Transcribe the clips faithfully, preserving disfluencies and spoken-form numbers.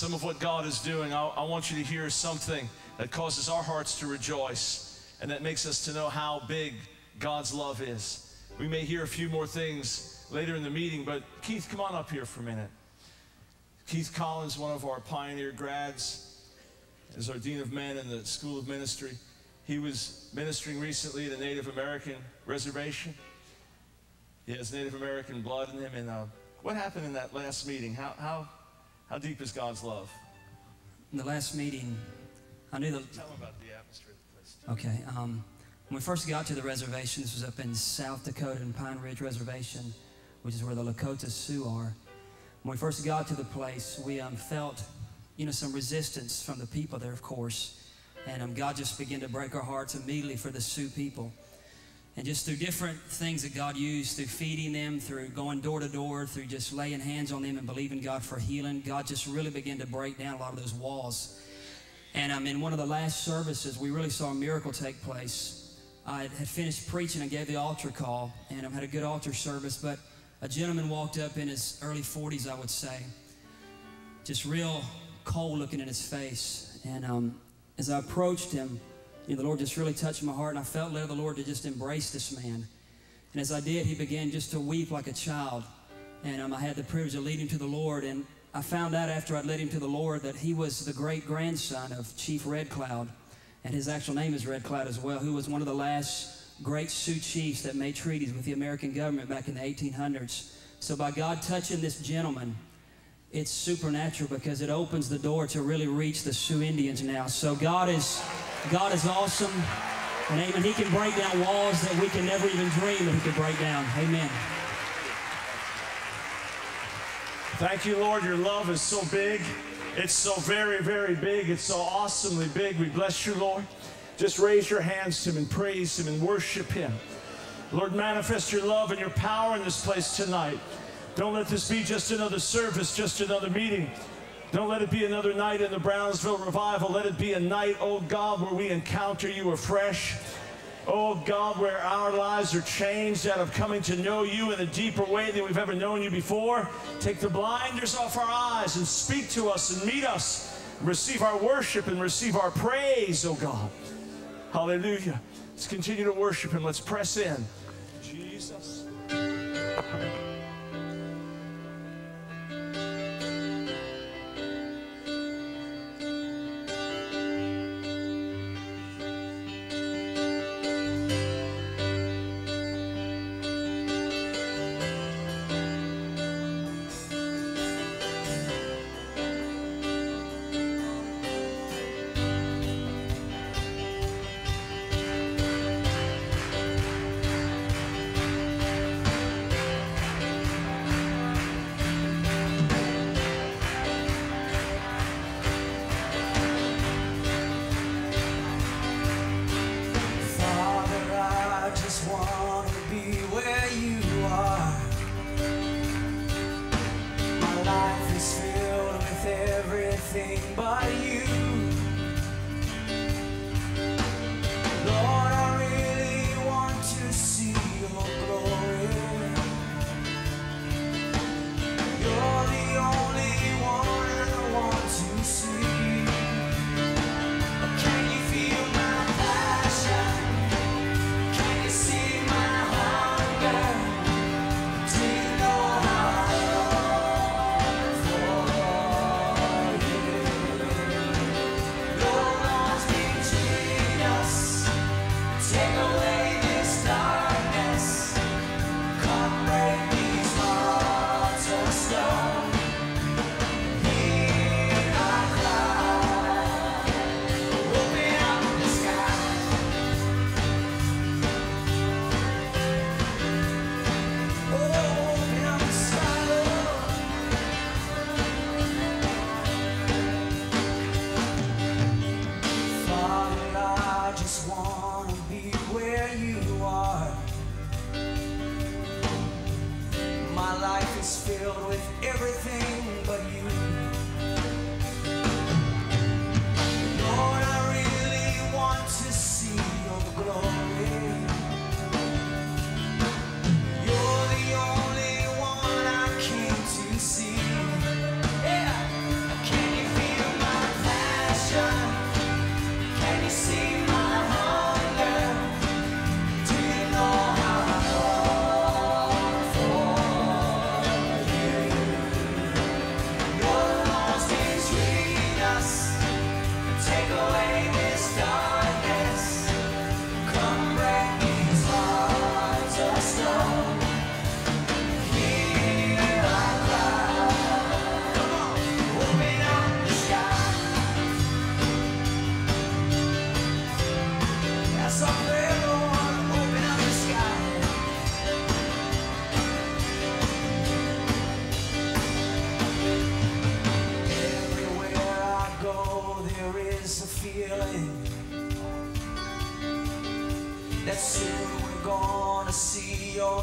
some of what God is doing, I, I want you to hear something that causes our hearts to rejoice and that makes us to know how big God's love is. We may hear a few more things later in the meeting, but Keith, come on up here for a minute. Keith Collins, one of our Pioneer grads, is our Dean of Men in the School of Ministry. He was ministering recently at a Native American reservation. He has Native American blood in him. And uh, what happened in that last meeting? How, how, how deep is God's love? In the last meeting, I knew the... Tell him about the atmosphere of the place. Okay. Um, when we first got to the reservation, this was up in South Dakota in Pine Ridge Reservation, which is where the Lakota Sioux are. When we first got to the place, we um, felt, you know, some resistance from the people there, of course. And um, God just began to break our hearts immediately for the Sioux people. And just through different things that God used, through feeding them, through going door to door, through just laying hands on them and believing God for healing, God just really began to break down a lot of those walls. And um, in one of the last services, we really saw a miracle take place. I had finished preaching and gave the altar call, and I um, had a good altar service, but a gentleman walked up in his early forties, I would say, just real cold looking in his face. And um, as I approached him, you know, the Lord just really touched my heart, and I felt led of the Lord to just embrace this man. And as I did, he began just to weep like a child. And um, I had the privilege to lead him to the Lord, and I found out after I'd led him to the Lord that he was the great-grandson of Chief Red Cloud, and his actual name is Red Cloud as well, who was one of the last great Sioux chiefs that made treaties with the American government back in the eighteen hundreds. So by God touching this gentleman, it's supernatural because it opens the door to really reach the Sioux Indians now. So God is, God is awesome, and amen. He can break down walls that we can never even dream that He could break down. Amen. Thank you, Lord. Your love is so big. It's so very, very big. It's so awesomely big. We bless you, Lord. Just raise your hands to Him and praise Him and worship Him. Lord, manifest your love and your power in this place tonight. Don't let this be just another service, just another meeting. Don't let it be another night in the Brownsville Revival. Let it be a night, oh God, where we encounter you afresh. Oh God, where our lives are changed out of coming to know you in a deeper way than we've ever known you before. Take the blinders off our eyes and speak to us and meet us. Receive our worship and receive our praise, oh God. Hallelujah. Let's continue to worship Him. Let's press in. Jesus.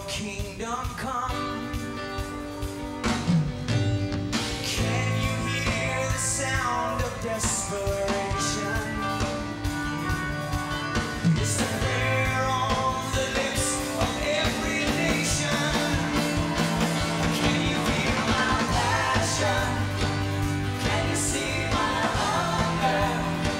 kingdom come. Can you hear the sound of desperation? Is the prayer on the lips of every nation? Can you feel my passion? Can you see my hunger?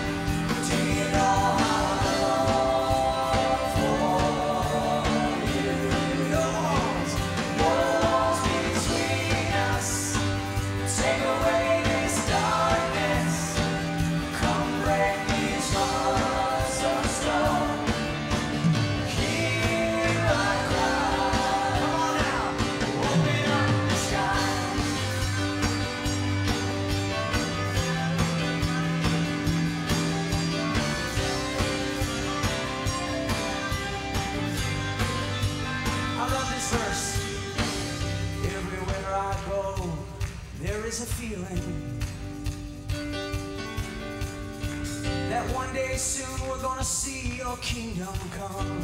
Do you know how I long for you? The walls, walls between us, take away this darkness. Come break these walls of stone. Hear my cry. Come on now. Open up the sky. I love this verse. Everywhere I go, there is a feeling that one day soon we're gonna see your kingdom come.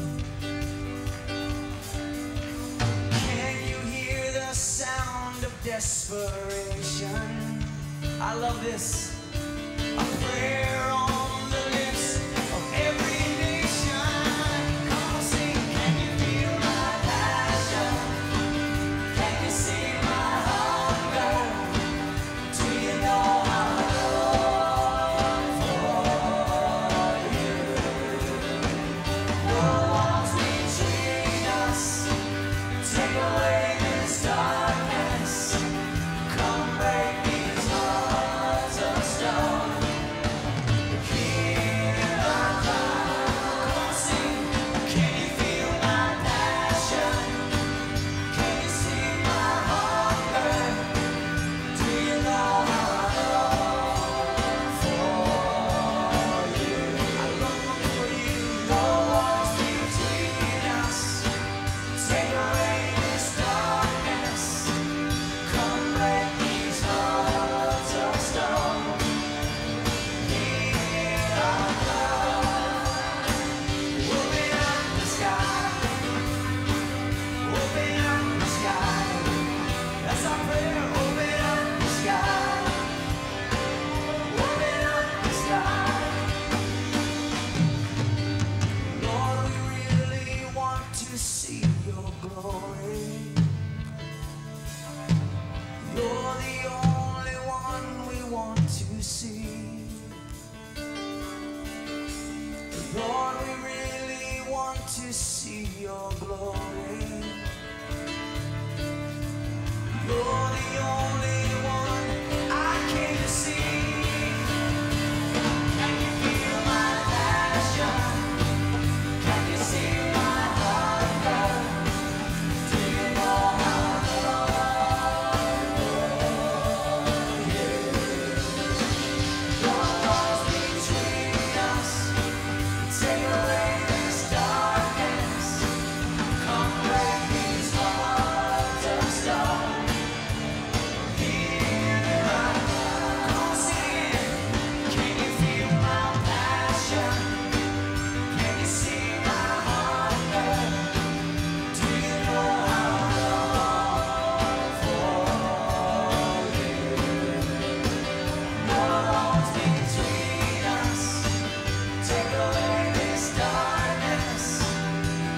Can you hear the sound of desperation? I love this. A prayer on the lips of every nation. Come on, sing. Can you feel my passion? Can you see my hunger? Do you know how I long for you? The walls between us, take away this darkness. Come break these hearts of stone. Hear my cry. Come on, sing. Can you feel my passion? Can you see my hunger? Do you know how I long for you? I long for you. The walls between us, take away this darkness.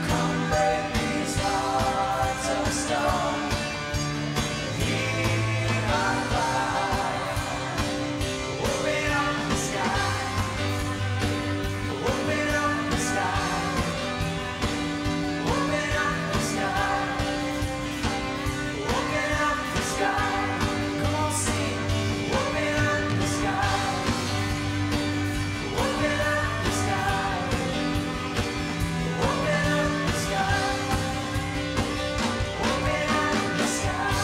Come break these hearts of stone. Hear our cry. Open up the sky. Open up the sky. That's our prayer. Open up the sky. Open up the sky. Lord, we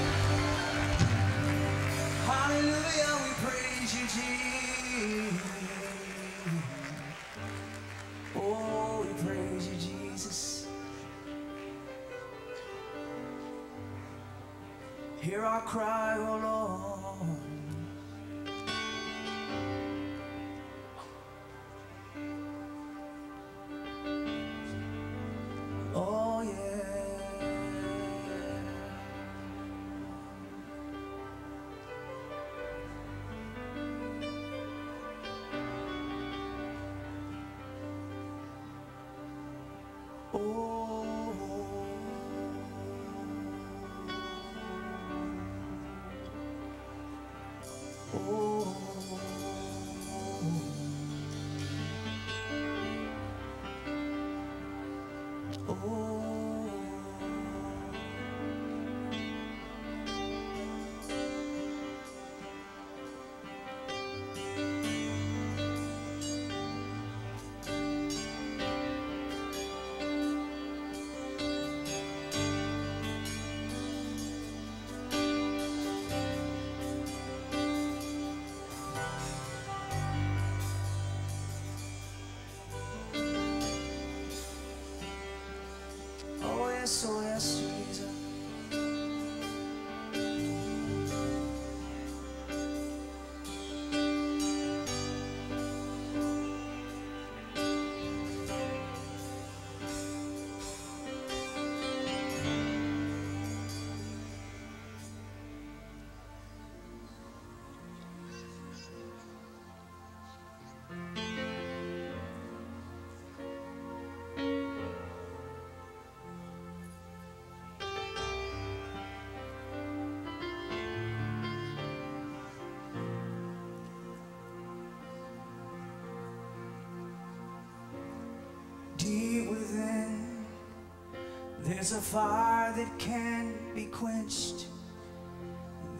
really want to see your glory. You're the only one we want to see. Lord, we really want to see your glory. You're the only one I came to see. Can you feel my passion? Can you see my hunger? Do you know how I long for you? The walls between us, take away this darkness. Come break these hearts of stone. Hear my cry. Come on, sing it. Can you feel my passion? Can you see my hunger? Do you know how I long for you? The walls between us, take away this darkness. Come break these hearts of stone. Hear my cry. Open up the sky. Open up the sky. Open up the sky. Open up the sky. Come on, sing. Open up the sky. Open up the sky. Open up the sky. Open up the sky. Come on, lift up your voice. Hallelujah, we praise you, Jesus. Oh, we praise you, Jesus. Hear our cry, O Lord. So yes, Jesus. There's a fire that can't be quenched.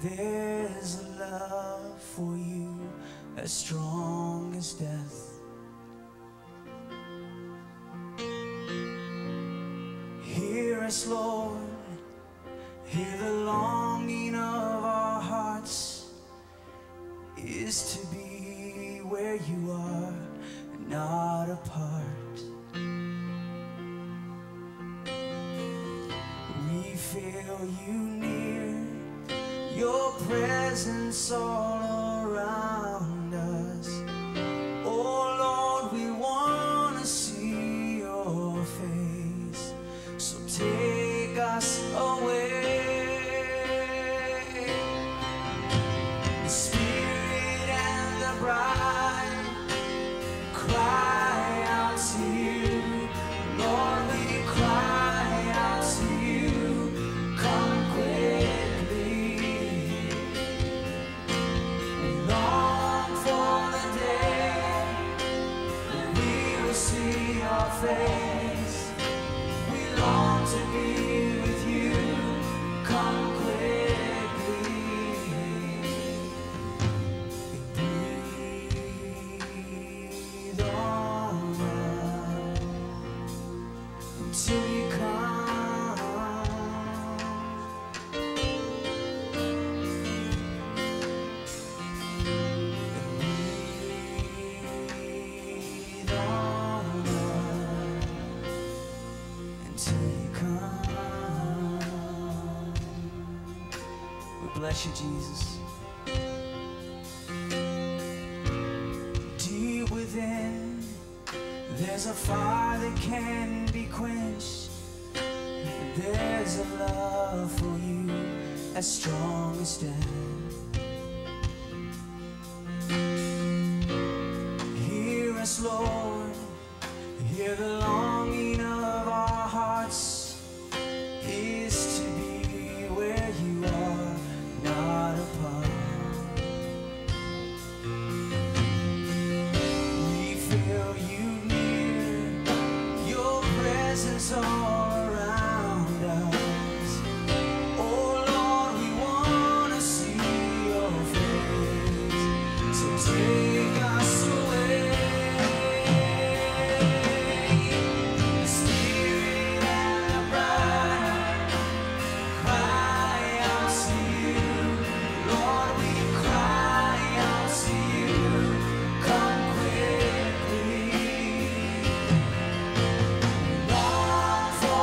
There's a love for you as strong as death. Hear us, Lord. Hear the longing of our hearts is to be where you are, not apart. Feel you near, your presence all around us. Oh Lord, we want to see your face, so take us away. The Spirit and the bride cry out to you, Lord, we cry out to you. Face. We long to be with you. Come quickly. Breathe on us until you come. Breathe on. Bless you, Jesus. Deep within, there's a fire that can be quenched. There's a love for you as strong as death. Hear us, Lord. Hear the longing of our hearts is to be where you are. Not apart. We feel you near, your presence all around us. Oh Lord, we want to see your face, so take us away. The Spirit and the bride cry out to you. Come quickly, long for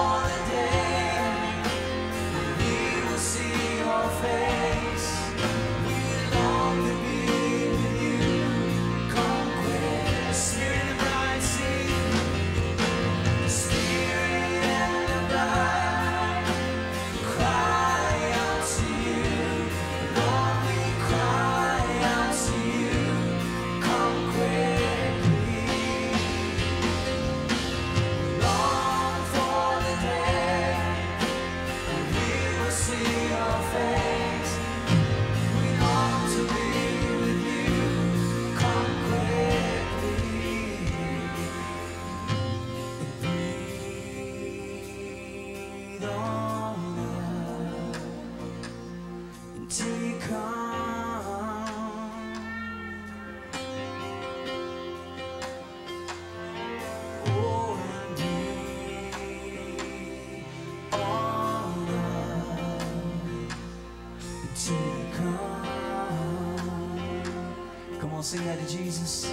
Sing that to Jesus.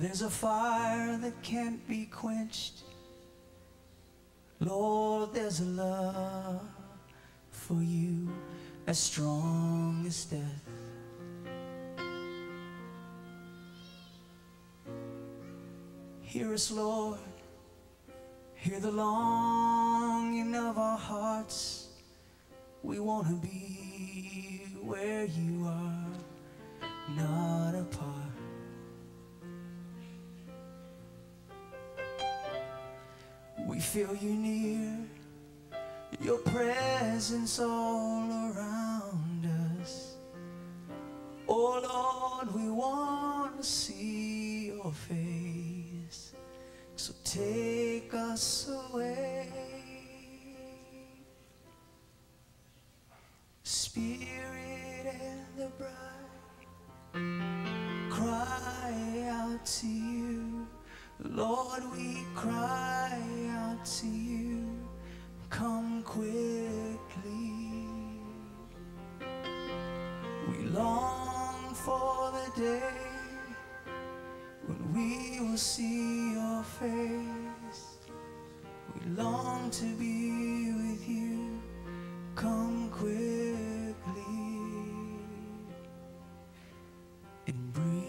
There's a fire that can't be quenched. Lord, there's a love for you as strong as death. Hear us, Lord. Hear the longing of our hearts. We want to be where you are, not apart. We feel you near, your presence all around us. Oh Lord, we want to see your face, so take us away. Spirit and the bride cry out to you. Lord, we cry out to you, come quickly. We long for the day when we will see your face. We long to be with you, come quickly and breathe.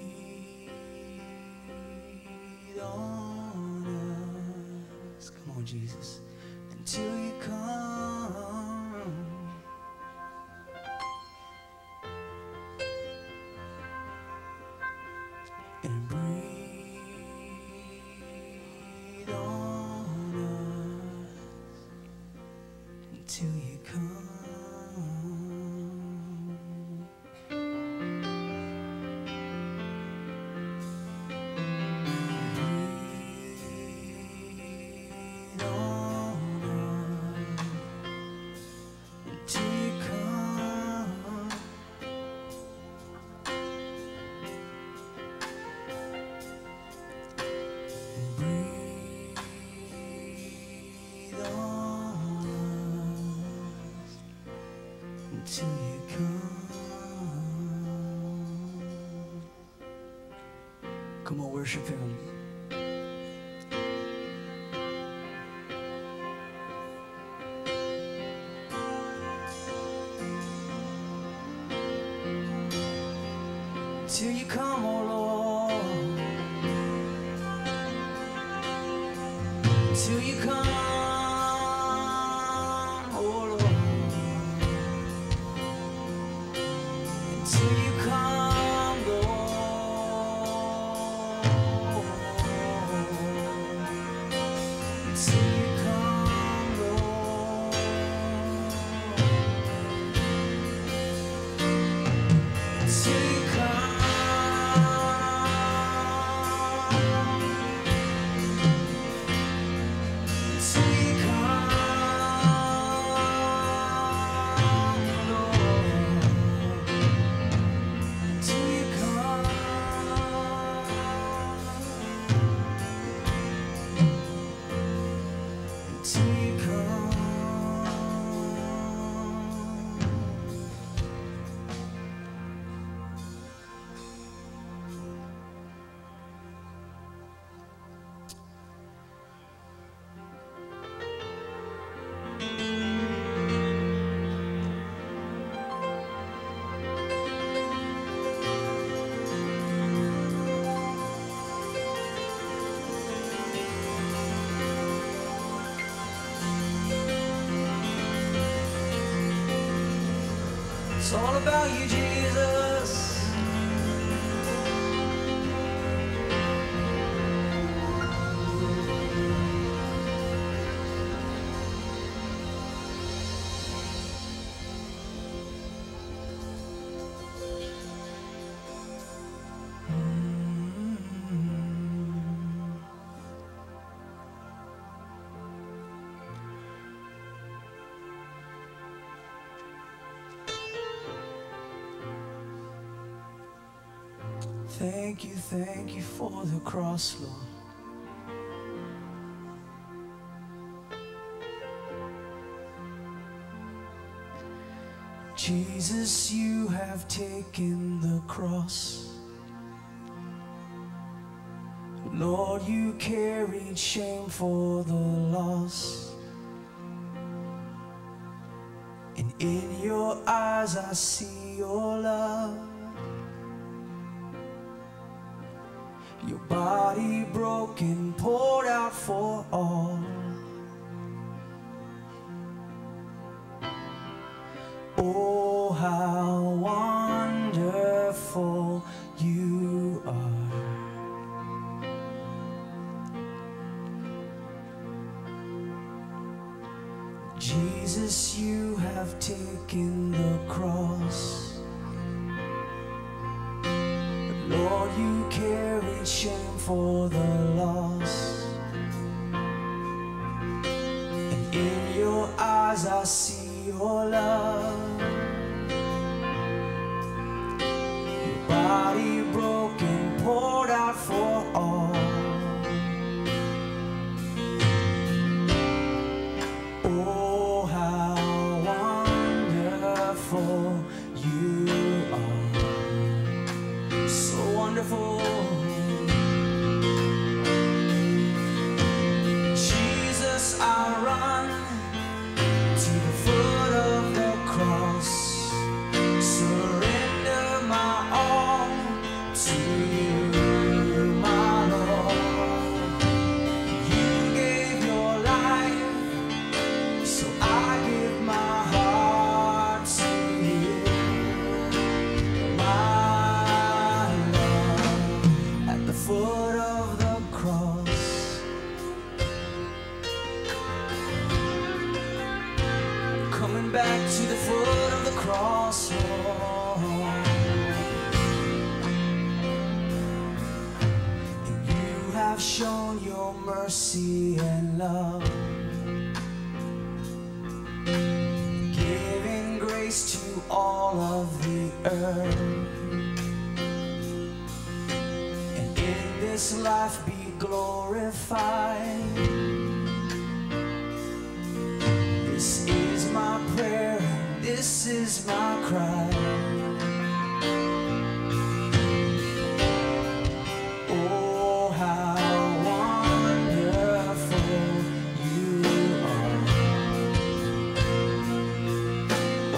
Jesus, until you come. And breathe on us until you come. Till you come. Come on, worship him. Till you come, oh Lord. Till you come. It's all about you, Jesus. Thank you, thank you for the cross, Lord. Jesus, you have taken the cross. Lord, you carried shame for the lost. And in your eyes I see your love. Your body broken, poured out for all. Oh, how wonderful you are. Jesus, you have taken the cross. Lord, you carried shame for the lost. And in your eyes I see your love. Your body broken, poured out for all. Oh, how wonderful you are. So wonderful. Jesus, I run to the foot of the cross, surrender my all to you, my Lord. You gave your life, so I give my heart to you, my foot of the cross. Coming back to the foot of the cross, Lord. And you have shown your mercy and love, giving grace to all of the earth. This life be glorified. This is my prayer, and this is my cry. Oh, how wonderful you are.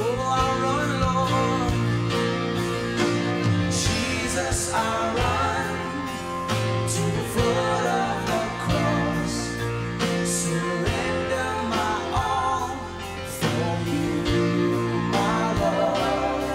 Oh, I run, Lord. Jesus, I run. Surrender my all for you, my Lord.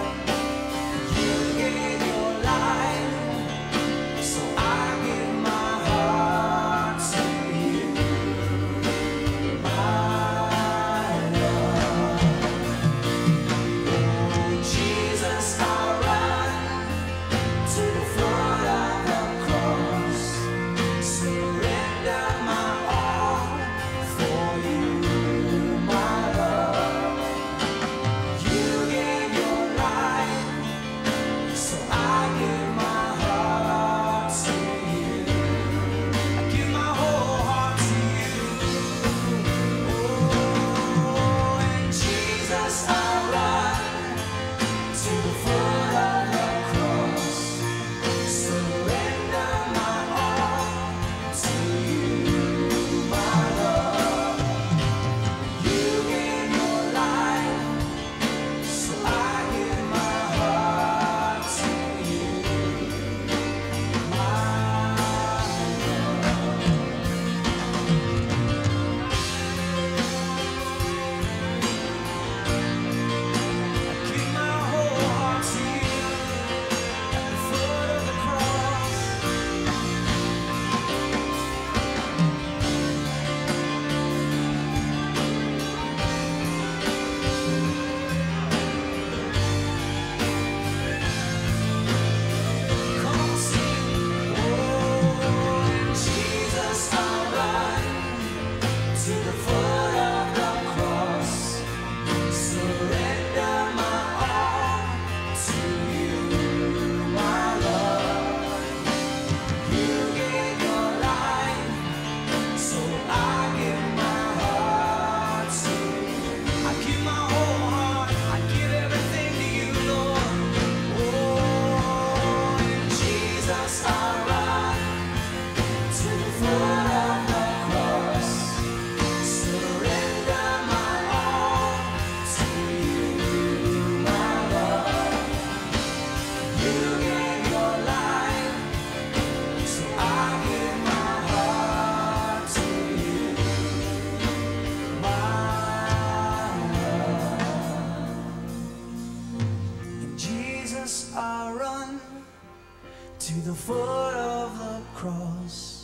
cross,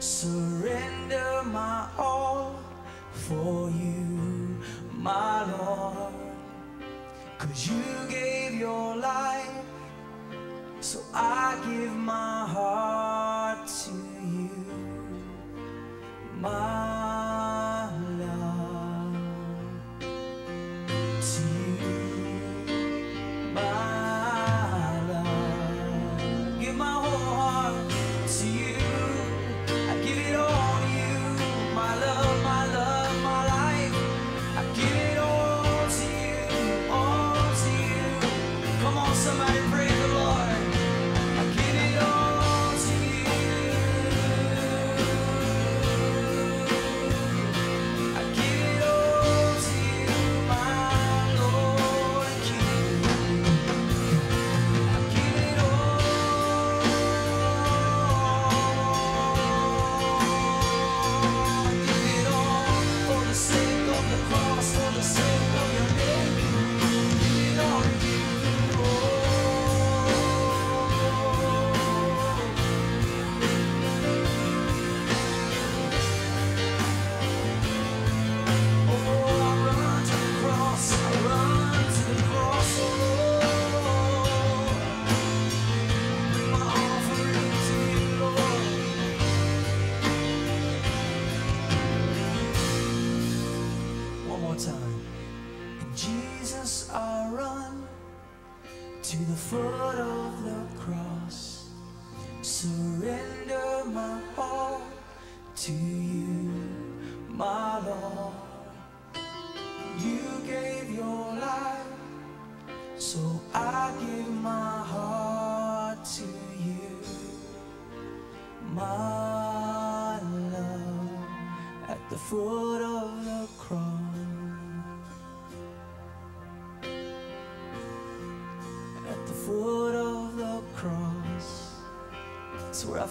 surrender my all for you, my Lord. 'Cause you gave your life, so I give my heart to you, my love, to you, my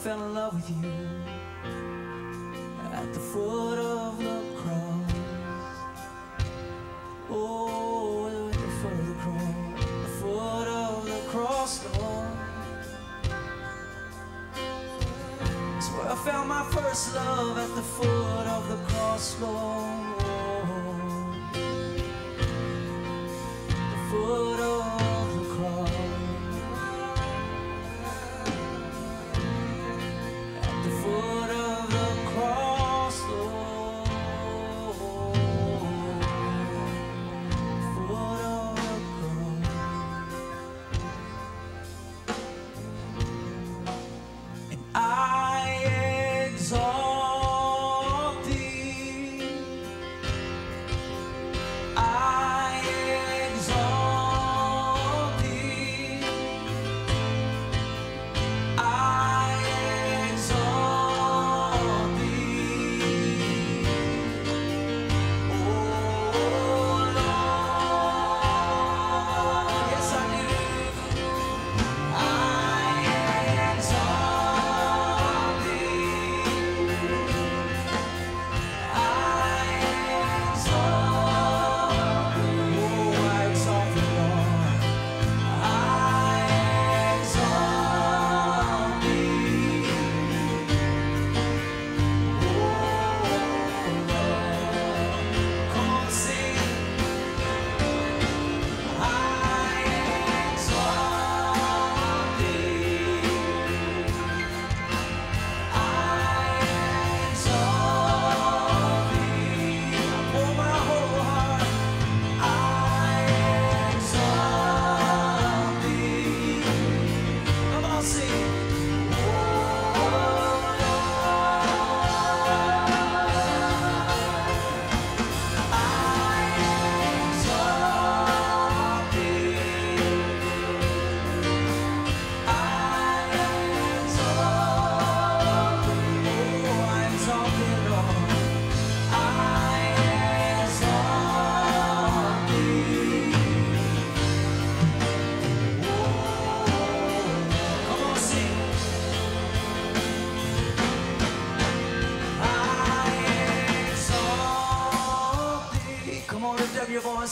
fell in love with you at the foot of the cross. Oh, at the foot of the cross, the foot of the cross, Lord. It's where I found my first love, at the foot of the cross, Lord. The foot of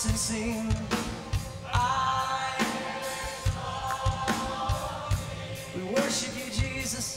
and sing. I exalt thee. We worship you, Jesus.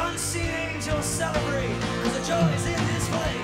unseen angels celebrate, because the joy is in this place.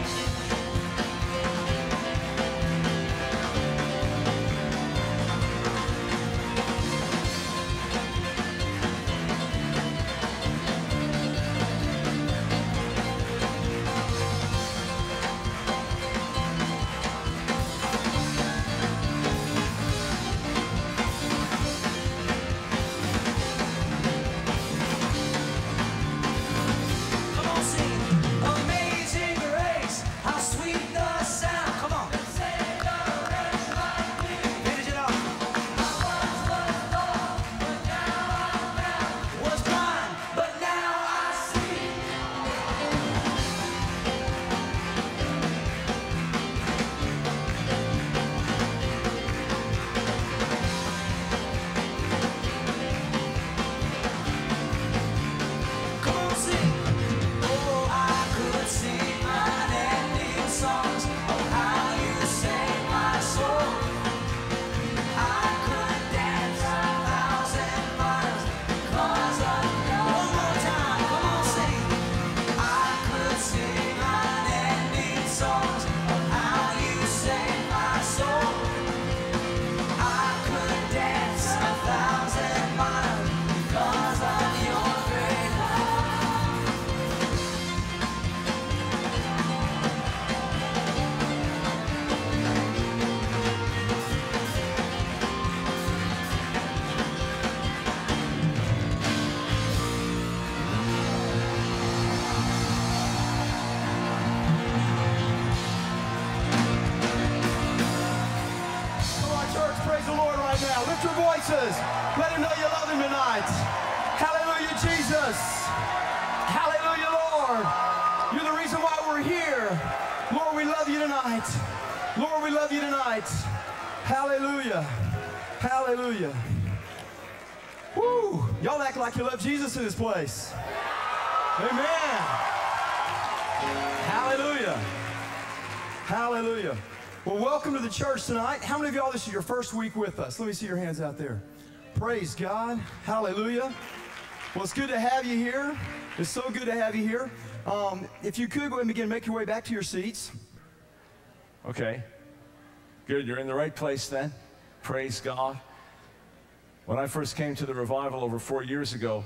Let him know you love him tonight. Hallelujah, Jesus. Hallelujah, Lord. You're the reason why we're here. Lord, we love you tonight. Lord, we love you tonight. Hallelujah. Hallelujah. Woo. Y'all act like you love Jesus in this place. Amen. Hallelujah. Hallelujah. Well, welcome to the church tonight. How many of y'all, this is your first week with us? Let me see your hands out there. Praise God. Hallelujah. Well, it's good to have you here. It's so good to have you here. Um, if you could, go ahead and begin, make your way back to your seats. Okay. Good. You're in the right place then. Praise God. When I first came to the revival over four years ago,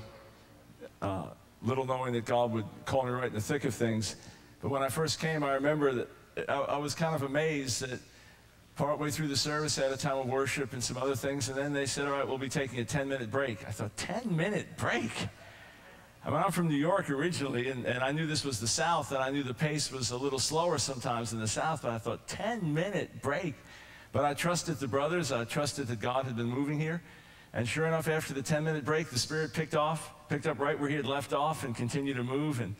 uh, little knowing that God would call me right in the thick of things, but when I first came, I remember that I was kind of amazed that partway through the service, at a time of worship and some other things, and then they said, all right, we'll be taking a ten minute break. I thought, ten minute break? I mean, I'm from New York originally, and, and I knew this was the South, and I knew the pace was a little slower sometimes in the South, but I thought, ten minute break? But I trusted the brothers, I trusted that God had been moving here, and sure enough, after the ten minute break, the Spirit picked off, picked up right where he had left off and continued to move. And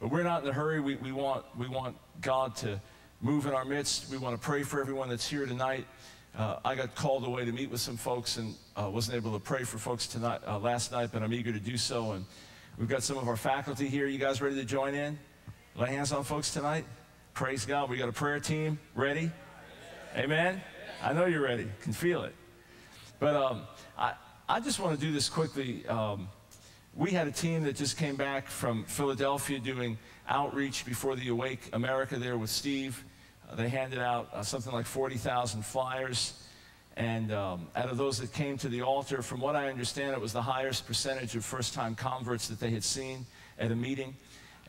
but we're not in a hurry. We, we, want, we want God to move in our midst. We want to pray for everyone that's here tonight. Uh, I got called away to meet with some folks and uh, wasn't able to pray for folks tonight, uh, last night, but I'm eager to do so. And we've got some of our faculty here. You guys ready to join in? Lay hands on folks tonight? Praise God. We got a prayer team. Ready? Amen? I know you're ready. Can feel it. But um, I, I just want to do this quickly. Um, We had a team that just came back from Philadelphia doing outreach before the Awake America there with Steve. Uh, they handed out uh, something like forty thousand flyers. And um, out of those that came to the altar, from what I understand, it was the highest percentage of first-time converts that they had seen at a meeting,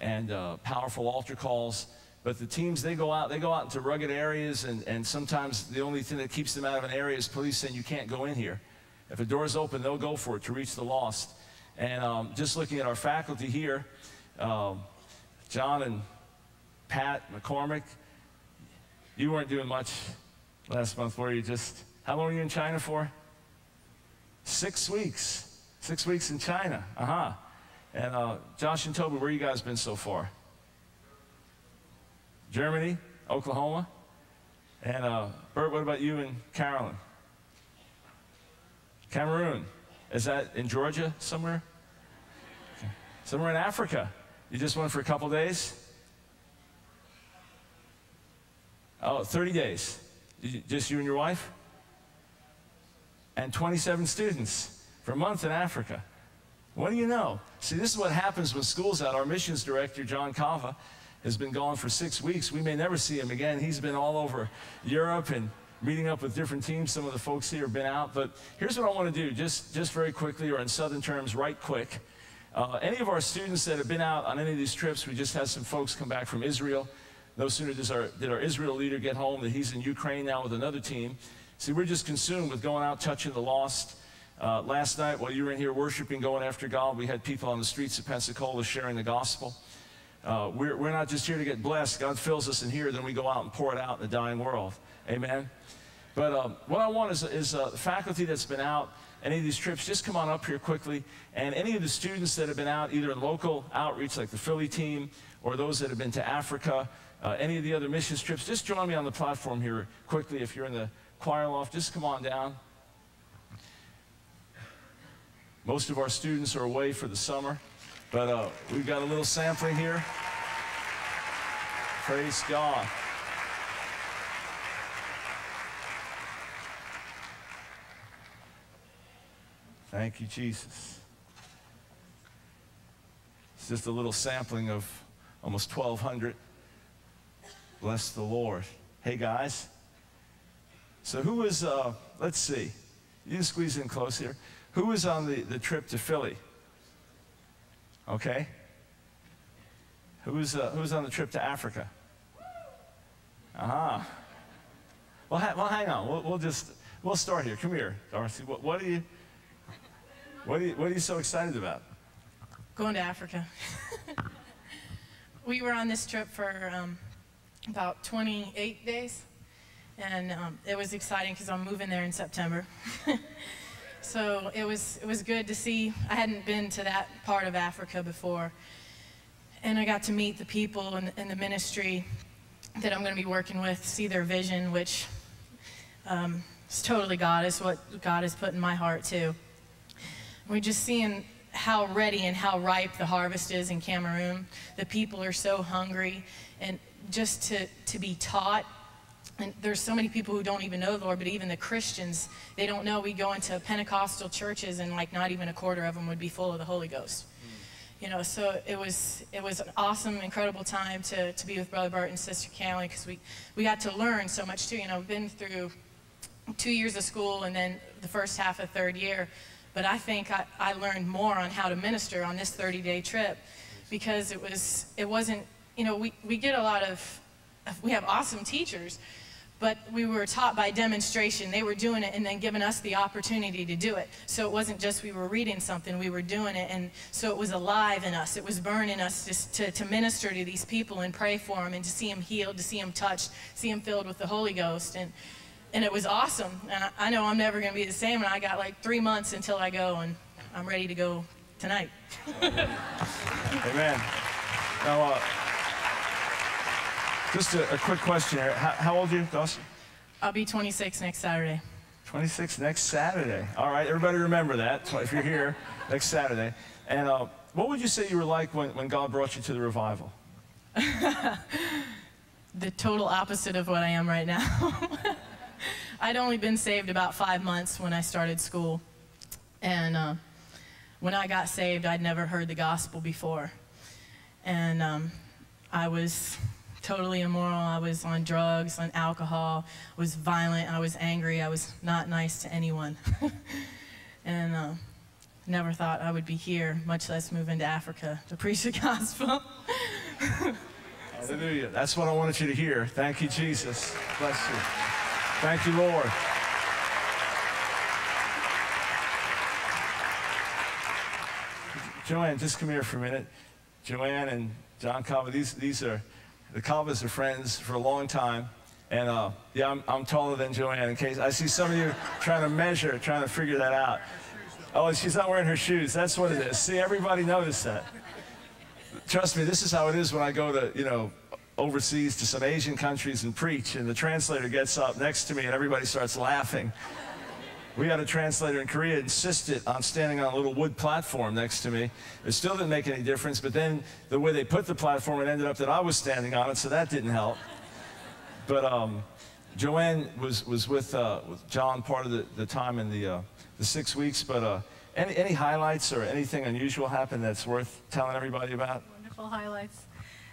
and uh, powerful altar calls. But the teams, they go out, they go out into rugged areas, and, and sometimes the only thing that keeps them out of an area is police saying, you can't go in here. If a door's open, they'll go for it to reach the lost. And um, just looking at our faculty here, um, John and Pat McCormick, you weren't doing much last month, were you? Just, how long were you in China for? Six weeks. Six weeks in China, uh-huh. And uh, Josh and Toby, where you guys been so far? Germany, Oklahoma. And uh, Bert, what about you and Carolyn? Cameroon. Is that in Georgia somewhere? Okay. Somewhere in Africa. You just went for a couple days? Oh, thirty days. You, just you and your wife? And twenty-seven students for a month in Africa. What do you know? See, this is what happens when school's out. Our missions director, John Kava, has been gone for six weeks. We may never see him again. He's been all over Europe and meeting up with different teams. Some of the folks here have been out. But here's what I want to do, just, just very quickly, or in Southern terms, right quick. Uh, any of our students that have been out on any of these trips, we just had some folks come back from Israel. No sooner does our, did our Israel leader get home than he's in Ukraine now with another team. See, we're just consumed with going out, touching the lost. Uh, last night, while you were in here worshiping, going after God, we had people on the streets of Pensacola sharing the gospel. Uh, we're, we're not just here to get blessed. God fills us in here, then we go out and pour it out in the dying world. Amen? But um, what I want is, is uh, faculty that's been out any of these trips, just come on up here quickly. And any of the students that have been out, either in local outreach like the Philly team, or those that have been to Africa, Uh, any of the other missions trips, just join me on the platform here quickly. If you're in the choir loft, just come on down. Most of our students are away for the summer, but uh, we've got a little sampling here. Praise God. Thank you, Jesus. It's just a little sampling of almost twelve hundred. Bless the Lord. Hey, guys. So who is, uh, let's see. You can squeeze in close here. Who was on the, the trip to Philly? Okay. Who was, uh, who was on the trip to Africa? Uh-huh. Well, ha well, hang on. We'll, we'll just, we'll start here. Come here, Dorothy. What, what, are you, what, are you, what are you so excited about? Going to Africa. We were on this trip for, um, about twenty-eight days, and um, it was exciting because I'm moving there in September. So it was, it was good to see. I hadn't been to that part of Africa before, and I got to meet the people and, and the ministry that I'm going to be working with, see their vision, which um, is totally God, is what God has put in my heart too. We're just seeing how ready and how ripe the harvest is in Cameroon. The people are so hungry, and just to, to be taught. And there's so many people who don't even know the Lord, but even the Christians, they don't know. We go into Pentecostal churches and like not even a quarter of them would be full of the Holy Ghost. Mm. You know, so it was, it was an awesome, incredible time to, to be with Brother Bart and Sister Callie, because we, we got to learn so much too. You know, I've been through two years of school and then the first half of third year, but I think I, I learned more on how to minister on this thirty-day trip, because it, was, it wasn't, you know, we, we get a lot of, we have awesome teachers, but we were taught by demonstration. They were doing it and then giving us the opportunity to do it. So it wasn't just we were reading something, we were doing it. And so it was alive in us. It was burning us just to, to minister to these people and pray for them and to see them healed, to see them touched, see them filled with the Holy Ghost. And, and it was awesome. And I, I know I'm never going to be the same. And I got like three months until I go, and I'm ready to go tonight. Amen. Now, uh, just a, a quick question here. How, how old are you, Dawson? I'll be twenty-six next Saturday. twenty-six next Saturday. All right, everybody remember that if you're here next Saturday. And uh, what would you say you were like when, when God brought you to the revival? The total opposite of what I am right now. I'd only been saved about five months when I started school. And uh, when I got saved, I'd never heard the gospel before. And um, I was totally immoral. I was on drugs, on alcohol, was violent, I was angry, I was not nice to anyone. And uh, never thought I would be here, much less move into Africa to preach the gospel. Hallelujah. That's what I wanted you to hear. Thank you, Jesus. Bless you. Thank you, Lord. Joanne, just come here for a minute. Joanne and John Kava, these, these are, the Kavas are friends for a long time, and uh, yeah, I'm, I'm taller than Joanne, in case I see some of you trying to measure, trying to figure that out. Oh, she's not wearing her shoes. That's what it is. See, everybody noticed that. Trust me, this is how it is when I go to, you know, overseas to some Asian countries and preach, and the translator gets up next to me and everybody starts laughing. We had a translator in Korea insisted on standing on a little wood platform next to me. It still didn't make any difference, but then the way they put the platform, it ended up that I was standing on it, so that didn't help. But um, Joanne was, was with, uh, with John part of the, the time in the, uh, the six weeks, but uh, Any, any highlights or anything unusual happened that's worth telling everybody about? Wonderful highlights.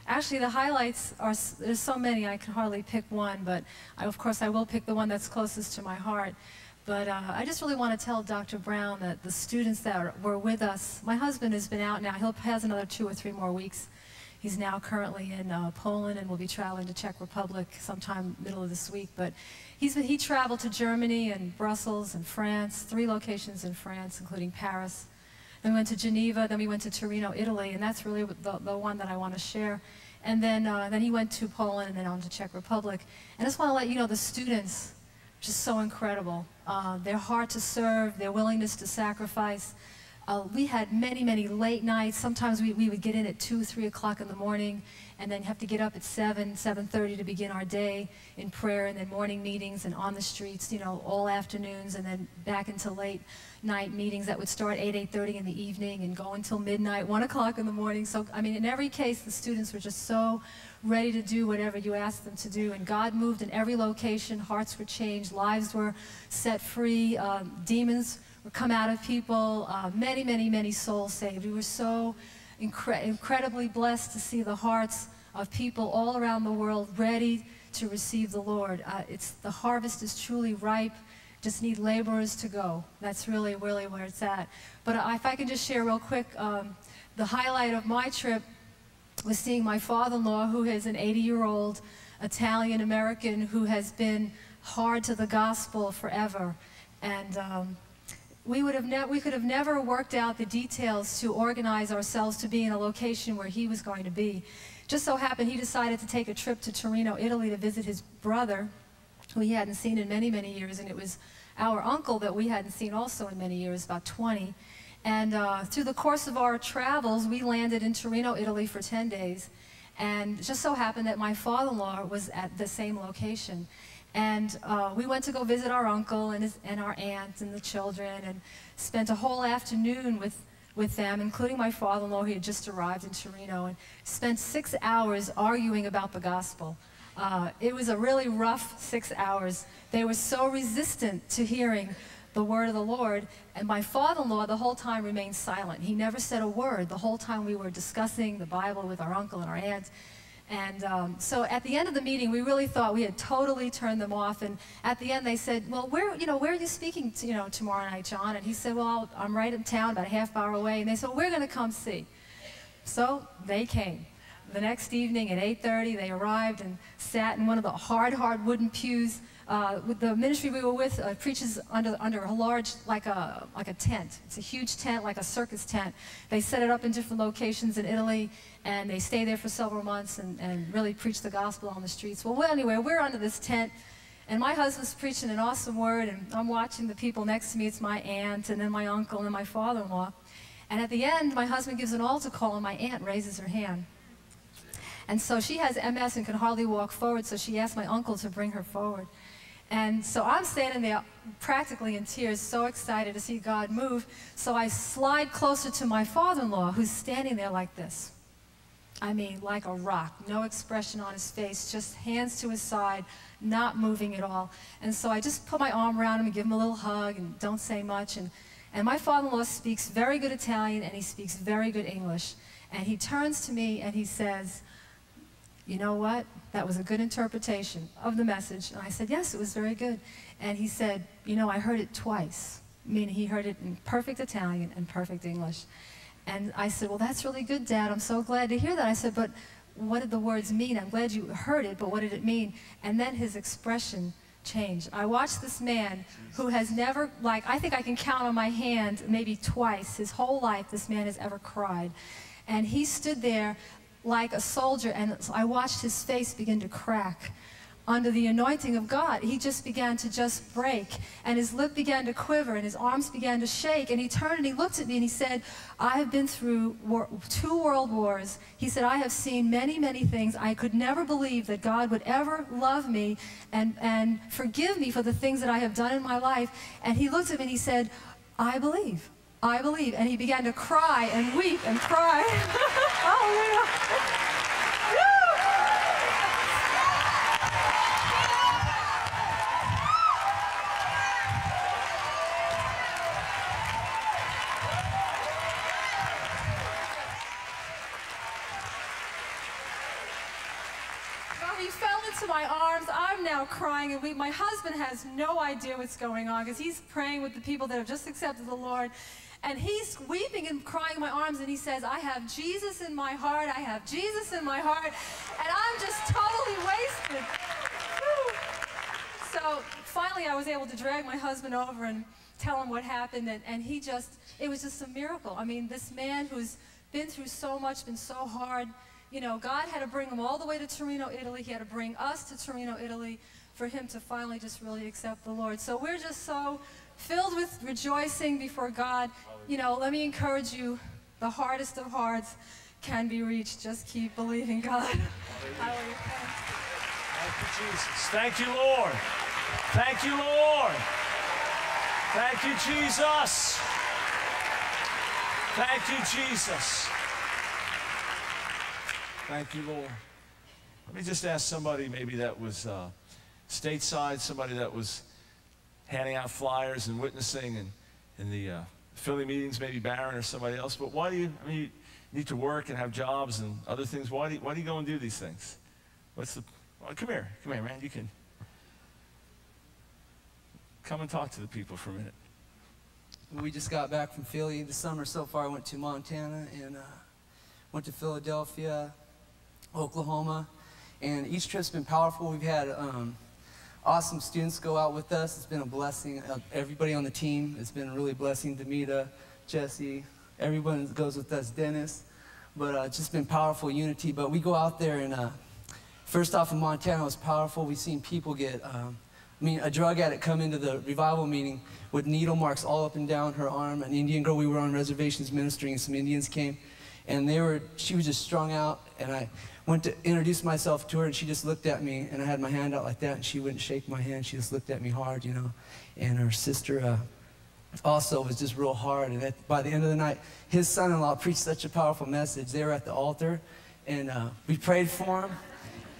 Actually, the highlights are, there's so many, I can hardly pick one, but I, of course I will pick the one that's closest to my heart. But uh, I just really want to tell Doctor Brown that the students that are, were with us, my husband has been out now, he has another two or three more weeks. He's now currently in uh, Poland and will be traveling to Czech Republic sometime middle of this week. But he's been, he traveled to Germany and Brussels and France, three locations in France, including Paris. Then we went to Geneva, then we went to Torino, Italy, and that's really the, the one that I want to share. And then, uh, then he went to Poland and then on to Czech Republic. And I just want to let you know the students, just so incredible. Uh, their heart to serve, their willingness to sacrifice. Uh, we had many, many late nights. Sometimes we, we would get in at two, three o'clock in the morning and then have to get up at seven, seven thirty to begin our day in prayer and then morning meetings and on the streets, you know, all afternoons and then back into late night meetings that would start eight, eight thirty in the evening and go until midnight, one o'clock in the morning. So, I mean, in every case, the students were just so ready to do whatever you asked them to do. And God moved in every location. Hearts were changed. Lives were set free. Uh, demons come out of people, uh, many, many, many souls saved. We were so incre incredibly blessed to see the hearts of people all around the world ready to receive the Lord. Uh, it's, the harvest is truly ripe, just need laborers to go. That's really, really where it's at. But uh, if I can just share real quick, um, the highlight of my trip was seeing my father-in-law, who is an eighty-year-old Italian-American who has been hard to the gospel forever. And um, We, would have ne we could have never worked out the details to organize ourselves to be in a location where he was going to be. Just so happened he decided to take a trip to Torino, Italy to visit his brother, who he hadn't seen in many, many years, and it was our uncle that we hadn't seen also in many years, about twenty. And uh, through the course of our travels, we landed in Torino, Italy for ten days, and just so happened that my father-in-law was at the same location. And uh, we went to go visit our uncle and, his, and our aunt and the children and spent a whole afternoon with, with them, including my father-in-law, who had just arrived in Torino, and spent six hours arguing about the gospel. Uh, it was a really rough six hours. They were so resistant to hearing the word of the Lord, and my father-in-law the whole time remained silent. He never said a word the whole time we were discussing the Bible with our uncle and our aunt. And um, so at the end of the meeting, we really thought we had totally turned them off. And at the end, they said, well, where, you know, where are you speaking to, you know, tomorrow night, John? And he said, well, I'll, I'm right in town, about a half hour away. And they said, well, we're going to come see. So they came. The next evening at eight thirty, they arrived and sat in one of the hard, hard wooden pews. Uh, with the ministry we were with uh, preaches under, under a large, like a, like a tent. It's a huge tent, like a circus tent. They set it up in different locations in Italy, and they stay there for several months and, and really preach the gospel on the streets. Well, well, anyway, we're under this tent, and my husband's preaching an awesome word, and I'm watching the people next to me. It's my aunt, and then my uncle, and my father-in-law. And at the end, my husband gives an altar call, and my aunt raises her hand. And so she has M S and can hardly walk forward, so she asked my uncle to bring her forward. And so I'm standing there practically in tears, so excited to see God move. So I slide closer to my father-in-law, who's standing there like this. I mean, like a rock, no expression on his face, just hands to his side, not moving at all. And so I just put my arm around him and give him a little hug and don't say much. And, and my father-in-law speaks very good Italian and he speaks very good English. And he turns to me and he says, you know what? That was a good interpretation of the message. And I said, yes, it was very good. And he said, you know, I heard it twice. Meaning he heard it in perfect Italian and perfect English. And I said, well, that's really good, Dad. I'm so glad to hear that. I said, but what did the words mean? I'm glad you heard it, but what did it mean? And then his expression changed. I watched this man who has never, like, I think I can count on my hand maybe twice. His whole life, this man has ever cried. And he stood there like a soldier, and I watched his face begin to crack. Under the anointing of God, he just began to just break, and his lip began to quiver, and his arms began to shake, and he turned and he looked at me and he said, I have been through war two world wars. He said, I have seen many, many things. I could never believe that God would ever love me and, and forgive me for the things that I have done in my life. And he looked at me and he said, I believe. I believe. And he began to cry and weep and cry. Oh, yeah. he fell into my arms. I'm now crying and weep. My husband has no idea what's going on because he's praying with the people that have just accepted the Lord. And he's weeping and crying in my arms, and he says, I have Jesus in my heart, I have Jesus in my heart, and I'm just totally wasted. So finally I was able to drag my husband over and tell him what happened, and, and he just, it was just a miracle. I mean, this man who's been through so much, been so hard, you know, God had to bring him all the way to Torino, Italy. He had to bring us to Torino, Italy, for him to finally just really accept the Lord. So we're just so filled with rejoicing before God. You know, let me encourage you, the hardest of hearts can be reached. Just keep believing God. Hallelujah. Thank you, Jesus. Thank you, Lord. Thank you, Lord. Thank you, Jesus. Thank you, Jesus. Thank you, Lord. Let me just ask somebody maybe that was uh, stateside, somebody that was handing out flyers and witnessing and in the uh, Philly meetings, maybe Barron or somebody else. But why do you, I mean, you need to work and have jobs and other things. Why do you, why do you go and do these things? What's the, well, come here, come here, man. You can come and talk to the people for a minute. We just got back from Philly. The summer so far, I went to Montana and uh, went to Philadelphia, Oklahoma, and each trip's been powerful. We've had um, awesome students go out with us. It's been a blessing. Everybody on the team, it's been really a blessing. Demita, Jesse, everyone that goes with us, Dennis. But uh, it's just been powerful unity. But we go out there and uh, first off in Montana, it was powerful. We've seen people get, um, I mean, a drug addict come into the revival meeting with needle marks all up and down her arm. An Indian girl, we were on reservations ministering and some Indians came. And they were, she was just strung out, and I went to introduce myself to her, and she just looked at me, and I had my hand out like that, and she wouldn't shake my hand. She just looked at me hard, you know. And her sister uh, also was just real hard. And at, by the end of the night, his son-in-law preached such a powerful message. They were at the altar, and uh, we prayed for him.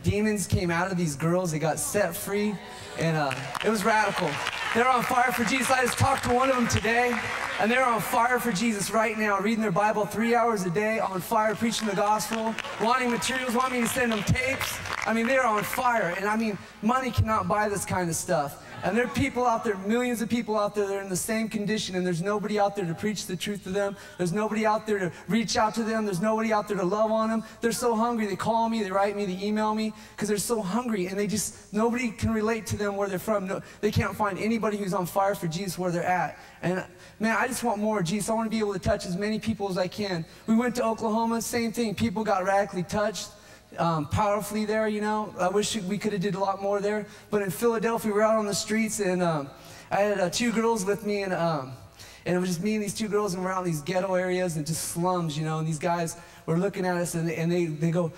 Demons came out of these girls. They got set free, and uh, it was radical. They're on fire for Jesus. I just talked to one of them today, and they're on fire for Jesus right now, reading their Bible three hours a day, on fire, preaching the gospel, wanting materials, wanting me to send them tapes. I mean, they're on fire, and I mean, money cannot buy this kind of stuff. And there are people out there, millions of people out there, they're in the same condition, and there's nobody out there to preach the truth to them. There's nobody out there to reach out to them. There's nobody out there to love on them. They're so hungry. They call me, they write me, they email me, because they're so hungry, and they just, nobody can relate to them where they're from. No, they can't find anybody who's on fire for Jesus where they're at. And man, I just want more of Jesus. I want to be able to touch as many people as I can. We went to Oklahoma, same thing. People got radically touched. Um, powerfully there, you know. I wish we could have did a lot more there. But in Philadelphia, we were out on the streets, and um, I had uh, two girls with me, and um, and it was just me and these two girls, and we're out in these ghetto areas and just slums, you know. And these guys were looking at us, and they, and they they go,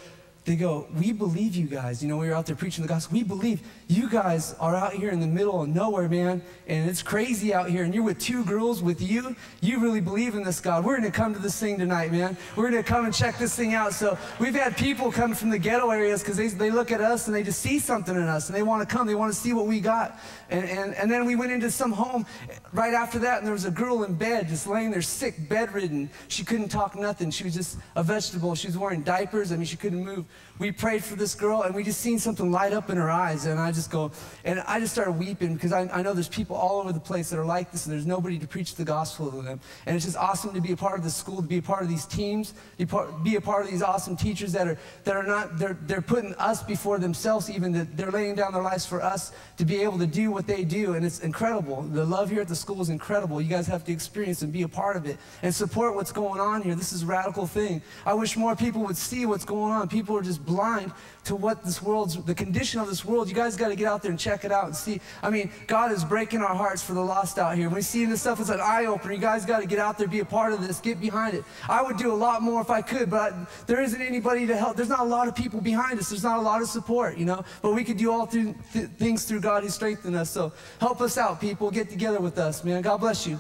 they go, we believe you guys. You know, we were out there preaching the gospel. We believe you guys are out here in the middle of nowhere, man, and it's crazy out here. And you're with two girls with you. You really believe in this God. We're gonna come to this thing tonight, man. We're gonna come and check this thing out. So we've had people come from the ghetto areas because they, they look at us and they just see something in us and they wanna come, they wanna see what we got. And, and, and then we went into some home right after that, and there was a girl in bed just laying there sick, bedridden. She couldn't talk nothing. She was just a vegetable. She was wearing diapers. I mean, she couldn't move. We prayed for this girl, and we just seen something light up in her eyes, and I just go, and I just started weeping because I, I know there's people all over the place that are like this, and there's nobody to preach the gospel to them. And it's just awesome to be a part of the school, to be a part of these teams, to be a part of these awesome teachers that are that are not, they're, they're putting us before themselves even, that they're laying down their lives for us to be able to do what they do, and it's incredible. The love here at the school is incredible. You guys have to experience and be a part of it, and support what's going on here. This is a radical thing. I wish more people would see what's going on. People are just blind to what this world's, the condition of this world. You guys got to get out there and check it out and see. I mean, God is breaking our hearts for the lost out here. When we see this stuff, it's an eye-opener. You guys got to get out there, be a part of this, get behind it. I would do a lot more if I could, but I, there isn't anybody to help. There's not a lot of people behind us. There's not a lot of support, you know, but we could do all through th things through God who strengthened us. So help us out, people. Get together with us, man. God bless you.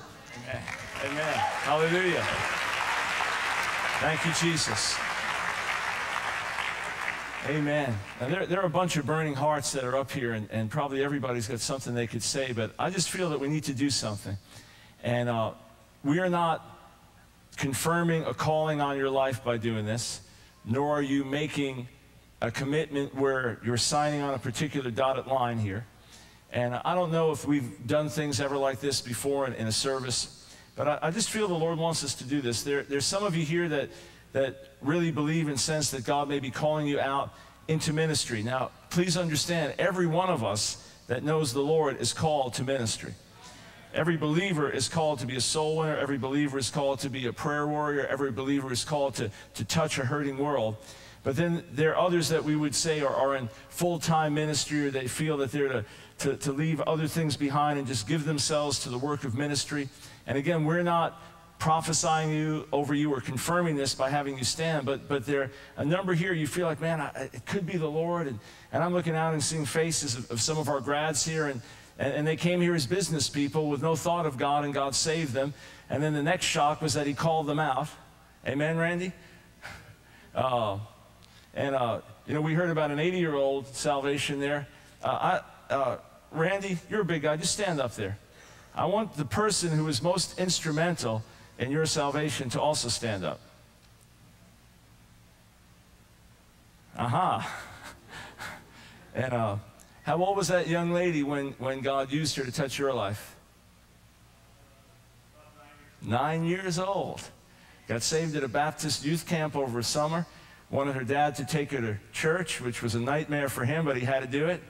Amen. Amen. Hallelujah. Thank you, Jesus. Amen. And there, there are a bunch of burning hearts that are up here, and, and probably everybody's got something they could say, but I just feel that we need to do something. And uh, we are not confirming a calling on your life by doing this, nor are you making a commitment where you're signing on a particular dotted line here. And I don't know if we've done things ever like this before in, in a service, but I, I just feel the Lord wants us to do this. There, there's some of you here that, that really believe and sense that God may be calling you out into ministry. Now, please understand, every one of us that knows the Lord is called to ministry. Every believer is called to be a soul winner. Every believer is called to be a prayer warrior. Every believer is called to, to touch a hurting world. But then there are others that we would say are, are in full-time ministry, or they feel that they're to, to, to leave other things behind and just give themselves to the work of ministry. And again, we're not prophesying you over you or confirming this by having you stand, but but there a number here you feel like, man, I, it could be the Lord. And, and I'm looking out and seeing faces of, of some of our grads here, and, and, and they came here as business people with no thought of God, and God saved them. And then the next shock was that he called them out. Amen, Randy? Uh, and, uh, you know, we heard about an eighty-year-old salvation there. Uh, I, uh, Randy, you're a big guy. Just stand up there. I want the person who is most instrumental and your salvation to also stand up. Aha. And uh, how old was that young lady when, when God used her to touch your life? Nine years old. Got saved at a Baptist youth camp over summer. Wanted her dad to take her to church, which was a nightmare for him, but he had to do it.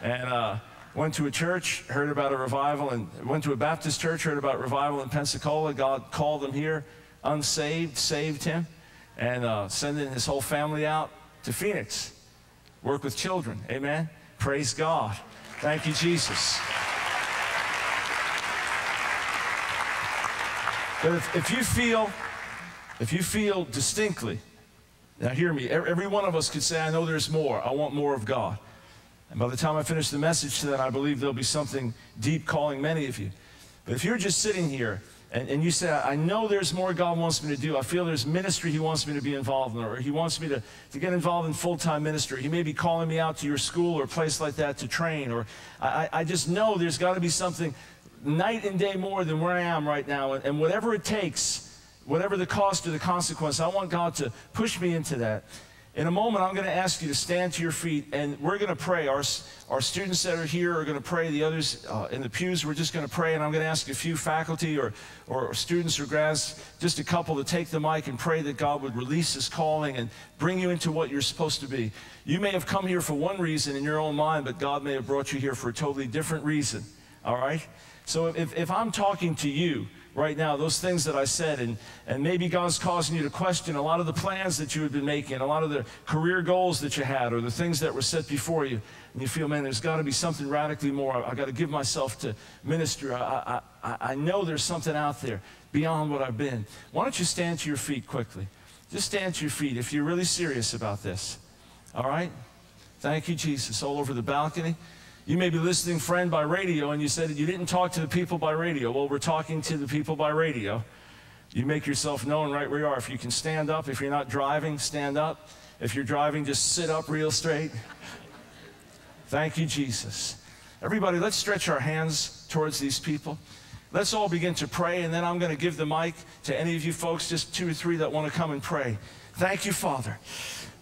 And uh, went to a church, heard about a revival, and went to a Baptist church, heard about revival in Pensacola. God called him here, unsaved, saved him, and uh, sending his whole family out to Phoenix. Work with children, amen? Praise God. Thank you, Jesus. But if, if you feel, if you feel distinctly, now hear me, every one of us could say, I know there's more, I want more of God. And by the time I finish the message today, I believe there'll be something deep calling many of you. But if you're just sitting here and, and you say, I know there's more God wants me to do. I feel there's ministry he wants me to be involved in, or he wants me to, to get involved in full-time ministry. He may be calling me out to your school or a place like that to train, or I, I just know there's got to be something night and day more than where I am right now. And, and whatever it takes, whatever the cost or the consequence, I want God to push me into that. In a moment, I'm going to ask you to stand to your feet, and we're going to pray. Our, our students that are here are going to pray. The others uh, in the pews, we're just going to pray, and I'm going to ask a few faculty or, or students or grads, just a couple, to take the mic and pray that God would release his calling and bring you into what you're supposed to be. You may have come here for one reason in your own mind, but God may have brought you here for a totally different reason, all right? So if, if I'm talking to you right now, those things that I said, and, and maybe God's causing you to question a lot of the plans that you had been making, a lot of the career goals that you had, or the things that were set before you, and you feel, man, there's got to be something radically more. I, I got to give myself to ministry. I, I, I know there's something out there beyond what I've been. Why don't you stand to your feet quickly? Just stand to your feet if you're really serious about this, all right? Thank you, Jesus, all over the balcony. You may be listening, friend, by radio, and you said that you didn't talk to the people by radio. Well, we're talking to the people by radio. You make yourself known right where you are. If you can stand up, if you're not driving, stand up. If you're driving, just sit up real straight. Thank you, Jesus. Everybody, let's stretch our hands towards these people. Let's all begin to pray, and then I'm going to give the mic to any of you folks, just two or three that want to come and pray. Thank you, Father.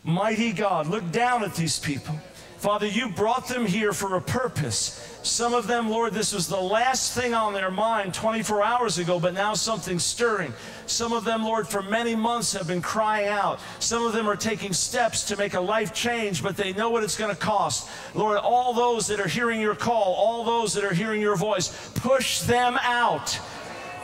Mighty God, look down at these people. Father, you brought them here for a purpose. Some of them, Lord, this was the last thing on their mind twenty-four hours ago, but now something's stirring. Some of them, Lord, for many months have been crying out. Some of them are taking steps to make a life change, but they know what it's going to cost. Lord, all those that are hearing your call, all those that are hearing your voice, push them out.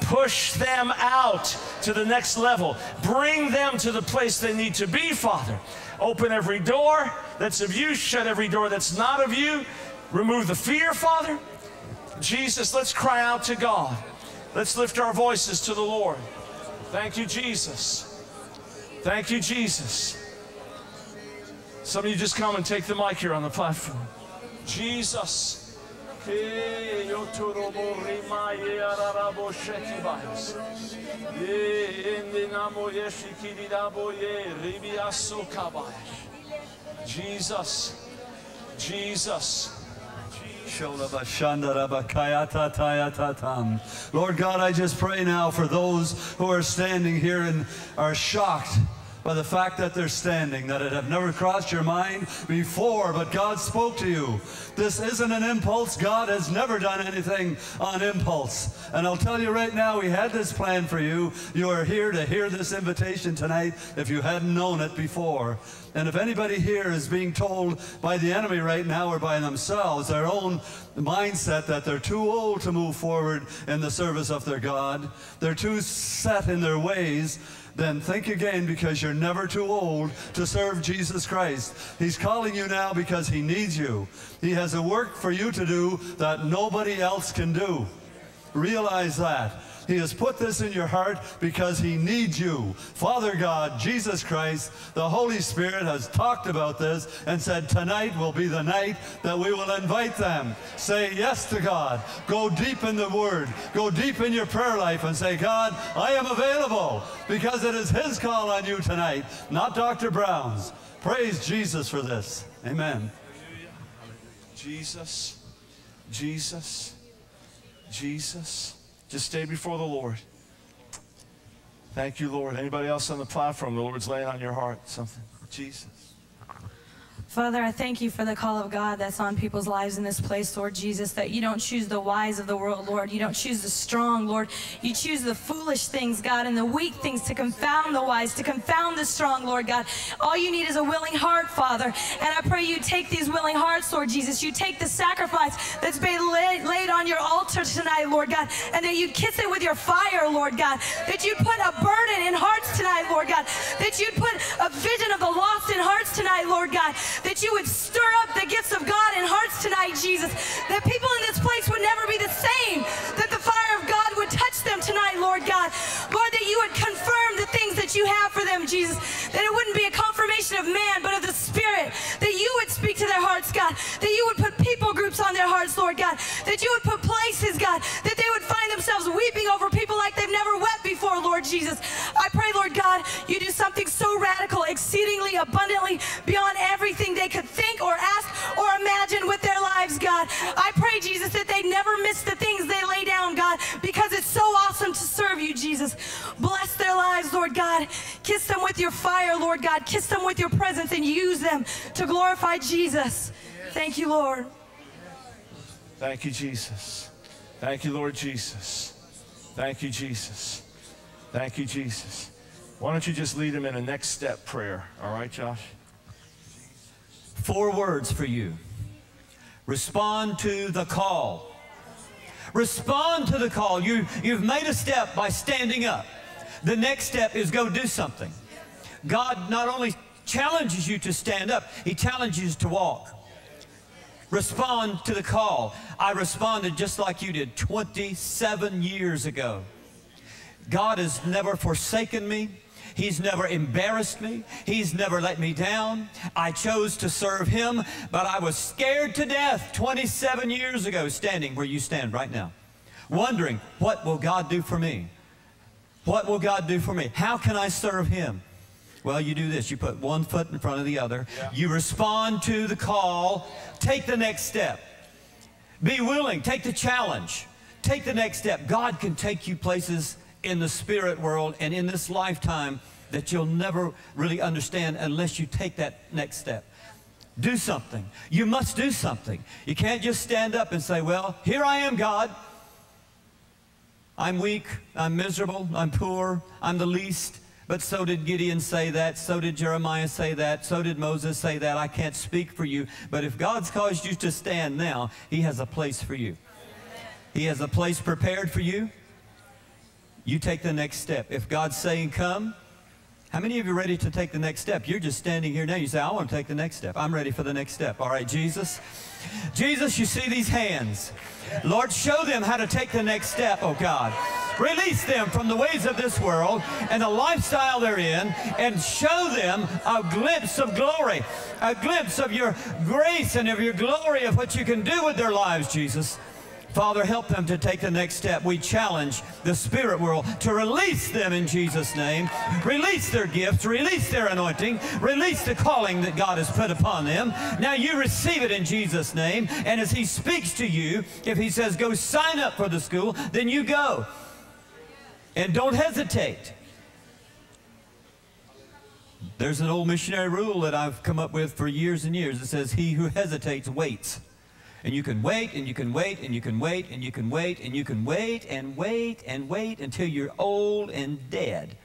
Push them out to the next level. Bring them to the place they need to be, Father. Open every door that's of you. Shut every door that's not of you. Remove the fear, Father. Jesus, let's cry out to God. Let's lift our voices to the Lord. Thank you, Jesus. Thank you, Jesus. Some of you just come and take the mic here on the platform. Jesus. Jesus, Jesus. Lord God, I just pray now for those who are standing here and are shocked by the fact that they're standing, that it have never crossed your mind before, but God spoke to you. This isn't an impulse. God has never done anything on impulse. And I'll tell you right now, we had this plan for you. You are here to hear this invitation tonight if you hadn't known it before. And if anybody here is being told by the enemy right now or by themselves, their own mindset that they're too old to move forward in the service of their God, they're too set in their ways, then think again, because you're never too old to serve Jesus Christ. He's calling you now because he needs you. He has a work for you to do that nobody else can do. Realize that. He has put this in your heart because he needs you. Father God, Jesus Christ, the Holy Spirit has talked about this and said tonight will be the night that we will invite them. Say yes to God. Go deep in the Word. Go deep in your prayer life and say, God, I am available, because it is his call on you tonight, not Doctor Brown's. Praise Jesus for this. Amen. Jesus, Jesus, Jesus. Just stay before the Lord. Thank you, Lord. Anybody else on the platform? The Lord's laying on your heart something. Jesus. Father, I thank you for the call of God that's on people's lives in this place, Lord Jesus, that you don't choose the wise of the world, Lord. You don't choose the strong, Lord. You choose the foolish things, God, and the weak things to confound the wise, to confound the strong, Lord God. All you need is a willing heart, Father. And I pray you take these willing hearts, Lord Jesus. You take the sacrifice that's been laid, laid on your altar tonight, Lord God, and that you kiss it with your fire, Lord God, that you put a burden in hearts tonight, Lord God, that you put a vision of the lost in hearts tonight, Lord God, that you would stir up the gifts of God in hearts tonight, Jesus, that people in this place would never be the same, that the fire of God would touch them tonight, Lord God. Lord, that you would confirm the things that you have for them, Jesus, that it wouldn't be a confirmation of man, but of the Spirit, that you would speak to their hearts, God, that you would put people groups on their hearts, Lord God, that you would put places, God, that they would find themselves weeping over people like they've never wept before, Lord Jesus. I pray, Lord God, you do something so radical, exceedingly abundantly beyond everything they could think or ask or imagine with their lives, God. I pray, Jesus, that they never miss the things they lay down, God, because it's so awesome to serve you, Jesus. Bless their lives, Lord God. Kiss them with your fire, Lord God. Kiss them with your presence and use them to glorify Jesus. Thank you, Lord. Thank you, Jesus. Thank you, Lord Jesus. Thank you, Jesus. Thank you, Jesus. Why don't you just lead them in a next step prayer? All right, Josh? Four words for you. Respond to the call. Respond to the call. You, you've made a step by standing up. The next step is go do something. God not only challenges you to stand up, he challenges you to walk. Respond to the call. I responded just like you did twenty-seven years ago. God has never forsaken me. He's never embarrassed me. He's never let me down. I chose to serve him, but I was scared to death twenty-seven years ago, standing where you stand right now, wondering, what will God do for me? What will God do for me? How can I serve him? Well, you do this. You put one foot in front of the other. Yeah. You respond to the call. Take the next step. Be willing. Take the challenge. Take the next step. God can take you places in the spirit world and in this lifetime that you'll never really understand unless you take that next step. Do something. You must do something. You can't just stand up and say, well, here I am, God. I'm weak, I'm miserable, I'm poor, I'm the least. But so did Gideon say that, so did Jeremiah say that, so did Moses say that. I can't speak for you. But if God's caused you to stand now, he has a place for you. He has a place prepared for you. You take the next step. If God's saying come, how many of you are ready to take the next step? You're just standing here now. You say, I want to take the next step. I'm ready for the next step. All right, Jesus. Jesus, you see these hands. Lord, show them how to take the next step, oh God. Release them from the ways of this world and the lifestyle they're in, and show them a glimpse of glory, a glimpse of your grace and of your glory, of what you can do with their lives, Jesus. Father, help them to take the next step. We challenge the spirit world to release them in Jesus' name. Release their gifts. Release their anointing. Release the calling that God has put upon them. Now you receive it in Jesus' name. And as he speaks to you, if he says, go sign up for the school, then you go. And don't hesitate. There's an old missionary rule that I've come up with for years and years. It says, he who hesitates waits. And you can wait, and you can wait, and you can wait, and you can wait, and you can wait, and wait, and wait until you're old and dead.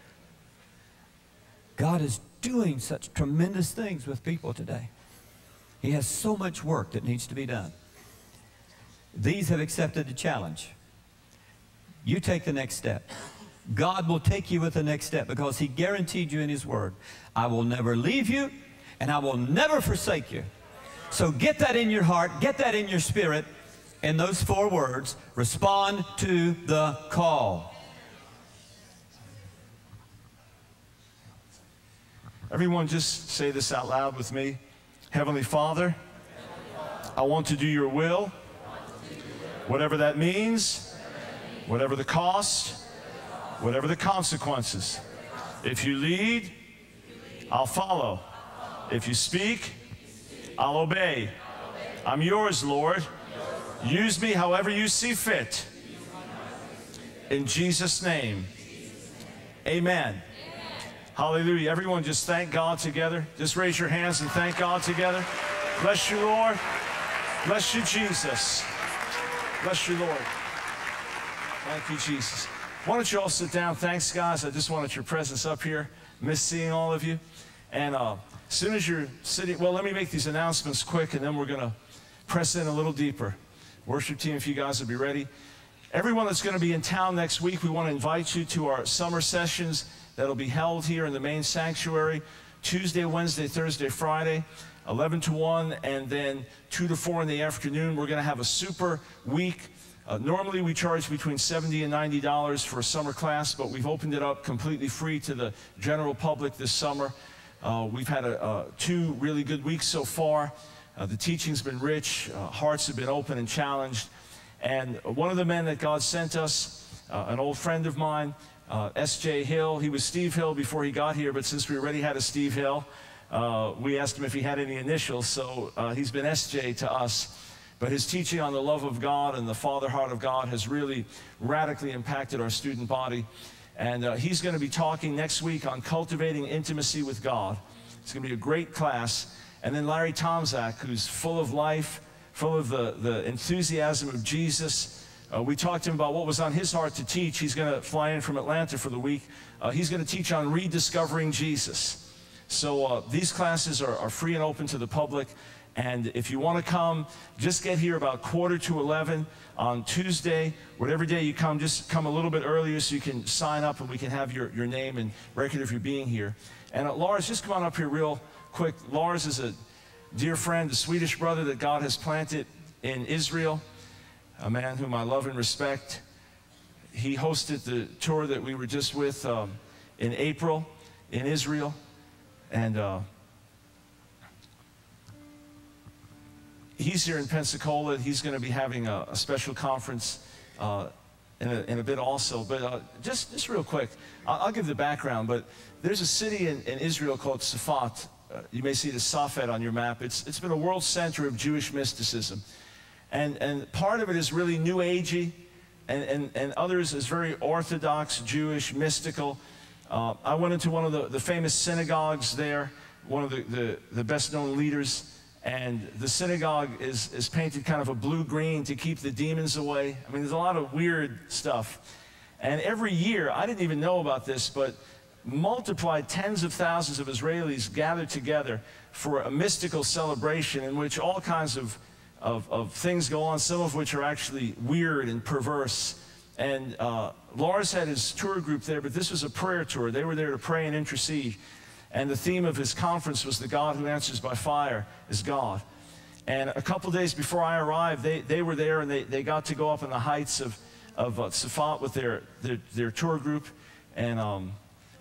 God is doing such tremendous things with people today. He has so much work that needs to be done. These have accepted the challenge. You take the next step. God will take you with the next step because he guaranteed you in his word, I will never leave you and I will never forsake you. So get that in your heart, get that in your spirit, and those four words, respond to the call. Everyone just say this out loud with me. Heavenly Father, I want to do your will, whatever that means, whatever the cost, whatever the consequences. If you lead, I'll follow. If you speak, I'll obey. I'm yours, Lord. Use me however you see fit. In Jesus' name, amen. Hallelujah. Everyone just thank God together. Just raise your hands and thank God together. Bless you, Lord. Bless you, Jesus. Bless you, Lord. Thank you, Jesus. Why don't you all sit down? Thanks, guys. I just wanted your presence up here. Miss seeing all of you. And uh, as soon as you're sitting, well, let me make these announcements quick, and then we're going to press in a little deeper. Worship team, if you guys would be ready. Everyone that's going to be in town next week, we want to invite you to our summer sessions that'll be held here in the main sanctuary, Tuesday, Wednesday, Thursday, Friday, eleven to one, and then two to four in the afternoon. We're going to have a super week. Uh, normally we charge between seventy and ninety dollars for a summer class, but we've opened it up completely free to the general public this summer. Uh, we've had a, uh, two really good weeks so far. Uh, the teaching's been rich, uh, hearts have been open and challenged. And one of the men that God sent us, uh, an old friend of mine, uh, S J Hill, he was Steve Hill before he got here, but since we already had a Steve Hill, uh, we asked him if he had any initials, so uh, he's been S J to us. But his teaching on the love of God and the Father heart of God has really radically impacted our student body. And uh, he's going to be talking next week on cultivating intimacy with God. It's going to be a great class. And then Larry Tomczak, who's full of life, full of the, the enthusiasm of Jesus. Uh, we talked to him about what was on his heart to teach. He's going to fly in from Atlanta for the week. Uh, he's going to teach on rediscovering Jesus. So uh, these classes are, are free and open to the public. And if you want to come, just get here about quarter to eleven on Tuesday. Whatever day you come, just come a little bit earlier so you can sign up and we can have your, your name and record of your being here. And uh, Lars, just come on up here real quick. Lars is a dear friend, a Swedish brother that God has planted in Israel, a man whom I love and respect. He hosted the tour that we were just with um, in April in Israel. And Uh, He's here in Pensacola. He's going to be having a, a special conference uh, in, a, in a bit also. But uh, just, just real quick, I'll, I'll give the background. But there's a city in, in Israel called Safed. Uh, you may see the Safed on your map. It's, it's been a world center of Jewish mysticism. And, and part of it is really New Agey, and, and, and others is very Orthodox, Jewish, mystical. Uh, I went into one of the, the famous synagogues there, one of the, the, the best-known leaders. And the synagogue is, is painted kind of a blue-green to keep the demons away. I mean, there's a lot of weird stuff. And every year, I didn't even know about this, but multiplied tens of thousands of Israelis gather together for a mystical celebration in which all kinds of, of, of things go on, some of which are actually weird and perverse. And uh, Lars had his tour group there, but this was a prayer tour. They were there to pray and intercede. And the theme of his conference was the God who answers by fire is God. And a couple days before I arrived, they, they were there and they, they got to go up in the heights of, of uh, Safed with their, their, their tour group. And um,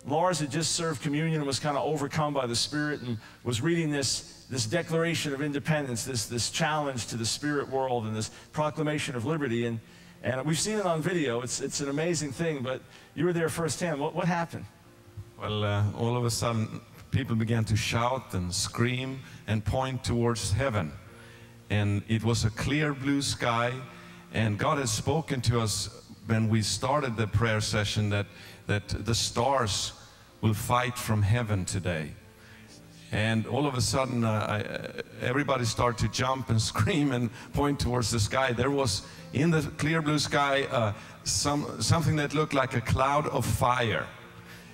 Lars had just served communion and was kind of overcome by the Spirit and was reading this, this Declaration of Independence, this, this challenge to the spirit world and this proclamation of liberty. And, and we've seen it on video. It's, it's an amazing thing, but you were there firsthand. What, what happened? Well, uh, all of a sudden, people began to shout and scream and point towards heaven. And it was a clear blue sky. And God has spoken to us when we started the prayer session that, that the stars will fight from heaven today. And all of a sudden, uh, I, everybody started to jump and scream and point towards the sky. There was, in the clear blue sky, uh, some, something that looked like a cloud of fire.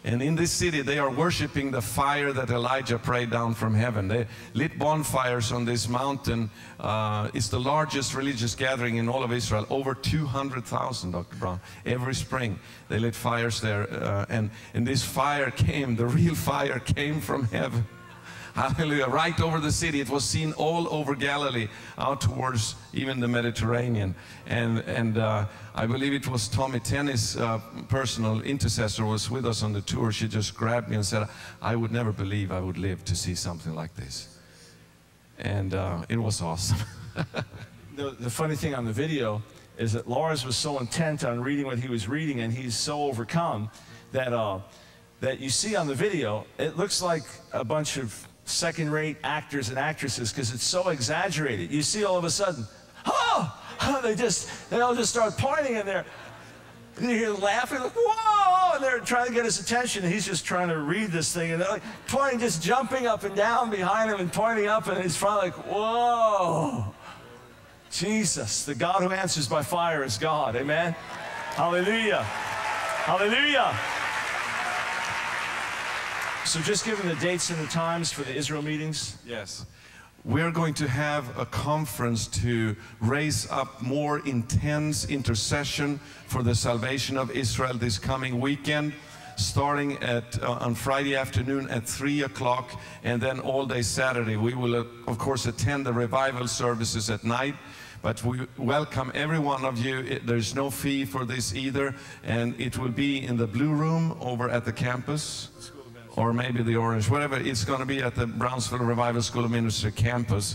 And in this city, they are worshiping the fire that Elijah prayed down from heaven. They lit bonfires on this mountain. Uh, it's the largest religious gathering in all of Israel, over two hundred thousand, Doctor Brown. Every spring, they lit fires there. Uh, and, and this fire came, the real fire came from heaven. Hallelujah, right over the city. It was seen all over Galilee, out towards even the Mediterranean. And, and uh, I believe it was Tommy Tenney's uh, personal intercessor was with us on the tour. She just grabbed me and said, I would never believe I would live to see something like this. And uh, it was awesome. the, the funny thing on the video is that Lars was so intent on reading what he was reading, and he's so overcome that, uh, that you see on the video, it looks like a bunch of second-rate actors and actresses, because it's so exaggerated. You see all of a sudden, oh, they just, they all just start pointing in there. And you hear them laughing, like, whoa, and they're trying to get his attention. And he's just trying to read this thing, and they're like pointing, just jumping up and down behind him and pointing up, and he's finally like, whoa, Jesus, the God who answers by fire is God, amen? Hallelujah, hallelujah. So just given the dates and the times for the Israel meetings? Yes. We're going to have a conference to raise up more intense intercession for the salvation of Israel this coming weekend, starting at, uh, on Friday afternoon at three o'clock, and then all day Saturday. We will, uh, of course, attend the revival services at night. But we welcome every one of you. It, there's no fee for this either. And it will be in the blue room over at the campus. Or maybe the orange, whatever. It's going to be at the Brownsville Revival School of Ministry campus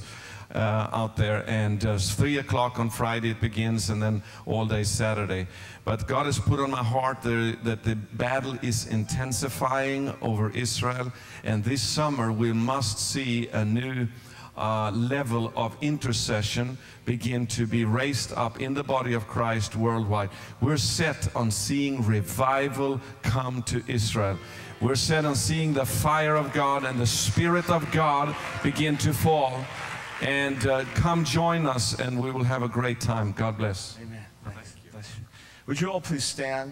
uh, out there. And uh, three o'clock on Friday it begins, and then all day Saturday. But God has put on my heart the, that the battle is intensifying over Israel. And this summer we must see a new uh, level of intercession begin to be raised up in the body of Christ worldwide. We're set on seeing revival come to Israel. We're set on seeing the fire of God and the Spirit of God begin to fall. And uh, come join us, and we will have a great time. God bless. Amen. Thanks. Thank you. Bless you. Would you all please stand?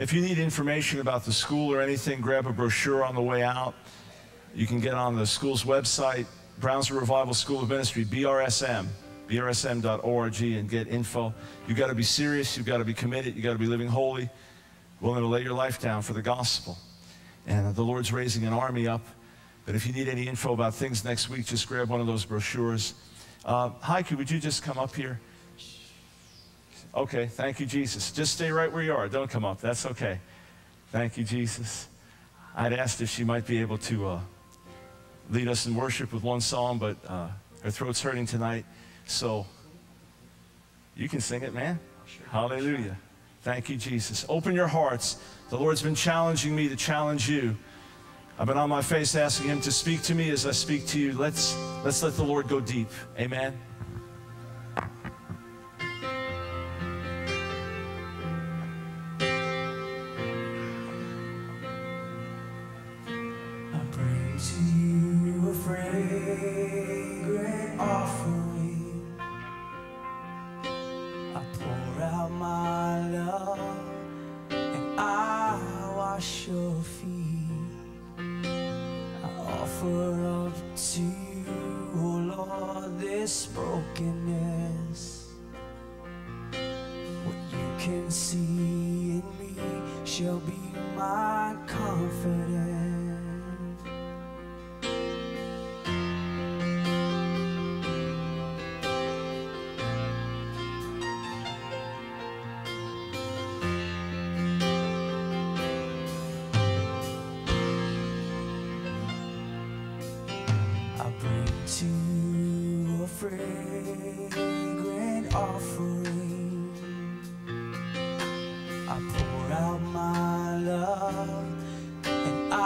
If you need information about the school or anything, grab a brochure on the way out. You can get on the school's website, Brownsville Revival School of Ministry, B R S M, B R S M dot org, and get info. You've got to be serious. You've got to be committed. You've got to be living holy, willing to lay your life down for the gospel. And the Lord's raising an army up. But if you need any info about things next week, just grab one of those brochures. Uh, Heike, would you just come up here? Okay, thank you, Jesus. Just stay right where you are. Don't come up. That's okay. Thank you, Jesus. I'd asked if she might be able to uh, lead us in worship with one song, but uh, her throat's hurting tonight. So you can sing it, man. Sure. Hallelujah. Sure. Thank you, Jesus. Open your hearts. The Lord's been challenging me to challenge you. I've been on my face asking him to speak to me as I speak to you. Let's, let's let the Lord go deep. Amen. I bring to you a fragrant offering. I pour out my love. I wash your feet. I offer up to you, oh Lord, this brokenness. What you can see in me shall be my confidence. Fragrant offering, I pour out my love and I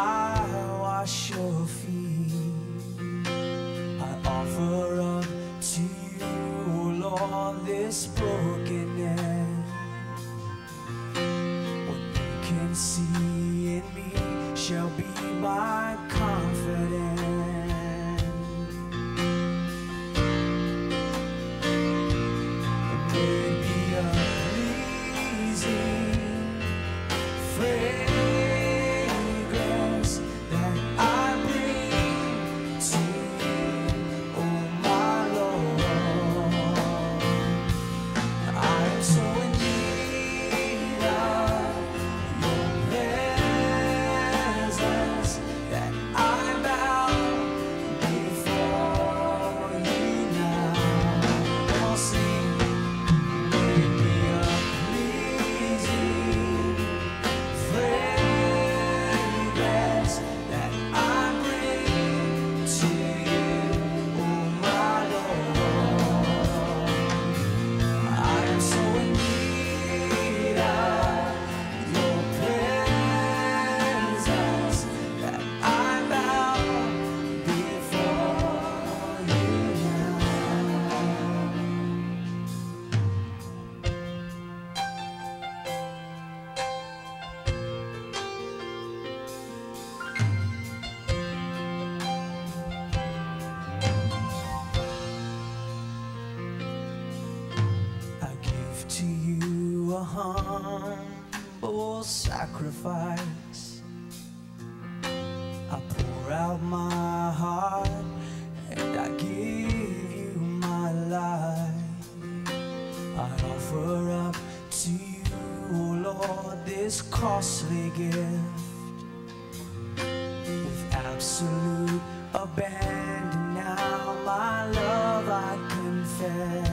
wash your feet. I offer up to you, oh Lord, this brokenness. What you can see in me shall be my confidence. your sacrifice. I pour out my heart and I give you my life. I offer up to you, O Lord, this costly gift. With absolute abandon now, my love I confess.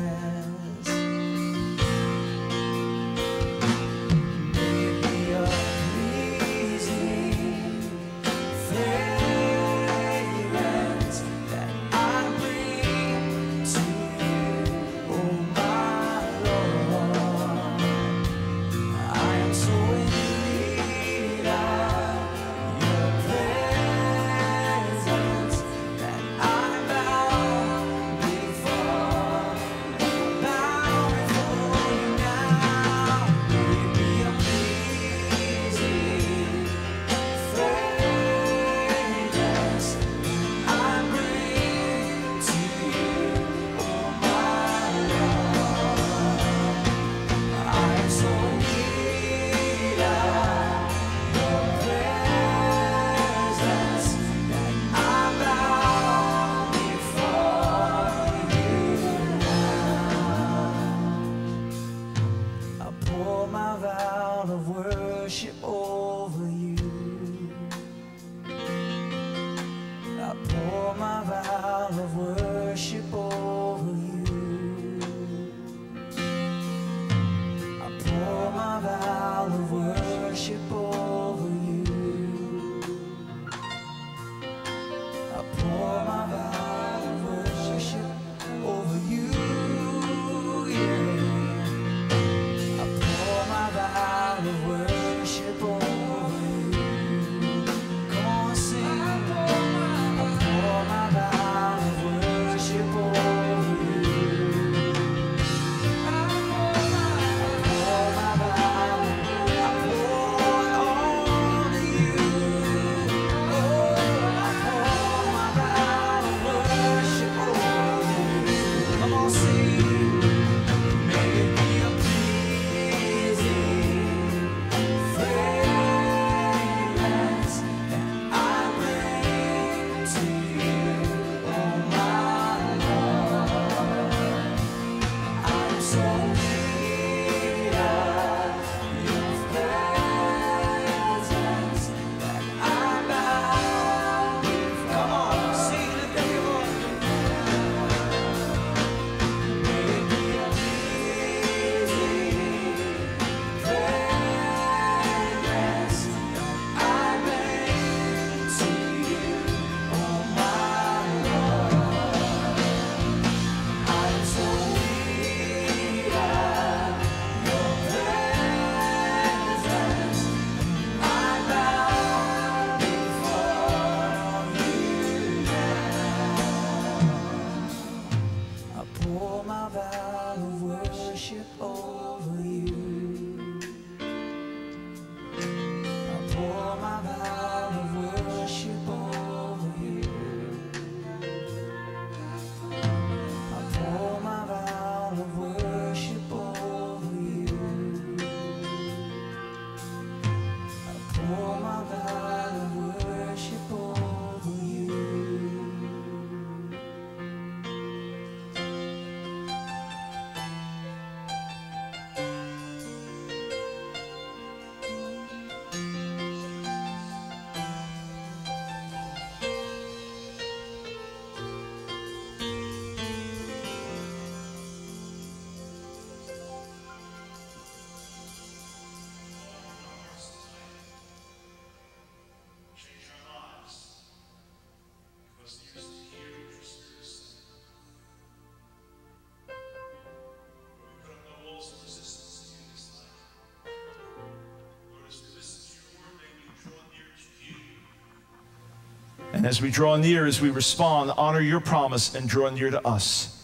And as we draw near, as we respond, honor your promise and draw near to us.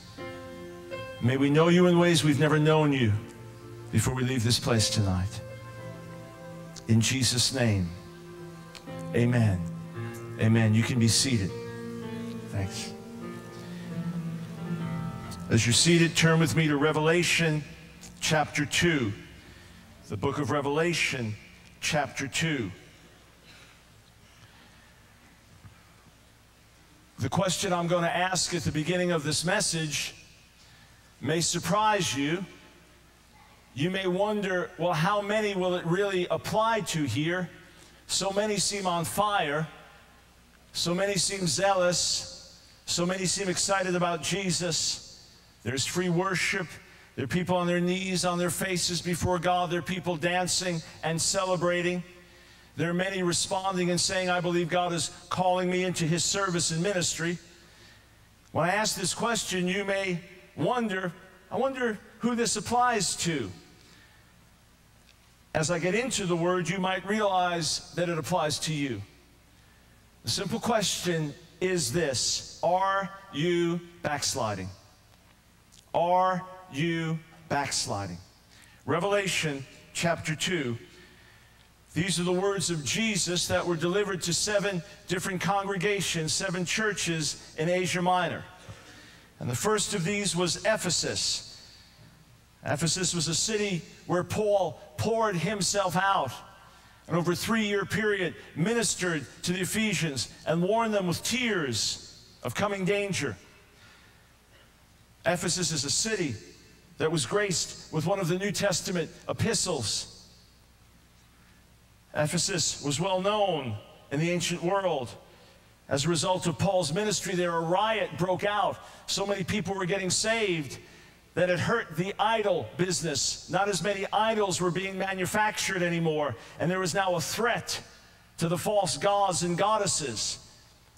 May we know you in ways we've never known you before we leave this place tonight. In Jesus' name, amen. Amen. You can be seated. Thanks. As you're seated, turn with me to Revelation chapter two, the book of Revelation chapter two. The question I'm going to ask at the beginning of this message may surprise you. You may wonder, well, how many will it really apply to here? So many seem on fire. So many seem zealous. So many seem excited about Jesus. There's free worship. There are people on their knees, on their faces before God. There are people dancing and celebrating. There are many responding and saying, I believe God is calling me into his service and ministry. When I ask this question, you may wonder, I wonder who this applies to. As I get into the word, you might realize that it applies to you. The simple question is this: are you backsliding? Are you backsliding? Revelation chapter two. These are the words of Jesus that were delivered to seven different congregations, seven churches in Asia Minor. And the first of these was Ephesus. Ephesus was a city where Paul poured himself out and over a three-year period ministered to the Ephesians and warned them with tears of coming danger. Ephesus is a city that was graced with one of the New Testament epistles. Ephesus was well known in the ancient world. As a result of Paul's ministry there, a riot broke out. So many people were getting saved that it hurt the idol business. Not as many idols were being manufactured anymore, and there was now a threat to the false gods and goddesses.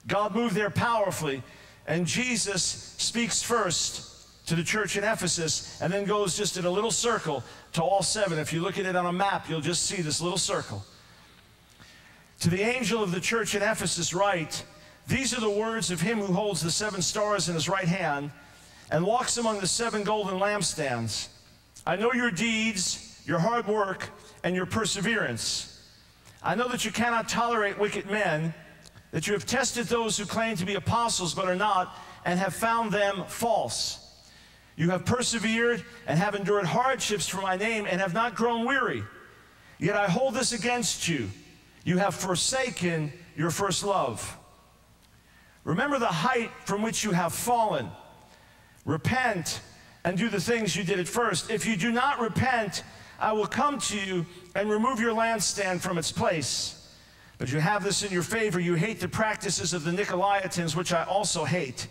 God moved there powerfully, and Jesus speaks first to the church in Ephesus and then goes just in a little circle to all seven. If you look at it on a map, you'll just see this little circle. To the angel of the church in Ephesus write, these are the words of him who holds the seven stars in his right hand and walks among the seven golden lampstands. I know your deeds, your hard work, and your perseverance. I know that you cannot tolerate wicked men, that you have tested those who claim to be apostles but are not, and have found them false. You have persevered and have endured hardships for my name and have not grown weary. Yet I hold this against you. You have forsaken your first love. Remember the height from which you have fallen. Repent and do the things you did at first. If you do not repent, I will come to you and remove your lampstand from its place. But you have this in your favor. You hate the practices of the Nicolaitans, which I also hate.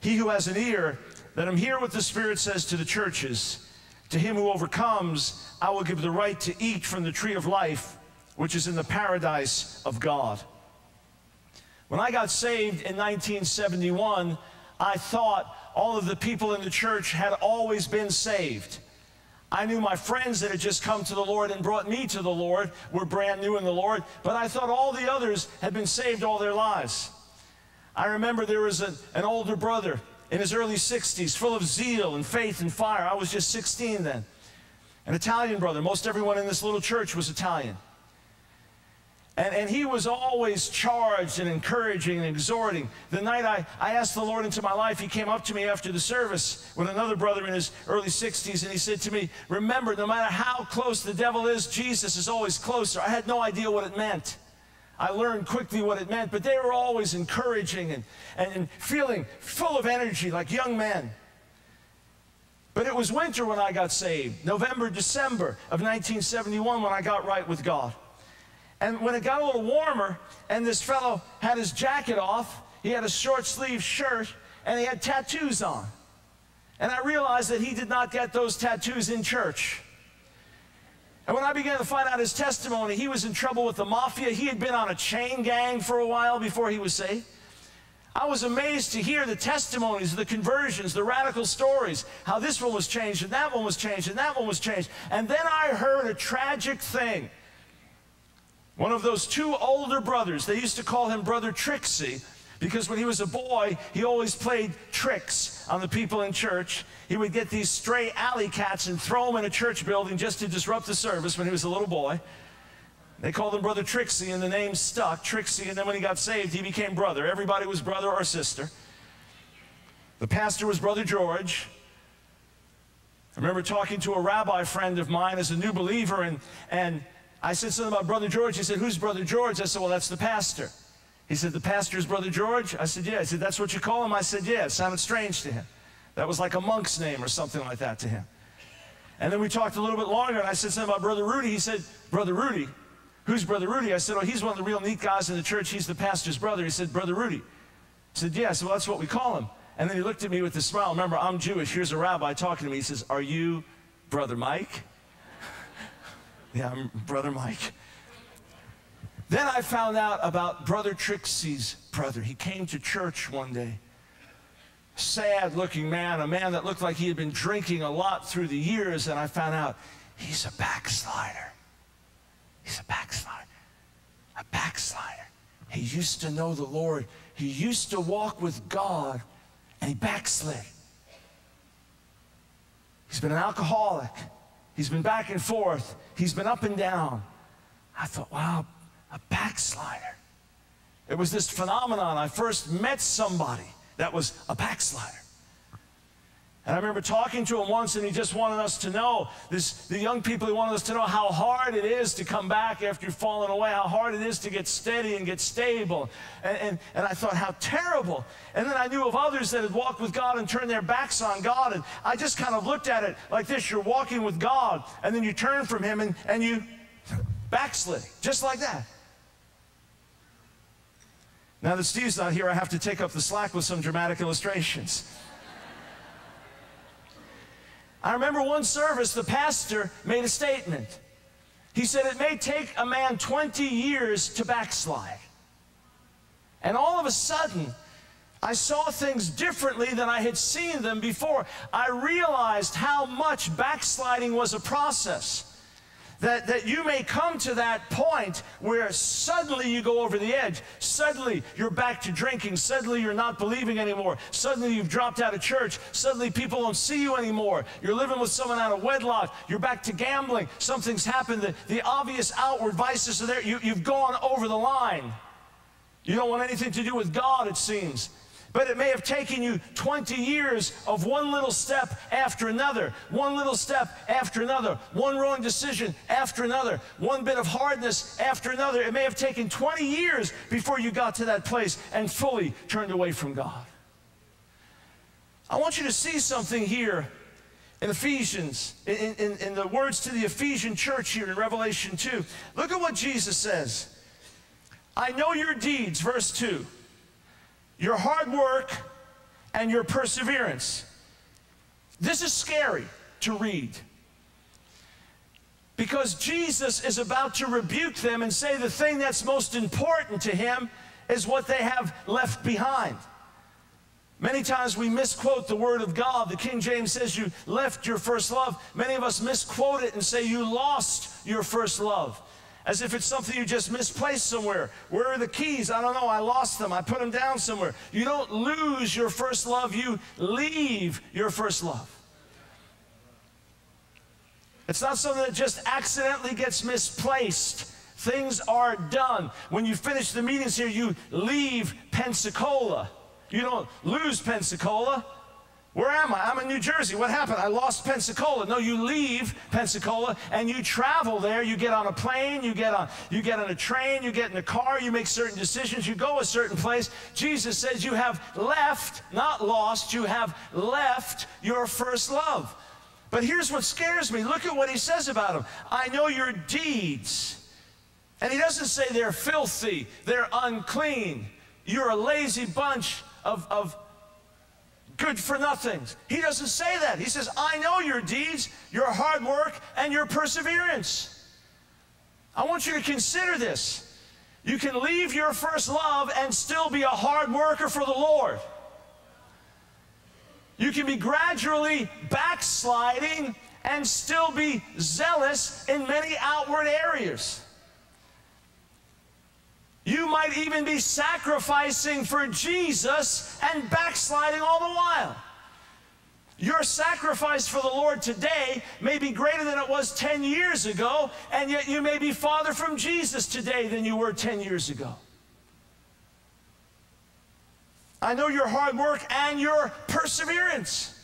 He who has an ear, let him hear what the Spirit says to the churches. To him who overcomes, I will give the right to eat from the tree of life, which is in the paradise of God. When I got saved in nineteen seventy-one, I thought all of the people in the church had always been saved. I knew my friends that had just come to the Lord and brought me to the Lord were brand new in the Lord, but I thought all the others had been saved all their lives. I remember there was an, an older brother in his early sixties, full of zeal and faith and fire. I was just sixteen then. An Italian brother. Most everyone in this little church was Italian. And, and he was always charged and encouraging and exhorting. The night I, I asked the Lord into my life, he came up to me after the service with another brother in his early sixties, and he said to me, remember, no matter how close the devil is, Jesus is always closer. I had no idea what it meant. I learned quickly what it meant, but they were always encouraging and, and, and feeling full of energy like young men. But it was winter when I got saved, November, December of nineteen seventy-one when I got right with God. And when it got a little warmer, and this fellow had his jacket off, he had a short-sleeved shirt, and he had tattoos on. And I realized that he did not get those tattoos in church. And when I began to find out his testimony, he was in trouble with the mafia. He had been on a chain gang for a while before he was saved. I was amazed to hear the testimonies, the conversions, the radical stories, how this one was changed, and that one was changed, and that one was changed. And then I heard a tragic thing. One of those two older brothers, they used to call him Brother Trixie, because when he was a boy, he always played tricks on the people in church. He would get these stray alley cats and throw them in a church building just to disrupt the service when he was a little boy. They called him Brother Trixie, and the name stuck, Trixie, and then when he got saved, he became brother. Everybody was brother or sister. The pastor was Brother George. I remember talking to a rabbi friend of mine as a new believer, and, and I said something about Brother George. He said, who's Brother George? I said, well, that's the pastor. He said, the pastor's Brother George? I said, yeah. He said, that's what you call him? I said, yeah. It sounded strange to him. That was like a monk's name or something like that to him. And then we talked a little bit longer, and I said something about Brother Rudy. He said, Brother Rudy? Who's Brother Rudy? I said, oh, he's one of the real neat guys in the church. He's the pastor's brother. He said, Brother Rudy? I said, yeah. I said, well, that's what we call him. And then he looked at me with a smile. Remember, I'm Jewish. Here's a rabbi talking to me. He says, are you Brother Mike? Yeah, I'm Brother Mike. Then I found out about Brother Trixie's brother. He came to church one day. Sad-looking man, a man that looked like he had been drinking a lot through the years, and I found out he's a backslider. He's a backslider. A backslider. He used to know the Lord. He used to walk with God, and he backslid. He's been an alcoholic. He's been back and forth. He's been up and down. I thought, wow, a backslider. It was this phenomenon. I first met somebody that was a backslider. And I remember talking to him once, and he just wanted us to know, this, the young people, he wanted us to know how hard it is to come back after you've fallen away, how hard it is to get steady and get stable. And, and, and I thought, how terrible. And then I knew of others that had walked with God and turned their backs on God, and I just kind of looked at it like this. You're walking with God, and then you turn from him, and, and you backslid, just like that. Now that Steve's not here, I have to take up the slack with some dramatic illustrations. I remember one service, the pastor made a statement. He said, it may take a man twenty years to backslide. And all of a sudden, I saw things differently than I had seen them before. I realized how much backsliding was a process. That, that you may come to that point where suddenly you go over the edge. Suddenly you're back to drinking. Suddenly you're not believing anymore. Suddenly you've dropped out of church. Suddenly people don't see you anymore. You're living with someone out of wedlock. You're back to gambling. Something's happened. The, the obvious outward vices are there. You, you've gone over the line. You don't want anything to do with God, it seems. But it may have taken you twenty years of one little step after another, one little step after another, one wrong decision after another, one bit of hardness after another. It may have taken twenty years before you got to that place and fully turned away from God. I want you to see something here in Ephesians, in, in, in the words to the Ephesian church here in Revelation two. Look at what Jesus says. I know your deeds, verse two. Your hard work, and your perseverance. This is scary to read, because Jesus is about to rebuke them and say the thing that's most important to him is what they have left behind. Many times we misquote the Word of God. The King James says you left your first love. Many of us misquote it and say you lost your first love, as if it's something you just misplaced somewhere. Where are the keys? I don't know, I lost them, I put them down somewhere. You don't lose your first love, you leave your first love. It's not something that just accidentally gets misplaced. Things are done. When you finish the meetings here, you leave Pensacola. You don't lose Pensacola. Where am I? I'm in New Jersey. What happened? I lost Pensacola. No, you leave Pensacola and you travel there. You get on a plane, you get on, you get on a train, you get in a car, you make certain decisions, you go a certain place. Jesus says you have left, not lost, you have left your first love. But here's what scares me. Look at what he says about him. I know your deeds. And he doesn't say they're filthy, they're unclean. You're a lazy bunch of, of good for nothings. He doesn't say that. He says, I know your deeds, your hard work, and your perseverance. I want you to consider this. You can leave your first love and still be a hard worker for the Lord. You can be gradually backsliding and still be zealous in many outward areas. You might even be sacrificing for Jesus and backsliding all the while. Your sacrifice for the Lord today may be greater than it was ten years ago, and yet you may be farther from Jesus today than you were ten years ago. I know your hard work and your perseverance.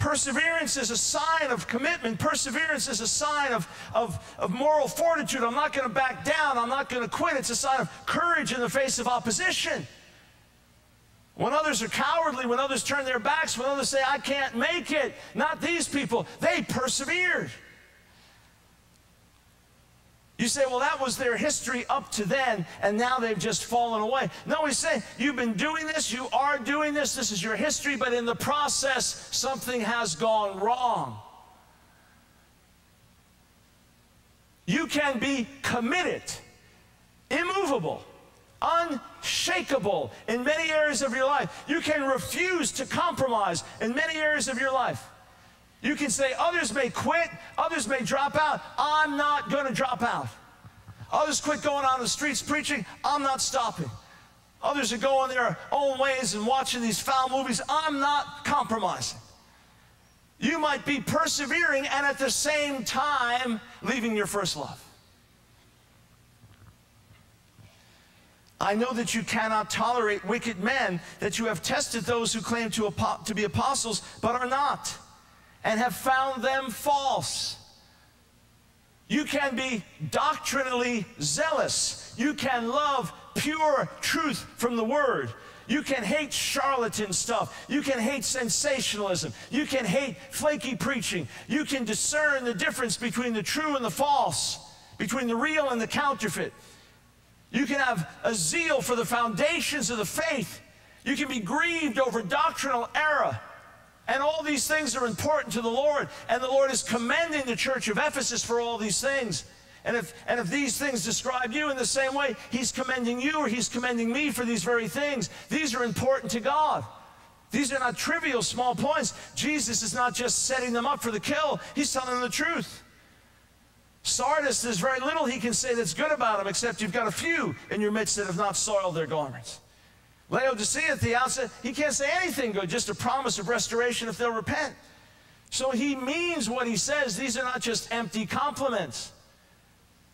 Perseverance is a sign of commitment. Perseverance is a sign of, of, of moral fortitude. I'm not going to back down. I'm not going to quit. It's a sign of courage in the face of opposition. When others are cowardly, when others turn their backs, when others say, I can't make it, not these people, they persevered. You say, well, that was their history up to then, and now they've just fallen away. No, he's saying, you've been doing this, you are doing this, this is your history, but in the process, something has gone wrong. You can be committed, immovable, unshakable in many areas of your life. You can refuse to compromise in many areas of your life. You can say, others may quit, others may drop out. I'm not going to drop out. Others quit going on the streets preaching. I'm not stopping. Others are going their own ways and watching these foul movies. I'm not compromising. You might be persevering and at the same time leaving your first love. I know that you cannot tolerate wicked men, that you have tested those who claim to, to be apostles but are not, and have found them false. You can be doctrinally zealous. You can love pure truth from the Word. You can hate charlatan stuff. You can hate sensationalism. You can hate flaky preaching. You can discern the difference between the true and the false, between the real and the counterfeit. You can have a zeal for the foundations of the faith. You can be grieved over doctrinal error. And all these things are important to the Lord, and the Lord is commending the church of Ephesus for all these things. And if, and if these things describe you in the same way, he's commending you or he's commending me for these very things. These are important to God. These are not trivial small points. Jesus is not just setting them up for the kill. He's telling them the truth. Sardis, there's very little he can say that's good about them, except you've got a few in your midst that have not soiled their garments. Laodicea at the outset, he can't say anything good, just a promise of restoration if they'll repent. So he means what he says. These are not just empty compliments.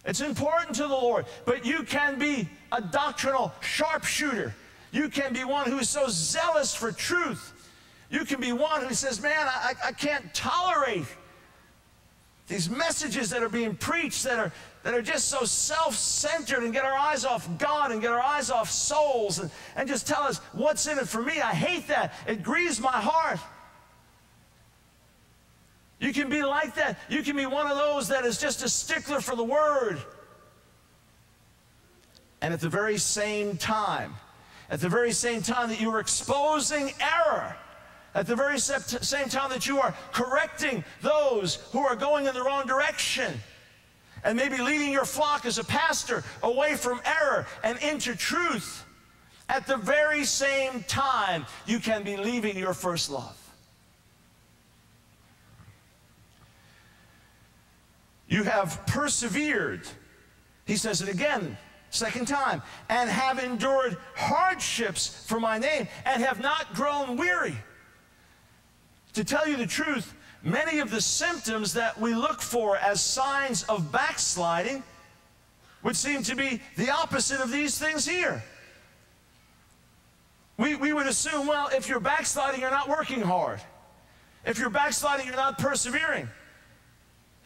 It's important to the Lord, but you can be a doctrinal sharpshooter. You can be one who is so zealous for truth. You can be one who says, man, I, I can't tolerate these messages that are being preached that are, that are just so self-centered, and get our eyes off God and get our eyes off souls, and, and just tell us what's in it for me. I hate that. It grieves my heart. You can be like that. You can be one of those that is just a stickler for the Word. And at the very same time, at the very same time that you are exposing error, at the very same time that you are correcting those who are going in the wrong direction, and maybe leading your flock as a pastor away from error and into truth, at the very same time, you can be leaving your first love. You have persevered. He says it again. Second time, and have endured hardships for my name, and have not grown weary. To tell you the truth, many of the symptoms that we look for as signs of backsliding would seem to be the opposite of these things here. We, we would assume, well, if you're backsliding, you're not working hard. If you're backsliding, you're not persevering.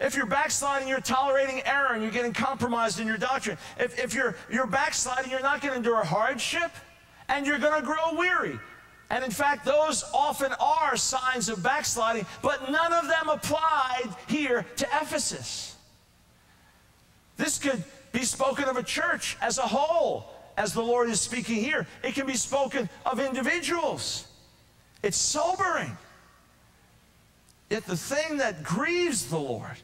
If you're backsliding, you're tolerating error and you're getting compromised in your doctrine. If, if you're, you're backsliding, you're not going to endure hardship and you're going to grow weary. And in fact, those often are signs of backsliding, but none of them applied here to Ephesus. This could be spoken of a church as a whole, as the Lord is speaking here. It can be spoken of individuals. It's sobering. Yet the thing that grieves the Lord,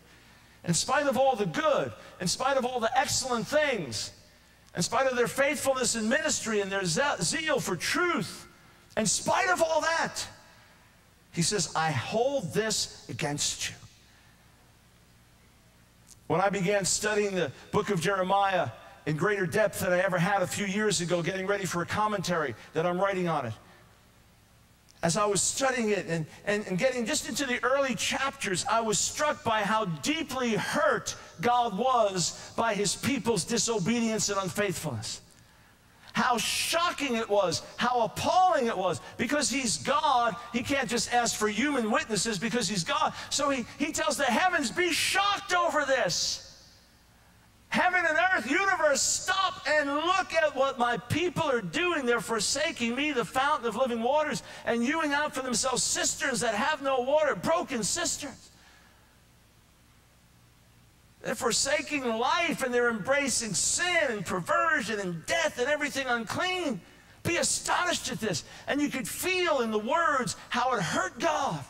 in spite of all the good, in spite of all the excellent things, in spite of their faithfulness in ministry and their zeal for truth, in spite of all that, he says, I hold this against you. When I began studying the book of Jeremiah in greater depth than I ever had a few years ago, getting ready for a commentary that I'm writing on it, as I was studying it and, and, and getting just into the early chapters, I was struck by how deeply hurt God was by his people's disobedience and unfaithfulness. how shocking it was, how appalling it was. Because he's God, he can't just ask for human witnesses because he's God. So he, he tells the heavens, be shocked over this. Heaven and earth, universe, stop and look at what my people are doing. They're forsaking me, the fountain of living waters, and hewing out for themselves cisterns that have no water, broken cisterns. They're forsaking life, and they're embracing sin and perversion and death and everything unclean. Be astonished at this. And you could feel in the words how it hurt God.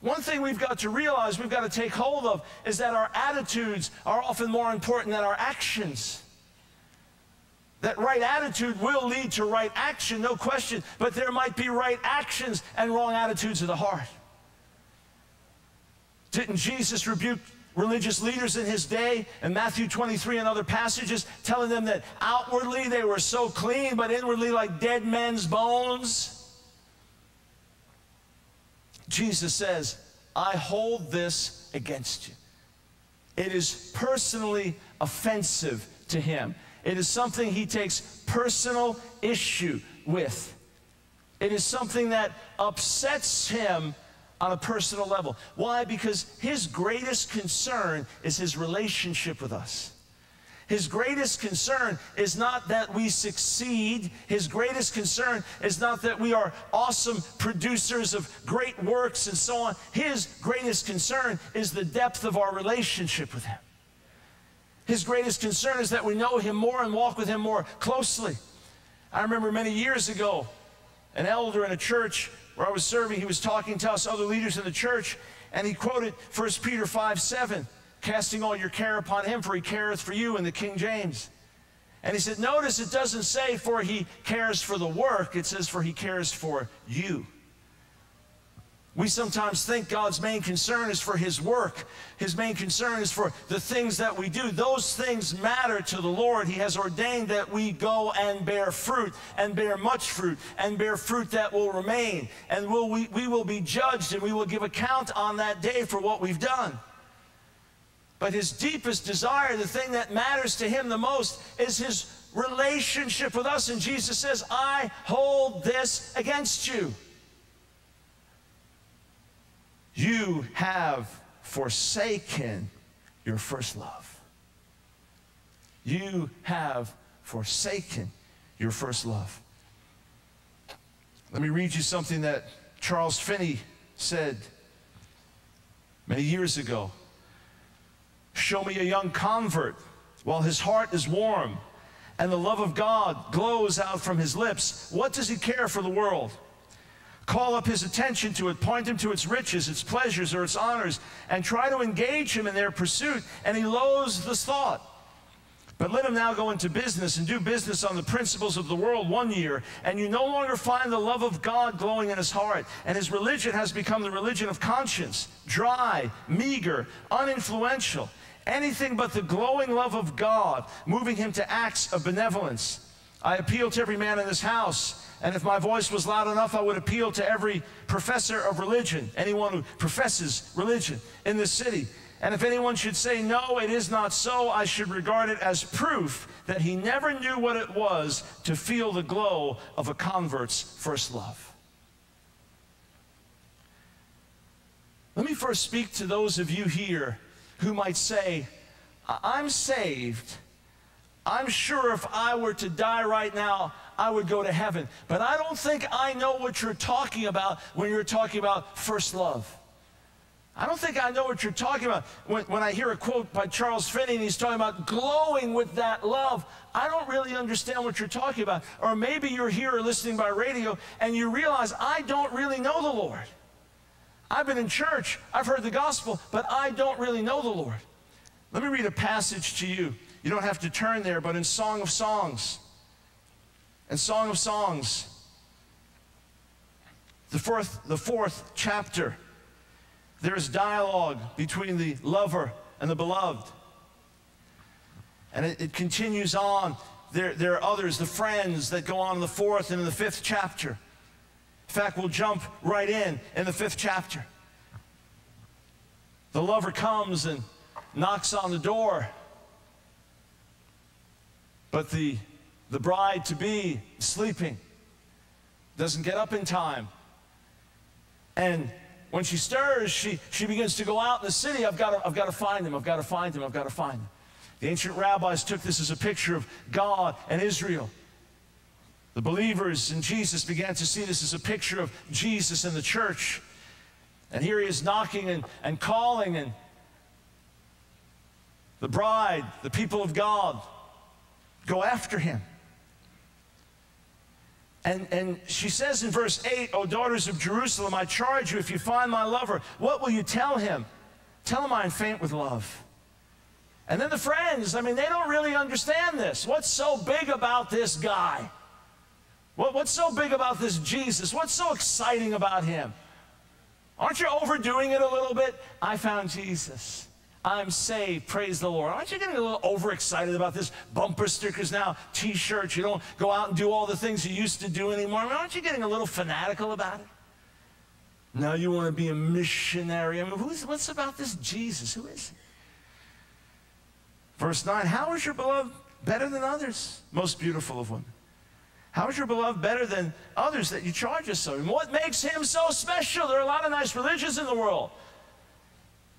One thing we've got to realize, we've got to take hold of, is that our attitudes are often more important than our actions. That right attitude will lead to right action, no question, but there might be right actions and wrong attitudes of the heart. Didn't Jesus rebuke religious leaders in his day in Matthew twenty-three and other passages, telling them that outwardly they were so clean, but inwardly like dead men's bones? Jesus says, I hold this against you. It is personally offensive to him. It is something he takes personal issue with. It is something that upsets him on a personal level. Why? Because his greatest concern is his relationship with us. His greatest concern is not that we succeed. His greatest concern is not that we are awesome producers of great works and so on. His greatest concern is the depth of our relationship with him. His greatest concern is that we know him more and walk with him more closely. I remember many years ago, an elder in a church where I was serving, he was talking to us, other leaders in the church, and he quoted First Peter five seven. Casting all your care upon him, for he careth for you, in the King James. And he said, notice it doesn't say for he cares for the work, it says for he cares for you. We sometimes think God's main concern is for his work. His main concern is for the things that we do. Those things matter to the Lord. He has ordained that we go and bear fruit, and bear much fruit, and bear fruit that will remain. And we'll, we, we will be judged, and we will give account on that day for what we've done. But his deepest desire, the thing that matters to him the most, is his relationship with us. And Jesus says, I hold this against you. You have forsaken your first love. You have forsaken your first love. Let me read you something that Charles Finney said many years ago. Show me a young convert while his heart is warm and the love of God glows out from his lips. What does he care for the world? Call up his attention to it, point him to its riches, its pleasures, or its honors, and try to engage him in their pursuit, and he loathes this thought. But let him now go into business and do business on the principles of the world one year, and you no longer find the love of God glowing in his heart, and his religion has become the religion of conscience, dry, meager, uninfluential. Anything but the glowing love of God, moving him to acts of benevolence. I appeal to every man in this house, and if my voice was loud enough, I would appeal to every professor of religion, anyone who professes religion in this city. And if anyone should say, no, it is not so, I should regard it as proof that he never knew what it was to feel the glow of a convert's first love. Let me first speak to those of you here who might say, I'm saved. I'm sure if I were to die right now, I would go to heaven. But I don't think I know what you're talking about when you're talking about first love. I don't think I know what you're talking about. When, when I hear a quote by Charles Finney and he's talking about glowing with that love, I don't really understand what you're talking about. Or maybe you're here or listening by radio and you realize, I don't really know the Lord. I've been in church, I've heard the gospel, but I don't really know the Lord. Let me read a passage to you. You don't have to turn there, but in Song of Songs, in Song of Songs, the fourth, the fourth chapter, there is dialogue between the lover and the beloved. And it, it continues on. There, there are others, the friends, that go on in the fourth and in the fifth chapter. In fact, we'll jump right in, in the fifth chapter. The lover comes and knocks on the door, but the The bride-to-be sleeping, doesn't get up in time. And when she stirs, she, she begins to go out in the city. I've got to, I've got to find him, I've got to find him, I've got to find him. The ancient rabbis took this as a picture of God and Israel. The believers in Jesus began to see this as a picture of Jesus and the church. And here he is knocking and, and calling, and the bride, the people of God, go after him. And, and she says in verse eight, "O daughters of Jerusalem, I charge you, if you find my lover, what will you tell him? Tell him I am faint with love." And then the friends, I mean, they don't really understand this. What's so big about this guy? What, what's so big about this Jesus? What's so exciting about him? Aren't you overdoing it a little bit? I found Jesus. I'm saved, praise the Lord. Aren't you getting a little overexcited about this? Bumper stickers now, t-shirts, you don't go out and do all the things you used to do anymore. I mean, aren't you getting a little fanatical about it? Now you want to be a missionary. I mean, who's, what's about this Jesus? Who is he? Verse nine, how is your beloved better than others, most beautiful of women? How is your beloved better than others that you charge us so? And what makes him so special? There are a lot of nice religions in the world.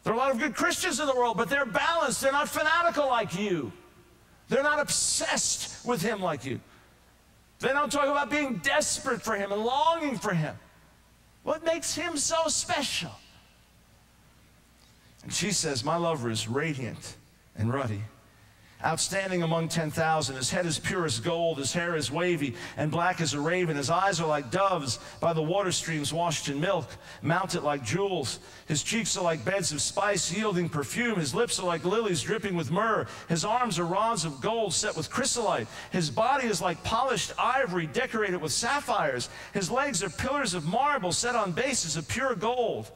There are a lot of good Christians in the world, but they're balanced. They're not fanatical like you. They're not obsessed with him like you. They don't talk about being desperate for him and longing for him. What makes him so special? And she says, my lover is radiant and ruddy, outstanding among ten thousand. His head is pure as gold, his hair is wavy and black as a raven. His eyes are like doves by the water streams washed in milk, mounted like jewels. His cheeks are like beds of spice yielding perfume. His lips are like lilies dripping with myrrh. His arms are rods of gold set with chrysolite. His body is like polished ivory decorated with sapphires. His legs are pillars of marble set on bases of pure gold.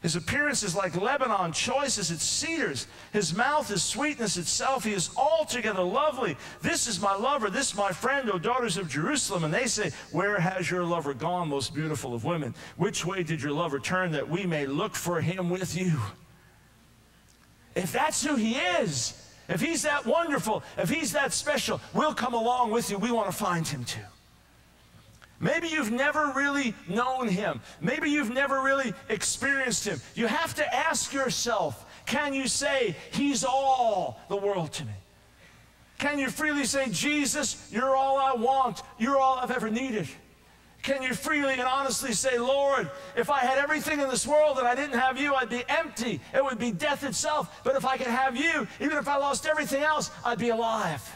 His appearance is like Lebanon, choice as its cedars. His mouth is sweetness itself. He is altogether lovely. This is my lover, this my friend, O daughters of Jerusalem. And they say, where has your lover gone, most beautiful of women? Which way did your lover turn that we may look for him with you? If that's who he is, if he's that wonderful, if he's that special, we'll come along with you. We want to find him too. Maybe you've never really known him. Maybe you've never really experienced him. You have to ask yourself, can you say, he's all the world to me? Can you freely say, Jesus, you're all I want. You're all I've ever needed. Can you freely and honestly say, Lord, if I had everything in this world and I didn't have you, I'd be empty. It would be death itself. But if I could have you, even if I lost everything else, I'd be alive.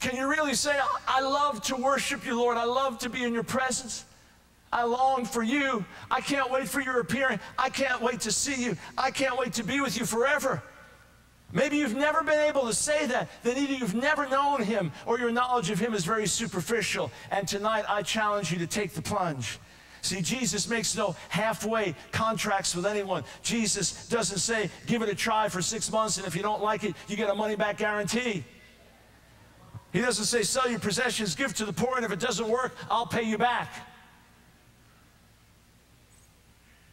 Can you really say, I love to worship you, Lord. I love to be in your presence. I long for you. I can't wait for your appearing. I can't wait to see you. I can't wait to be with you forever. Maybe you've never been able to say that. Then either you've never known him or your knowledge of him is very superficial. And tonight I challenge you to take the plunge. See, Jesus makes no halfway contracts with anyone. Jesus doesn't say, give it a try for six months, and if you don't like it, you get a money-back guarantee. He doesn't say, sell your possessions, give to the poor, and if it doesn't work, I'll pay you back.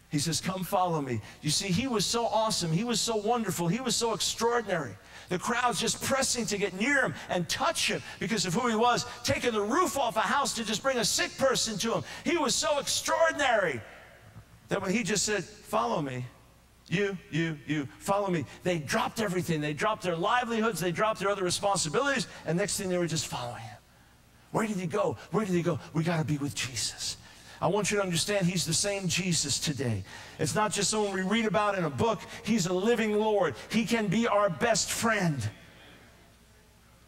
He says, come follow me. You see, he was so awesome. He was so wonderful. He was so extraordinary. The crowd's just pressing to get near him and touch him because of who he was, taking the roof off a house to just bring a sick person to him. He was so extraordinary that when he just said, follow me, You, you, you, follow me. They dropped everything. They dropped their livelihoods. They dropped their other responsibilities. And next thing, they were just following him. Where did he go? Where did he go? We got to be with Jesus. I want you to understand he's the same Jesus today. It's not just someone we read about in a book. He's a living Lord. He can be our best friend.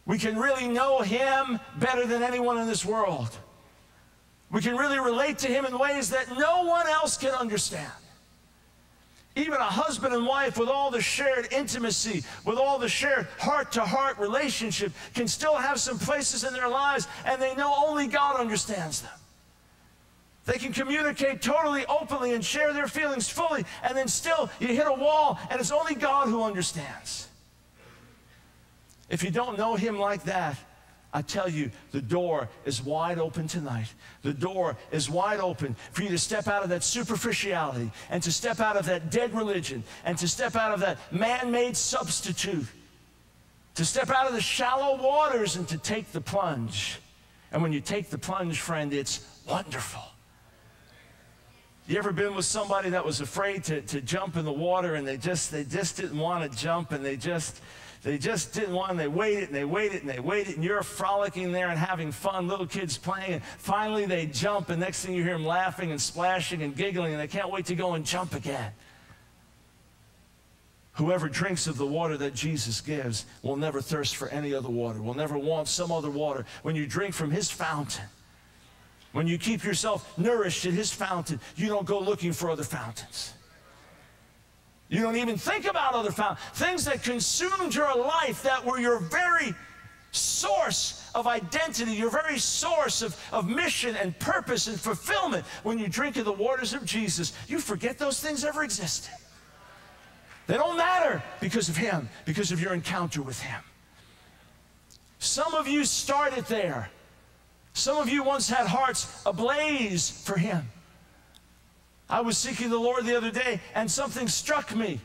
We can really know him better than anyone in this world. We can really relate to him in ways that no one else can understand. Even a husband and wife with all the shared intimacy, with all the shared heart-to-heart relationship can still have some places in their lives and they know only God understands them. They can communicate totally openly and share their feelings fully, and then still you hit a wall and it's only God who understands. If you don't know him like that, I tell you, the door is wide open tonight. The door is wide open for you to step out of that superficiality and to step out of that dead religion and to step out of that man-made substitute to step out of the shallow waters and to take the plunge. And when you take the plunge, friend, it's wonderful. You ever been with somebody that was afraid to, to jump in the water, and they just, they just didn't want to jump, and they just, they just didn't want, and they waited, and they waited, and they waited, and you're frolicking there and having fun, little kids playing, and finally they jump, and next thing you hear them laughing and splashing and giggling, and they can't wait to go and jump again. Whoever drinks of the water that Jesus gives will never thirst for any other water, will never want some other water. When you drink from his fountain, when you keep yourself nourished at his fountain, you don't go looking for other fountains. You don't even think about other fountains. Things that consumed your life, that were your very source of identity, your very source of, of mission and purpose and fulfillment. When you drink of the waters of Jesus, you forget those things ever existed. They don't matter because of him, because of your encounter with him. Some of you started there. Some of you once had hearts ablaze for him. I was seeking the Lord the other day, and something struck me.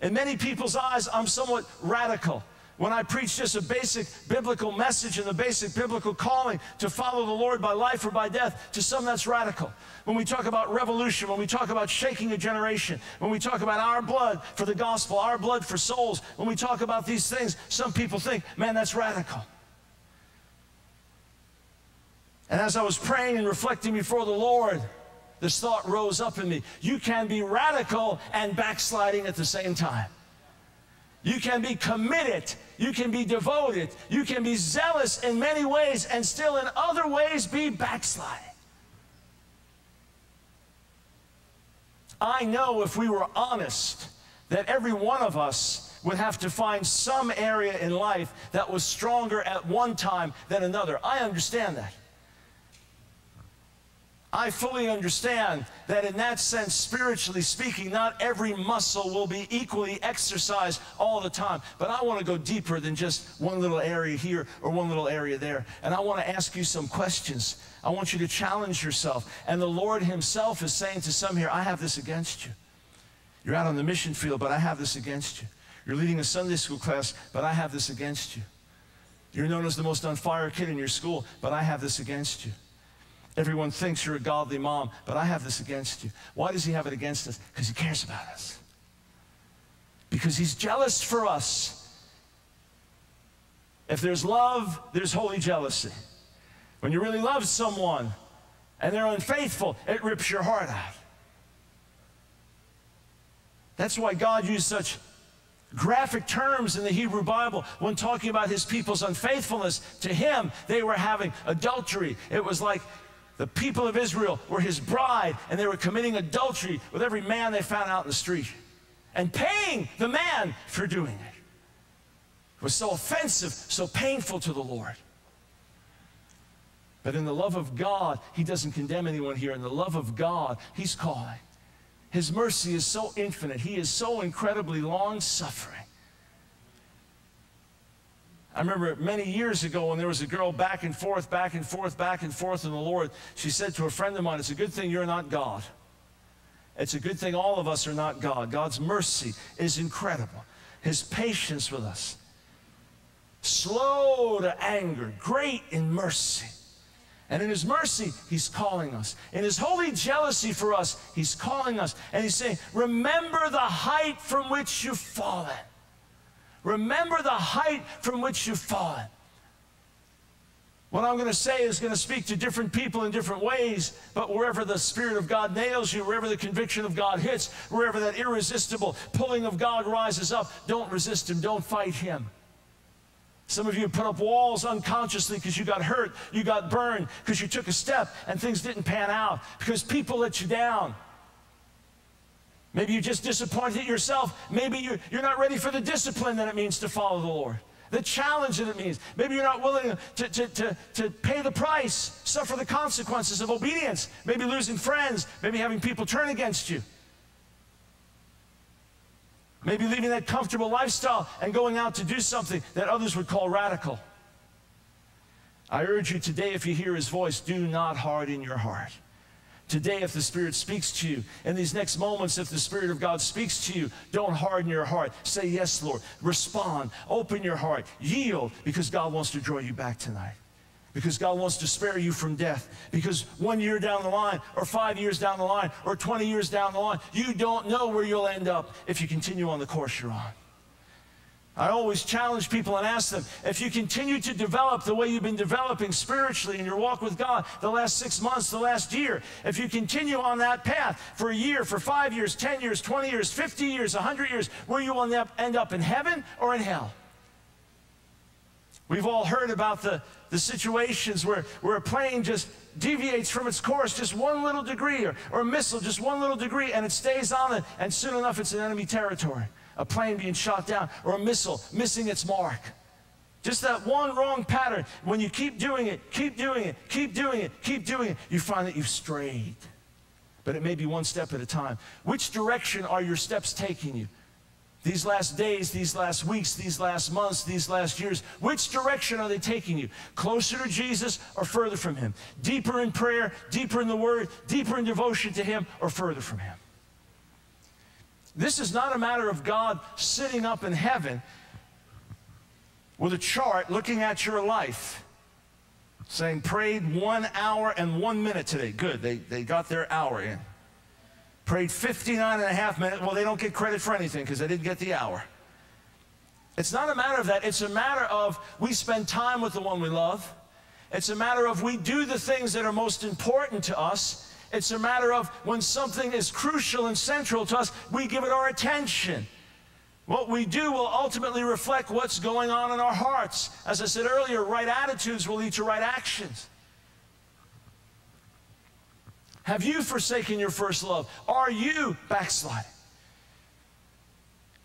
In many people's eyes, I'm somewhat radical when I preach just a basic biblical message and the basic biblical calling to follow the Lord by life or by death. To some, that's radical. When we talk about revolution, when we talk about shaking a generation, when we talk about our blood for the gospel, our blood for souls, when we talk about these things, some people think, man, that's radical. And as I was praying and reflecting before the Lord, this thought rose up in me. You can be radical and backsliding at the same time. You can be committed. You can be devoted. You can be zealous in many ways and still in other ways be backsliding. I know if we were honest that every one of us would have to find some area in life that was stronger at one time than another. I understand that. I fully understand that in that sense, spiritually speaking, not every muscle will be equally exercised all the time. But I want to go deeper than just one little area here or one little area there. And I want to ask you some questions. I want you to challenge yourself. And the Lord himself is saying to some here, I have this against you. You're out on the mission field, but I have this against you. You're leading a Sunday school class, but I have this against you. You're known as the most on fire kid in your school, but I have this against you. Everyone thinks you're a godly mom, but I have this against you. Why does he have it against us? Because he cares about us. Because he's jealous for us. If there's love, there's holy jealousy. When you really love someone and they're unfaithful, it rips your heart out. That's why God used such graphic terms in the Hebrew Bible when talking about his people's unfaithfulness to him. They were having adultery. It was like the people of Israel were his bride, and they were committing adultery with every man they found out in the street and paying the man for doing it. It was so offensive, so painful to the Lord. But in the love of God, he doesn't condemn anyone here. In the love of God, he's calling. His mercy is so infinite. He is so incredibly long-suffering. I remember many years ago when there was a girl back and forth, back and forth, back and forth in the Lord, she said to a friend of mine, it's a good thing you're not God. It's a good thing all of us are not God. God's mercy is incredible. His patience with us, slow to anger, great in mercy. And in his mercy, he's calling us. In his holy jealousy for us, he's calling us. And he's saying, remember the height from which you've fallen. Remember the height from which you've fallen. What I'm going to say is going to speak to different people in different ways, but wherever the Spirit of God nails you, wherever the conviction of God hits, wherever that irresistible pulling of God rises up, don't resist him, don't fight him. Some of you put up walls unconsciously because you got hurt, you got burned, because you took a step and things didn't pan out, because people let you down. Maybe you just disappointed yourself. Maybe you, you're not ready for the discipline that it means to follow the Lord, the challenge that it means. Maybe you're not willing to, to, to, to pay the price, suffer the consequences of obedience, maybe losing friends, maybe having people turn against you. Maybe leaving that comfortable lifestyle and going out to do something that others would call radical. I urge you today, if you hear his voice, do not harden your heart. Today, if the Spirit speaks to you, in these next moments, if the Spirit of God speaks to you, don't harden your heart. Say, yes, Lord. Respond. Open your heart. Yield, because God wants to draw you back tonight. Because God wants to spare you from death. Because one year down the line, or five years down the line, or twenty years down the line, you don't know where you'll end up if you continue on the course you're on. I always challenge people and ask them, if you continue to develop the way you've been developing spiritually in your walk with God the last six months, the last year, if you continue on that path for a year, for five years, ten years, twenty years, fifty years, one hundred years, will you end up in heaven or in hell? We've all heard about the, the situations where, where a plane just deviates from its course just one little degree, or, or a missile just one little degree, and it stays on it, and soon enough it's in enemy territory. A plane being shot down, or a missile missing its mark. Just that one wrong pattern. When you keep doing it, keep doing it, keep doing it, keep doing it, you find that you've strayed. But it may be one step at a time. Which direction are your steps taking you? These last days, these last weeks, these last months, these last years, which direction are they taking you? Closer to Jesus or further from Him? Deeper in prayer, deeper in the Word, deeper in devotion to Him, or further from Him? This is not a matter of God sitting up in heaven with a chart looking at your life, saying, prayed one hour and one minute today. Good, they, they got their hour in. Prayed fifty-nine and a half minutes. Well, they don't get credit for anything because they didn't get the hour. It's not a matter of that. It's a matter of we spend time with the one we love. It's a matter of we do the things that are most important to us. It's a matter of when something is crucial and central to us, we give it our attention. What we do will ultimately reflect what's going on in our hearts. As I said earlier, right attitudes will lead to right actions. Have you forsaken your first love? Are you backsliding?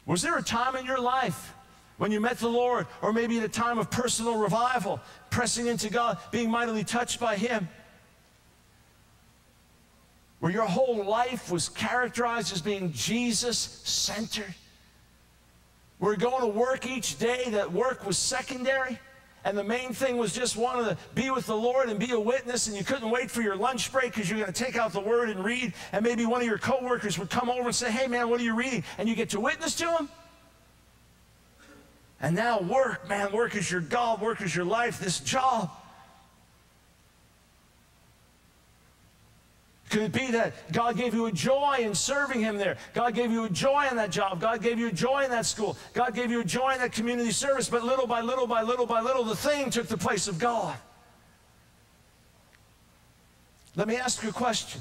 Was there a time in your life when you met the Lord, or maybe at a time of personal revival, pressing into God, being mightily touched by Him, where your whole life was characterized as being Jesus-centered? We're going to work each day, that work was secondary, and the main thing was just wanting to be with the Lord and be a witness, and you couldn't wait for your lunch break because you're going to take out the Word and read, and maybe one of your coworkers would come over and say, hey man, what are you reading? And you get to witness to him. And now work, man, work is your God, work is your life, this job. Could it be that God gave you a joy in serving Him there? God gave you a joy in that job. God gave you a joy in that school. God gave you a joy in that community service. But little by little by little by little, the thing took the place of God. Let me ask you a question.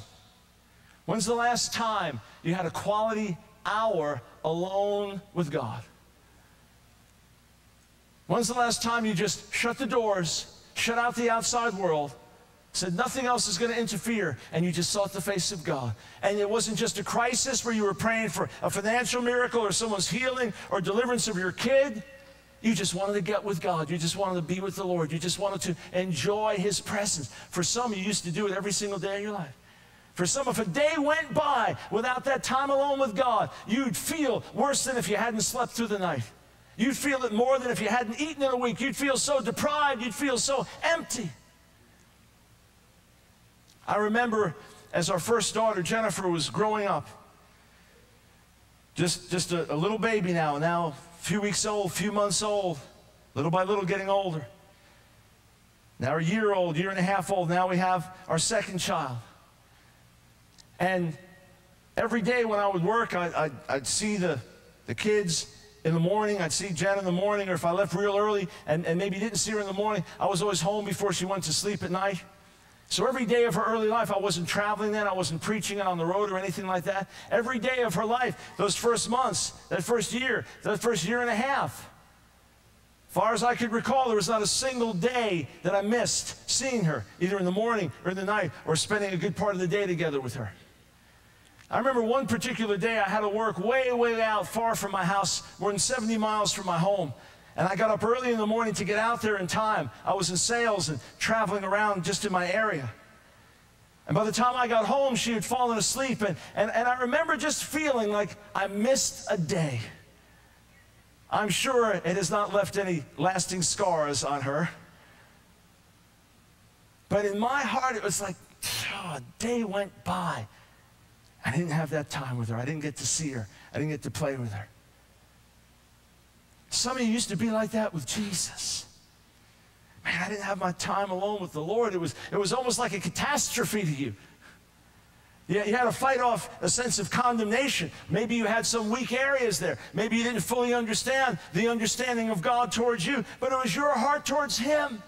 When's the last time you had a quality hour alone with God? When's the last time you just shut the doors, shut out the outside world, said nothing else is going to interfere, and you just sought the face of God? And it wasn't just a crisis where you were praying for a financial miracle or someone's healing or deliverance of your kid. You just wanted to get with God. You just wanted to be with the Lord. You just wanted to enjoy His presence. For some, you used to do it every single day of your life. For some, if a day went by without that time alone with God, you'd feel worse than if you hadn't slept through the night. You'd feel it more than if you hadn't eaten in a week. You'd feel so deprived. You'd feel so empty. I remember as our first daughter, Jennifer, was growing up, just, just a, a little baby now, now a few weeks old, few months old, little by little getting older. Now a year old, year and a half old, now we have our second child. And every day when I would work, I, I'd, I'd see the, the kids in the morning. I'd see Jen in the morning, or if I left real early and, and maybe didn't see her in the morning, I was always home before she went to sleep at night. So every day of her early life, I wasn't traveling then, I wasn't preaching on the road or anything like that. Every day of her life, those first months, that first year, that first year and a half, as far as I could recall, there was not a single day that I missed seeing her, either in the morning or in the night, or spending a good part of the day together with her. I remember one particular day I had to work way, way out, far from my house, more than seventy miles from my home. And I got up early in the morning to get out there in time. I was in sales and traveling around just in my area. And by the time I got home, she had fallen asleep. And, and, and I remember just feeling like I missed a day. I'm sure it has not left any lasting scars on her. But in my heart, it was like, wow, a day went by. I didn't have that time with her. I didn't get to see her. I didn't get to play with her. Some of you used to be like that with Jesus. Man, I didn't have my time alone with the Lord. It was, it was almost like a catastrophe to you. You, you had to fight off a sense of condemnation. Maybe you had some weak areas there. Maybe you didn't fully understand the understanding of God towards you, but it was your heart towards Him.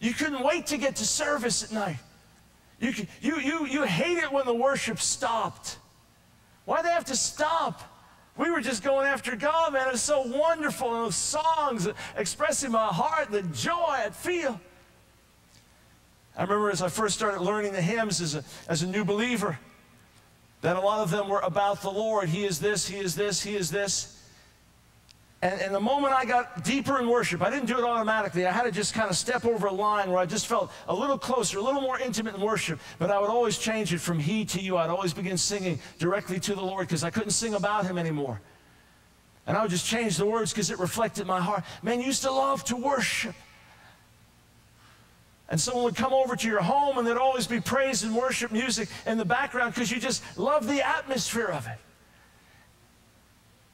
You couldn't wait to get to service at night. You, you, you, you hate it when the worship stopped. Why'd they have to stop? We were just going after God, man. It was so wonderful. And those songs expressing my heart, the joy I'd feel. I remember as I first started learning the hymns as a, as a new believer, that a lot of them were about the Lord. He is this, He is this, He is this. And, and the moment I got deeper in worship, I didn't do it automatically. I had to just kind of step over a line where I just felt a little closer, a little more intimate in worship. But I would always change it from He to You. I'd always begin singing directly to the Lord because I couldn't sing about Him anymore. And I would just change the words because it reflected my heart. Man, you used to love to worship. And someone would come over to your home and there'd always be praise and worship music in the background because you just loved the atmosphere of it.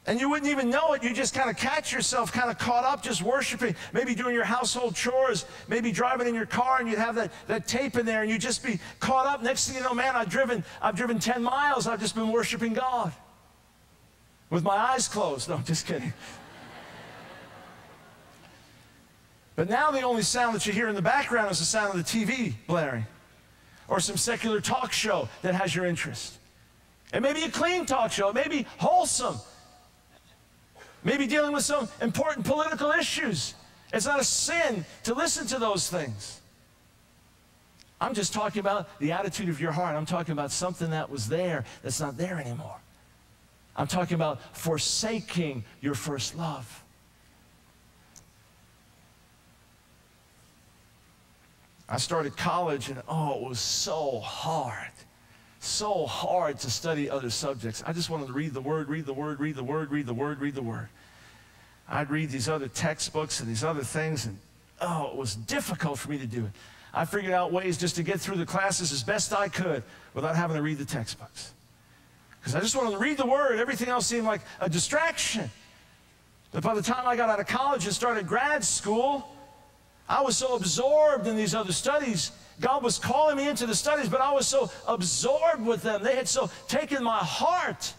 And you wouldn't even know it. You just kind of catch yourself kind of caught up just worshiping, maybe doing your household chores, maybe driving in your car, and you'd have that, that tape in there, and you'd just be caught up. Next thing you know, man, I've driven, I've driven ten miles. I've just been worshiping God with my eyes closed. No, I'm just kidding. But now the only sound that you hear in the background is the sound of the T V blaring or some secular talk show that has your interest. It may be a clean talk show. It may be wholesome. Maybe dealing with some important political issues. It's not a sin to listen to those things. I'm just talking about the attitude of your heart. I'm talking about something that was there that's not there anymore. I'm talking about forsaking your first love. I started college, and oh, it was so hard. So hard to study other subjects. I just wanted to read the Word, read the Word, read the Word, read the Word, read the Word. I'd read these other textbooks and these other things, and oh, it was difficult for me to do it. I figured out ways just to get through the classes as best I could without having to read the textbooks. Because I just wanted to read the Word. Everything else seemed like a distraction. But by the time I got out of college and started grad school, I was so absorbed in these other studies. God was calling me into the studies, but I was so absorbed with them. They had so taken my heart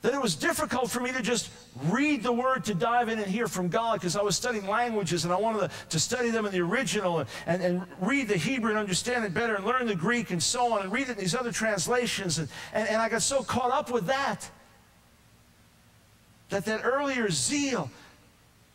that it was difficult for me to just read the Word, to dive in and hear from God, because I was studying languages, and I wanted to, to study them in the original and, and, and read the Hebrew and understand it better and learn the Greek and so on and read it in these other translations. And, and, and I got so caught up with that, that that earlier zeal,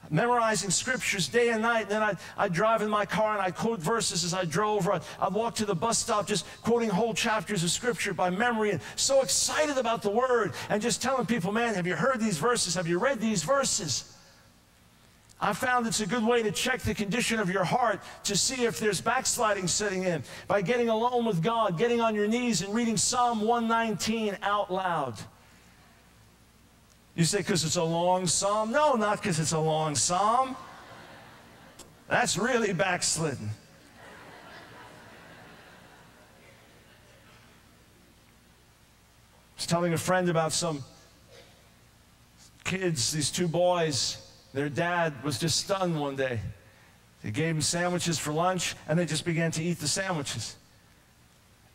memorizing scriptures day and night, and then I'd, I'd drive in my car and I'd quote verses as I drove, or I'd, I'd walk to the bus stop just quoting whole chapters of scripture by memory, and so excited about the Word and just telling people, man, have you heard these verses? Have you read these verses? I found it's a good way to check the condition of your heart to see if there's backsliding setting in by getting alone with God, getting on your knees and reading Psalm one nineteen out loud. You say, because it's a long psalm? No, not because it's a long psalm. That's really backslidden. I was telling a friend about some kids, these two boys. Their dad was just stunned one day. They gave them sandwiches for lunch, and they just began to eat the sandwiches.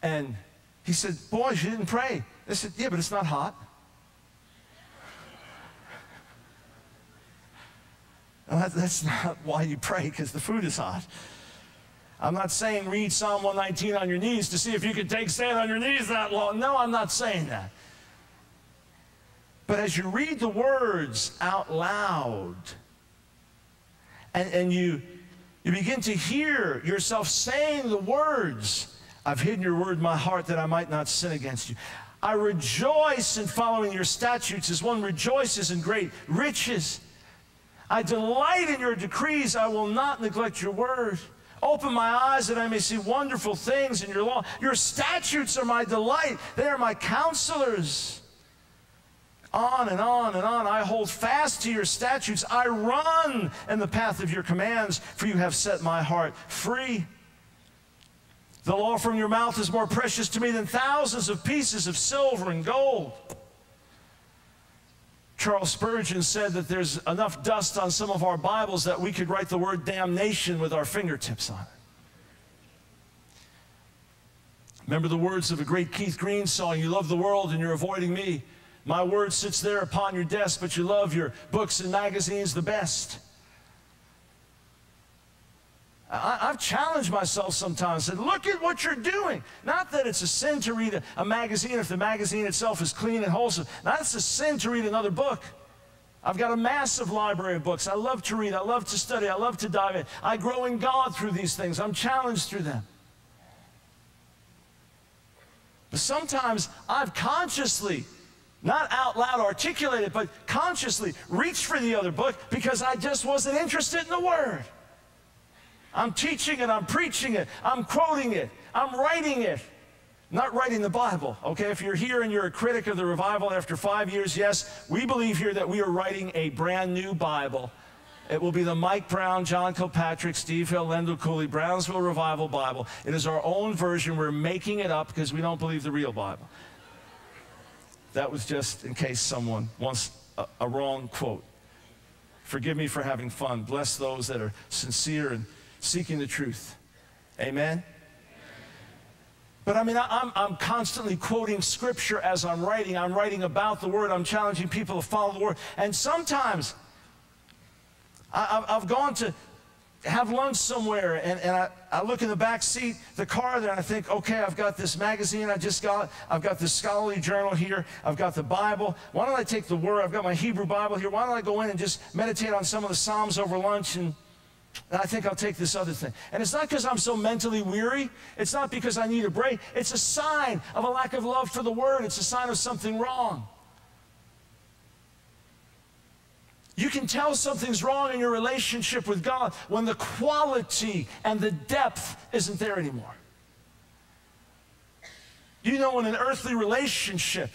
And he said, boys, you didn't pray. They said, yeah, but it's not hot. That's not why you pray, because the food is hot. I'm not saying read Psalm one nineteen on your knees to see if you can take stand on your knees that long. No, I'm not saying that. But as you read the words out loud, and, and you, you begin to hear yourself saying the words, I've hidden your word in my heart that I might not sin against you. I rejoice in following your statutes as one rejoices in great riches. I delight in your decrees. I will not neglect your word. Open my eyes that I may see wonderful things in your law. Your statutes are my delight. They are my counselors. On and on and on. I hold fast to your statutes. I run in the path of your commands, for you have set my heart free. The law from your mouth is more precious to me than thousands of pieces of silver and gold. Charles Spurgeon said that there's enough dust on some of our Bibles that we could write the word damnation with our fingertips on it. Remember the words of a great Keith Green song, "You love the world and you're avoiding me. My word sits there upon your desk, but you love your books and magazines the best." I, I've challenged myself sometimes and said, look at what you're doing. Not that it's a sin to read a, a magazine if the magazine itself is clean and wholesome. Not it's a sin to read another book. I've got a massive library of books. I love to read. I love to study. I love to dive in. I grow in God through these things. I'm challenged through them. But sometimes I've consciously, not out loud articulated, but consciously reached for the other book because I just wasn't interested in the Word. I'm teaching it, I'm preaching it, I'm quoting it, I'm writing it. I'm not writing the Bible, okay? If you're here and you're a critic of the revival after five years, yes, we believe here that we are writing a brand new Bible. It will be the Mike Brown, John Kilpatrick, Steve Hill, Lendell Cooley, Brownsville Revival Bible. It is our own version. We're making it up because we don't believe the real Bible. That was just in case someone wants a, a wrong quote. Forgive me for having fun. Bless those that are sincere and seeking the truth. Amen? But I mean, I, I'm, I'm constantly quoting Scripture as I'm writing. I'm writing about the Word. I'm challenging people to follow the Word. And sometimes I, I've, I've gone to have lunch somewhere, and, and I, I look in the back seat, the car there, and I think, okay, I've got this magazine I just got. I've got this scholarly journal here. I've got the Bible. Why don't I take the Word? I've got my Hebrew Bible here. Why don't I go in and just meditate on some of the Psalms over lunch, and And I think I'll take this other thing. And it's not because I'm so mentally weary. It's not because I need a break. It's a sign of a lack of love for the Word. It's a sign of something wrong. You can tell something's wrong in your relationship with God when the quality and the depth isn't there anymore. You know, in an earthly relationship,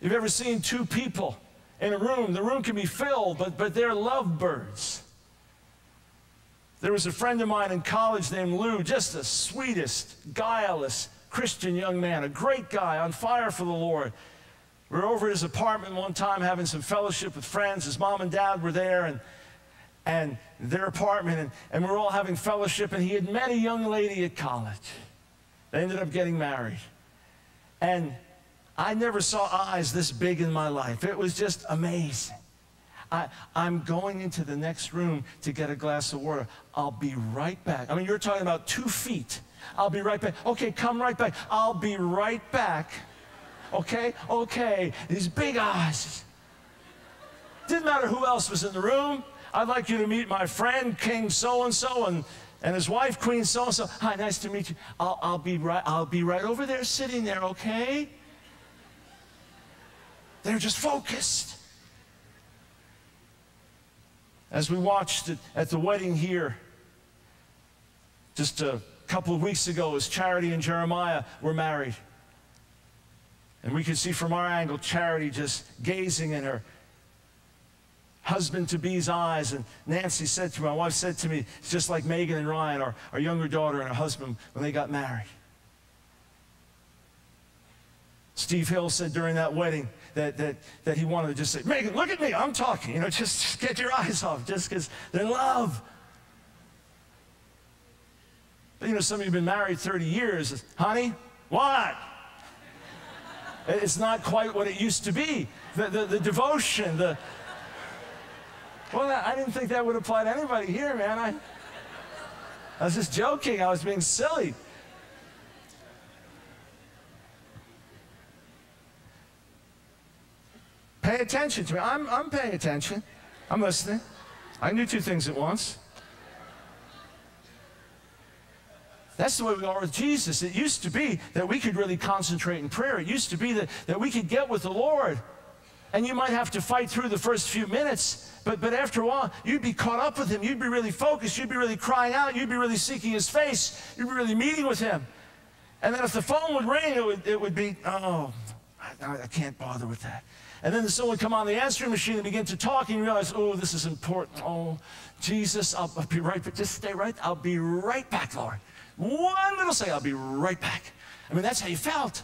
you've ever seen two people in a room, the room can be filled, but, but they're lovebirds. There was a friend of mine in college named Lou, just the sweetest, guileless Christian young man, a great guy, on fire for the Lord. We were over at his apartment one time having some fellowship with friends. His mom and dad were there, and, and their apartment, and, and we were all having fellowship, and he had met a young lady at college. They ended up getting married. And I never saw eyes this big in my life. It was just amazing. I, I'm going into the next room to get a glass of water. I'll be right back. I mean, you're talking about two feet. I'll be right back. Okay, come right back. I'll be right back. Okay, okay. These big eyes. Didn't matter who else was in the room. I'd like you to meet my friend, King so-and-so, and, and his wife, Queen so-and-so. Hi, nice to meet you. I'll, I'll, be right, I'll be right over there sitting there, okay? They're just focused. As we watched it at the wedding here just a couple of weeks ago, as Charity and Jeremiah were married. And we could see from our angle Charity just gazing in her husband-to-be's eyes. And Nancy said to me, my wife said to me, it's just like Megan and Ryan, our, our younger daughter and her husband, when they got married. Steve Hill said during that wedding that, that, that he wanted to just say, Megan, look at me, I'm talking. You know, just, just get your eyes off, just because they're in love. But you know, some of you have been married thirty years. Honey, what? It's not quite what it used to be. The, the, the devotion, the... Well, I didn't think that would apply to anybody here, man. I, I was just joking. I was being silly. Pay attention to me. I'm, I'm paying attention. I'm listening. I can do two things at once. That's the way we are with Jesus. It used to be that we could really concentrate in prayer. It used to be that, that we could get with the Lord. And you might have to fight through the first few minutes, but, but after a while, you'd be caught up with Him. You'd be really focused. You'd be really crying out. You'd be really seeking His face. You'd be really meeting with Him. And then if the phone would ring, it would, it would be, oh, I can't bother with that. And then someone come on the answering machine and begin to talk, and you realize, oh, this is important. Oh, Jesus, I'll, I'll be right back. Just stay right. I'll be right back, Lord. One little say, I'll be right back. I mean, that's how you felt.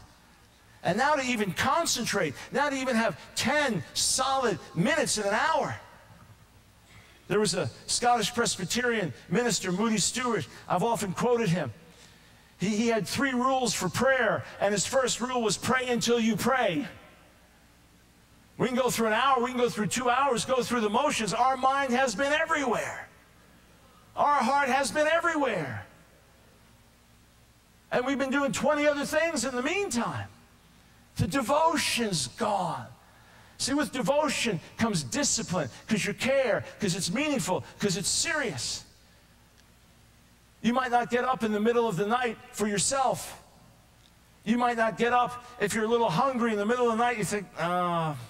And now to even concentrate, now to even have ten solid minutes in an hour. There was a Scottish Presbyterian minister, Moody Stewart. I've often quoted him. He, he had three rules for prayer, and his first rule was pray until you pray. We can go through an hour, we can go through two hours, go through the motions. Our mind has been everywhere. Our heart has been everywhere. And we've been doing twenty other things in the meantime. The devotion's gone. See, with devotion comes discipline, because you care, because it's meaningful, because it's serious. You might not get up in the middle of the night for yourself. You might not get up if you're a little hungry in the middle of the night. You think, ah. Oh,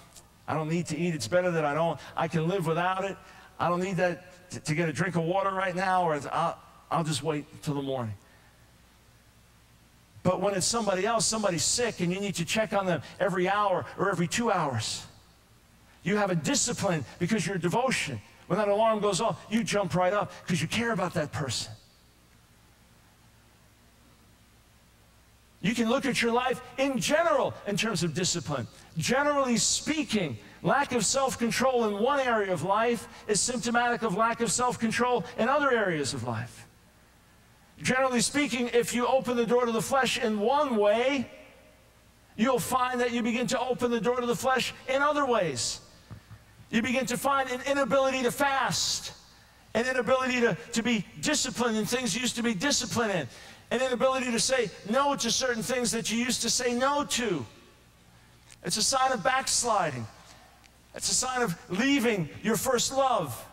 I don't need to eat. It's better that I don't. I can live without it. I don't need that to, to get a drink of water right now, or I'll, I'll just wait till the morning. But when it's somebody else, somebody's sick, and you need to check on them every hour or every two hours, you have a discipline because your devotion. When that alarm goes off, you jump right up because you care about that person. You can look at your life in general in terms of discipline. Generally speaking, lack of self-control in one area of life is symptomatic of lack of self-control in other areas of life. Generally speaking, if you open the door to the flesh in one way, you'll find that you begin to open the door to the flesh in other ways. You begin to find an inability to fast, an inability to, to be disciplined in things you used to be disciplined in. An inability to say no to certain things that you used to say no to. It's a sign of backsliding. It's a sign of leaving your first love.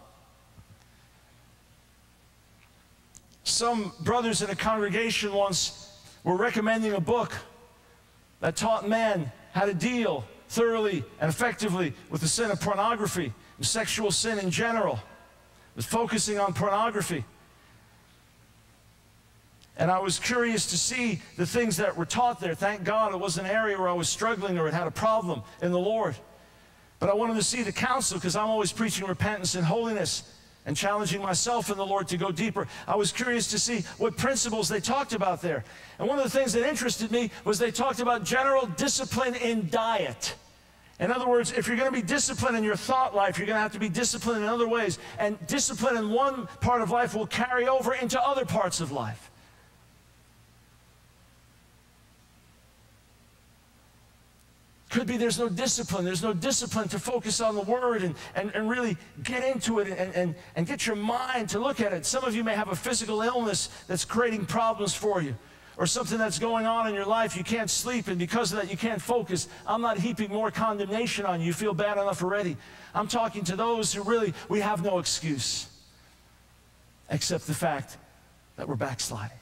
Some brothers in a congregation once were recommending a book that taught men how to deal thoroughly and effectively with the sin of pornography and sexual sin in general, with focusing on pornography. And I was curious to see the things that were taught there. Thank God it wasn't an area where I was struggling or had a problem in the Lord. But I wanted to see the counsel, because I'm always preaching repentance and holiness and challenging myself in the Lord to go deeper. I was curious to see what principles they talked about there. And one of the things that interested me was they talked about general discipline in diet. In other words, if you're going to be disciplined in your thought life, you're going to have to be disciplined in other ways. And discipline in one part of life will carry over into other parts of life. Could be there's no discipline. There's no discipline to focus on the Word and, and, and really get into it and, and, and get your mind to look at it. Some of you may have a physical illness that's creating problems for you, or something that's going on in your life. You can't sleep, and because of that, you can't focus. I'm not heaping more condemnation on you. You feel bad enough already. I'm talking to those who really, we have no excuse except the fact that we're backsliding,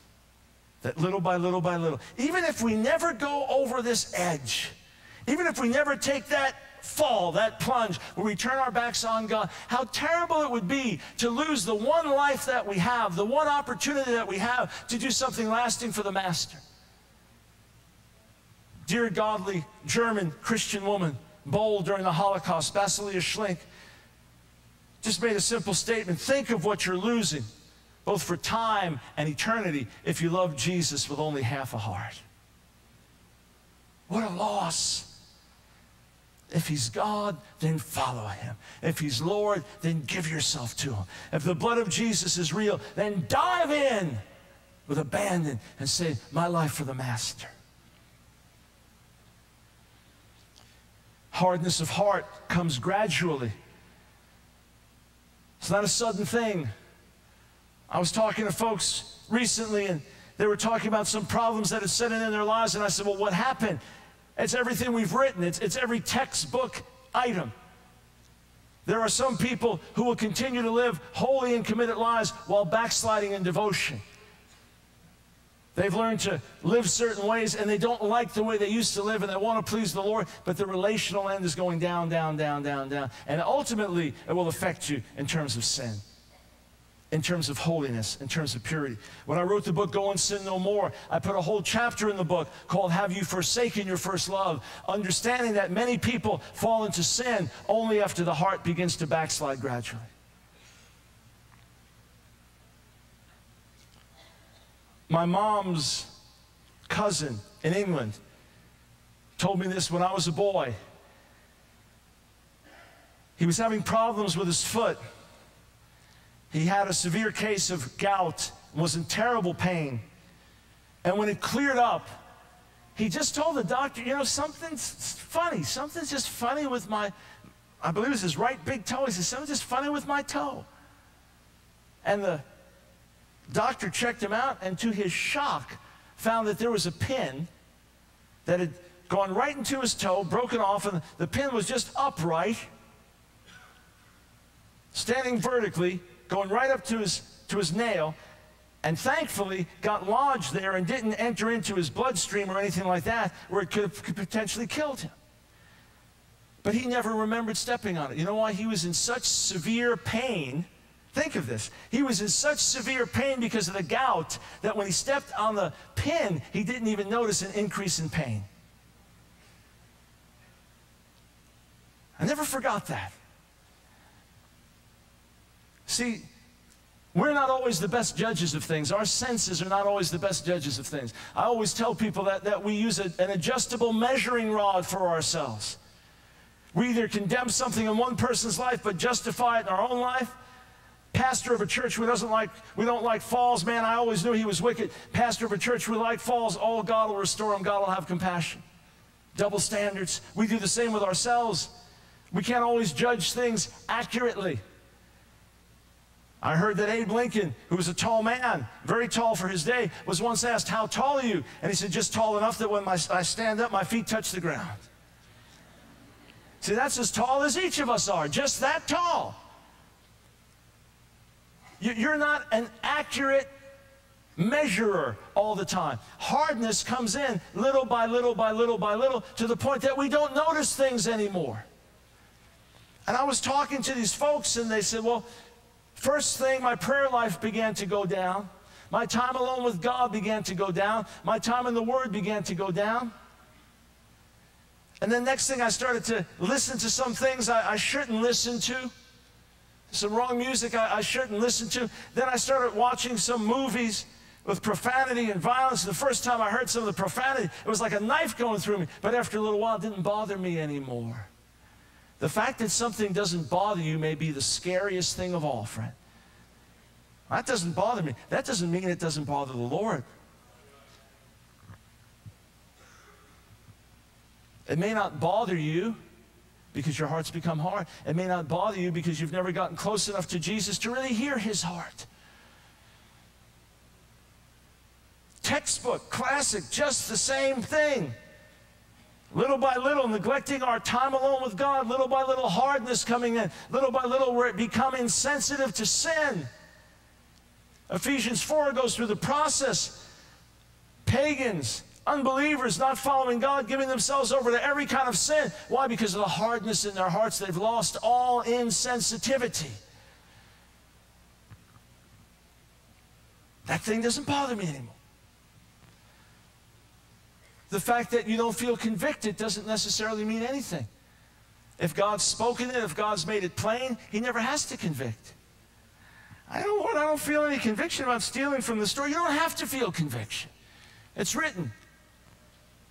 that little by little by little. Even if we never go over this edge, even if we never take that fall, that plunge, where we turn our backs on God, how terrible it would be to lose the one life that we have, the one opportunity that we have to do something lasting for the Master. Dear godly German Christian woman, bold during the Holocaust, Basilia Schlink, just made a simple statement. Think of what you're losing, both for time and eternity, if you love Jesus with only half a heart. What a loss. If he's God, then follow him. If he's Lord, then give yourself to him. If the blood of Jesus is real, then dive in with abandon and say, my life for the Master. Hardness of heart comes gradually. It's not a sudden thing. I was talking to folks recently, and they were talking about some problems that had set in in their lives, and I said, well, what happened? It's everything we've written. It's, it's every textbook item. There are some people who will continue to live holy and committed lives while backsliding in devotion. They've learned to live certain ways, and they don't like the way they used to live, and they want to please the Lord, but the relational end is going down, down, down, down, down, and ultimately it will affect you in terms of sin. in terms of holiness, in terms of purity. When I wrote the book, Go and Sin No More, I put a whole chapter in the book called Have You Forsaken Your First Love? Understanding that many people fall into sin only after the heart begins to backslide gradually. My mom's cousin in England told me this when I was a boy. He was having problems with his foot. He had a severe case of gout and was in terrible pain. And when it cleared up, he just told the doctor, you know, something's funny. Something's just funny with my, I believe it was his right big toe. He said, something's just funny with my toe. And the doctor checked him out and, to his shock, found that there was a pin that had gone right into his toe, broken off, and the pin was just upright, standing vertically, going right up to his, to his nail, and thankfully got lodged there and didn't enter into his bloodstream or anything like that where it could have could potentially killed him. But he never remembered stepping on it. You know why? He was in such severe pain. Think of this. He was in such severe pain because of the gout that when he stepped on the pin, he didn't even notice an increase in pain. I never forgot that. See, we're not always the best judges of things. Our senses are not always the best judges of things. I always tell people that, that we use a, an adjustable measuring rod for ourselves. We either condemn something in one person's life but justify it in our own life. Pastor of a church we doesn't like, we don't like Falls. Man, I always knew he was wicked. Pastor of a church we like Falls. Oh, God will restore him. God will have compassion. Double standards. We do the same with ourselves. We can't always judge things accurately. I heard that Abe Lincoln, who was a tall man, very tall for his day, was once asked, how tall are you? And he said, just tall enough that when my, I stand up, my feet touch the ground. See, that's as tall as each of us are, just that tall. You're not an accurate measurer all the time. Hardness comes in little by little by little by little to the point that we don't notice things anymore. And I was talking to these folks, and they said, well, first thing, my prayer life began to go down. My time alone with God began to go down. My time in the Word began to go down. And then next thing, I started to listen to some things I, I shouldn't listen to. Some wrong music I, I shouldn't listen to. Then I started watching some movies with profanity and violence. The first time I heard some of the profanity, it was like a knife going through me. But after a little while, it didn't bother me anymore. The fact that something doesn't bother you may be the scariest thing of all, friend. That doesn't bother me. That doesn't mean it doesn't bother the Lord. It may not bother you because your heart's become hard. It may not bother you because you've never gotten close enough to Jesus to really hear His heart. Textbook, classic, just the same thing. Little by little, neglecting our time alone with God. Little by little, hardness coming in. Little by little, we're becoming insensitive to sin. Ephesians four goes through the process. Pagans, unbelievers, not following God, giving themselves over to every kind of sin. Why? Because of the hardness in their hearts. They've lost all insensitivity. That thing doesn't bother me anymore. The fact that you don't feel convicted doesn't necessarily mean anything. If God's spoken it, if God's made it plain, He never has to convict. I don't, Lord, I don't feel any conviction about stealing from the store. You don't have to feel conviction. It's written,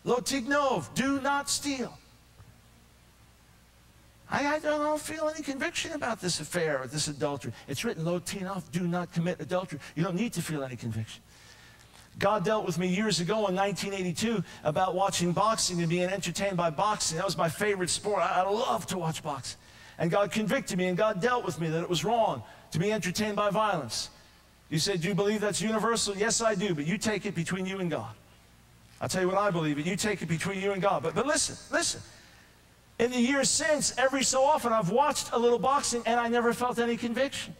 Lo tignov, do not steal. I, I don't feel any conviction about this affair or this adultery. It's written, Lo tignov, do not commit adultery. You don't need to feel any conviction. God dealt with me years ago in nineteen eighty-two about watching boxing and being entertained by boxing. That was my favorite sport. I, I loved to watch boxing. And God convicted me, and God dealt with me that it was wrong to be entertained by violence. You said, do you believe that's universal? Yes, I do, but you take it between you and God. I'll tell you what I believe, but you take it between you and God. But, but listen, listen. In the years since, every so often, I've watched a little boxing, and I never felt any conviction.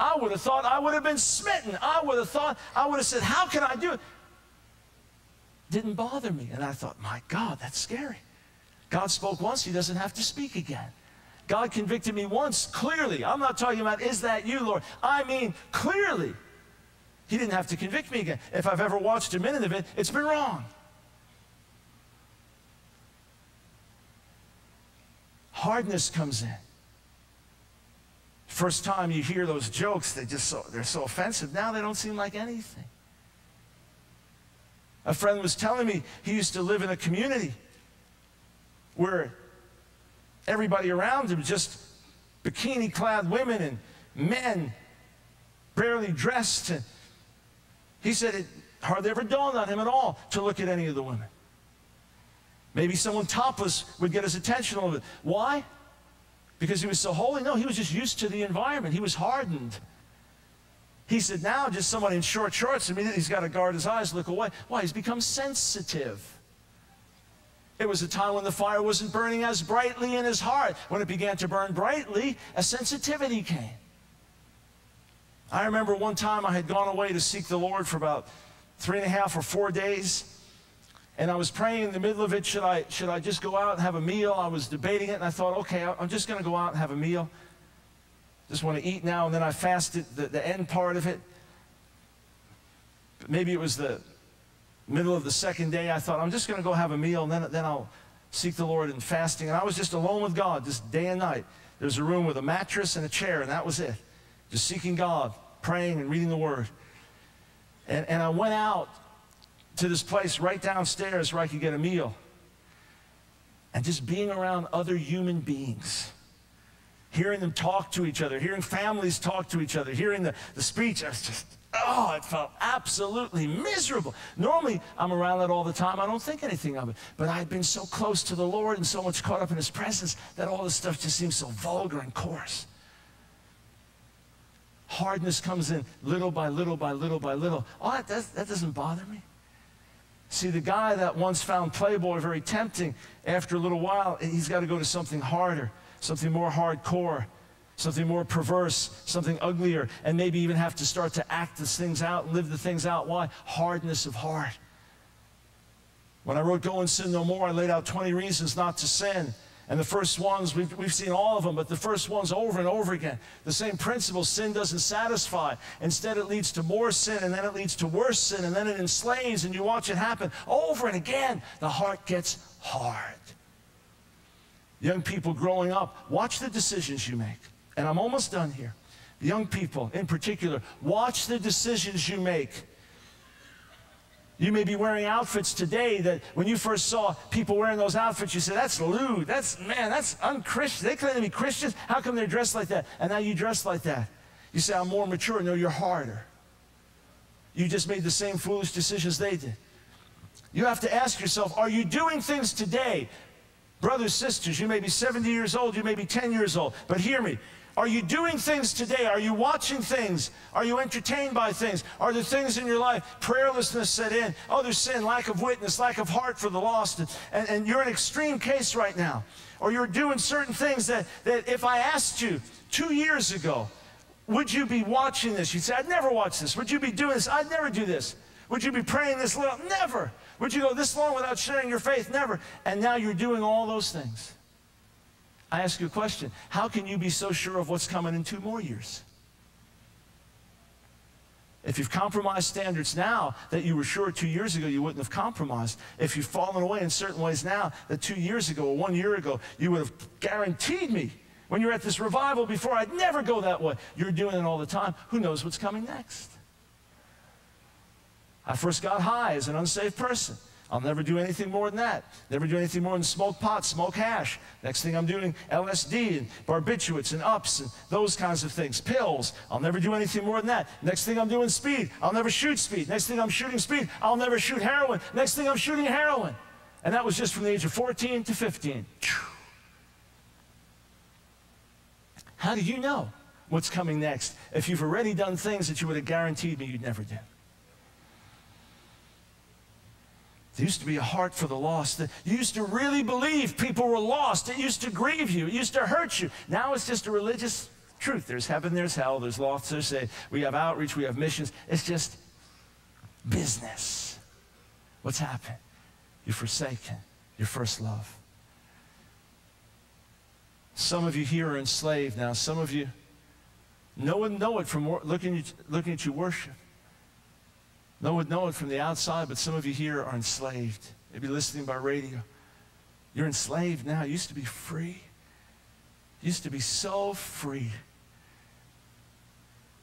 I would have thought I would have been smitten. I would have thought, I would have said, how can I do it? Didn't bother me. And I thought, my God, that's scary. God spoke once. He doesn't have to speak again. God convicted me once, clearly. I'm not talking about, is that you, Lord? I mean, clearly. He didn't have to convict me again. If I've ever watched a minute of it, it's been wrong. Hardness comes in. First time you hear those jokes, they just so, they're so offensive. Now they don't seem like anything. A friend was telling me he used to live in a community where everybody around him just bikini-clad women and men, barely dressed. And he said it hardly ever dawned on him at all to look at any of the women. Maybe someone topless would get his attention a little bit. Why? Because he was so holy? No, he was just used to the environment. He was hardened. He said now just someone in short shorts, immediately he's got to guard his eyes, look away. Why? He's become sensitive. It was a time when the fire wasn't burning as brightly in his heart. When it began to burn brightly, a sensitivity came. I remember one time I had gone away to seek the Lord for about three and a half or four days. And I was praying in the middle of it, should I, should I just go out and have a meal? I was debating it, and I thought, okay, I'm just going to go out and have a meal. Just want to eat now, and then I fasted the, the end part of it. But maybe it was the middle of the second day. I thought, I'm just going to go have a meal, and then, then I'll seek the Lord in fasting. And I was just alone with God, just day and night. There was a room with a mattress and a chair, and that was it. Just seeking God, praying and reading the Word. And, and I went out to this place right downstairs where I could get a meal. And just being around other human beings, hearing them talk to each other, hearing families talk to each other, hearing the, the speech, I was just, oh, it felt absolutely miserable. Normally, I'm around that all the time. I don't think anything of it. But I've been so close to the Lord and so much caught up in His presence that all this stuff just seems so vulgar and coarse. Hardness comes in little by little by little by little. Oh, that, that, that doesn't bother me. See, the guy that once found Playboy very tempting, after a little while, he's got to go to something harder, something more hardcore, something more perverse, something uglier, and maybe even have to start to act these things out and live the things out. Why? Hardness of heart. When I wrote Go and Sin No More, I laid out twenty reasons not to sin. And the first ones, we've, we've seen all of them, but the first ones over and over again. The same principle, sin doesn't satisfy. Instead, it leads to more sin, and then it leads to worse sin, and then it enslaves, and you watch it happen over and again. The heart gets hard. Young people growing up, watch the decisions you make. And I'm almost done here. Young people, in particular, watch the decisions you make. You may be wearing outfits today that when you first saw people wearing those outfits, you said, that's lewd, that's, man, that's unchristian. They claim to be Christians. How come they're dressed like that? And now you dress like that. You say, I'm more mature. No, you're harder. You just made the same foolish decisions they did. You have to ask yourself, are you doing things today? Brothers, sisters, you may be seventy years old, you may be ten years old, but hear me. Are you doing things today? Are you watching things? Are you entertained by things? Are there things in your life? Prayerlessness set in, other sin, lack of witness, lack of heart for the lost, and, and you're an extreme case right now. Or you're doing certain things that, that if I asked you two years ago, would you be watching this? You'd say, I'd never watch this. Would you be doing this? I'd never do this. Would you be praying this little? Never. Would you go this long without sharing your faith? Never. And now you're doing all those things. I ask you a question. How can you be so sure of what's coming in two more years? If you've compromised standards now that you were sure two years ago you wouldn't have compromised, if you've fallen away in certain ways now that two years ago or one year ago you would have guaranteed me when you're at this revival before, I'd never go that way. You're doing it all the time. Who knows what's coming next? I first got high as an unsaved person. I'll never do anything more than that. Never do anything more than smoke pot, smoke hash. Next thing I'm doing, L S D and barbiturates and ups and those kinds of things. Pills, I'll never do anything more than that. Next thing I'm doing speed, I'll never shoot speed. Next thing I'm shooting speed, I'll never shoot heroin. Next thing I'm shooting heroin. And that was just from the age of fourteen to fifteen. How do you know what's coming next if you've already done things that you would have guaranteed me you'd never do? There used to be a heart for the lost. You used to really believe people were lost. It used to grieve you. It used to hurt you. Now it's just a religious truth. There's heaven, there's hell, there's lost, there's saved. We have outreach, we have missions. It's just business. What's happened? You've forsaken your first love. Some of you here are enslaved now. Some of you, no one know it from looking at, looking at you worship. No one know it from the outside, but some of you here are enslaved. Maybe listening by radio. You're enslaved now. You used to be free. You used to be so free.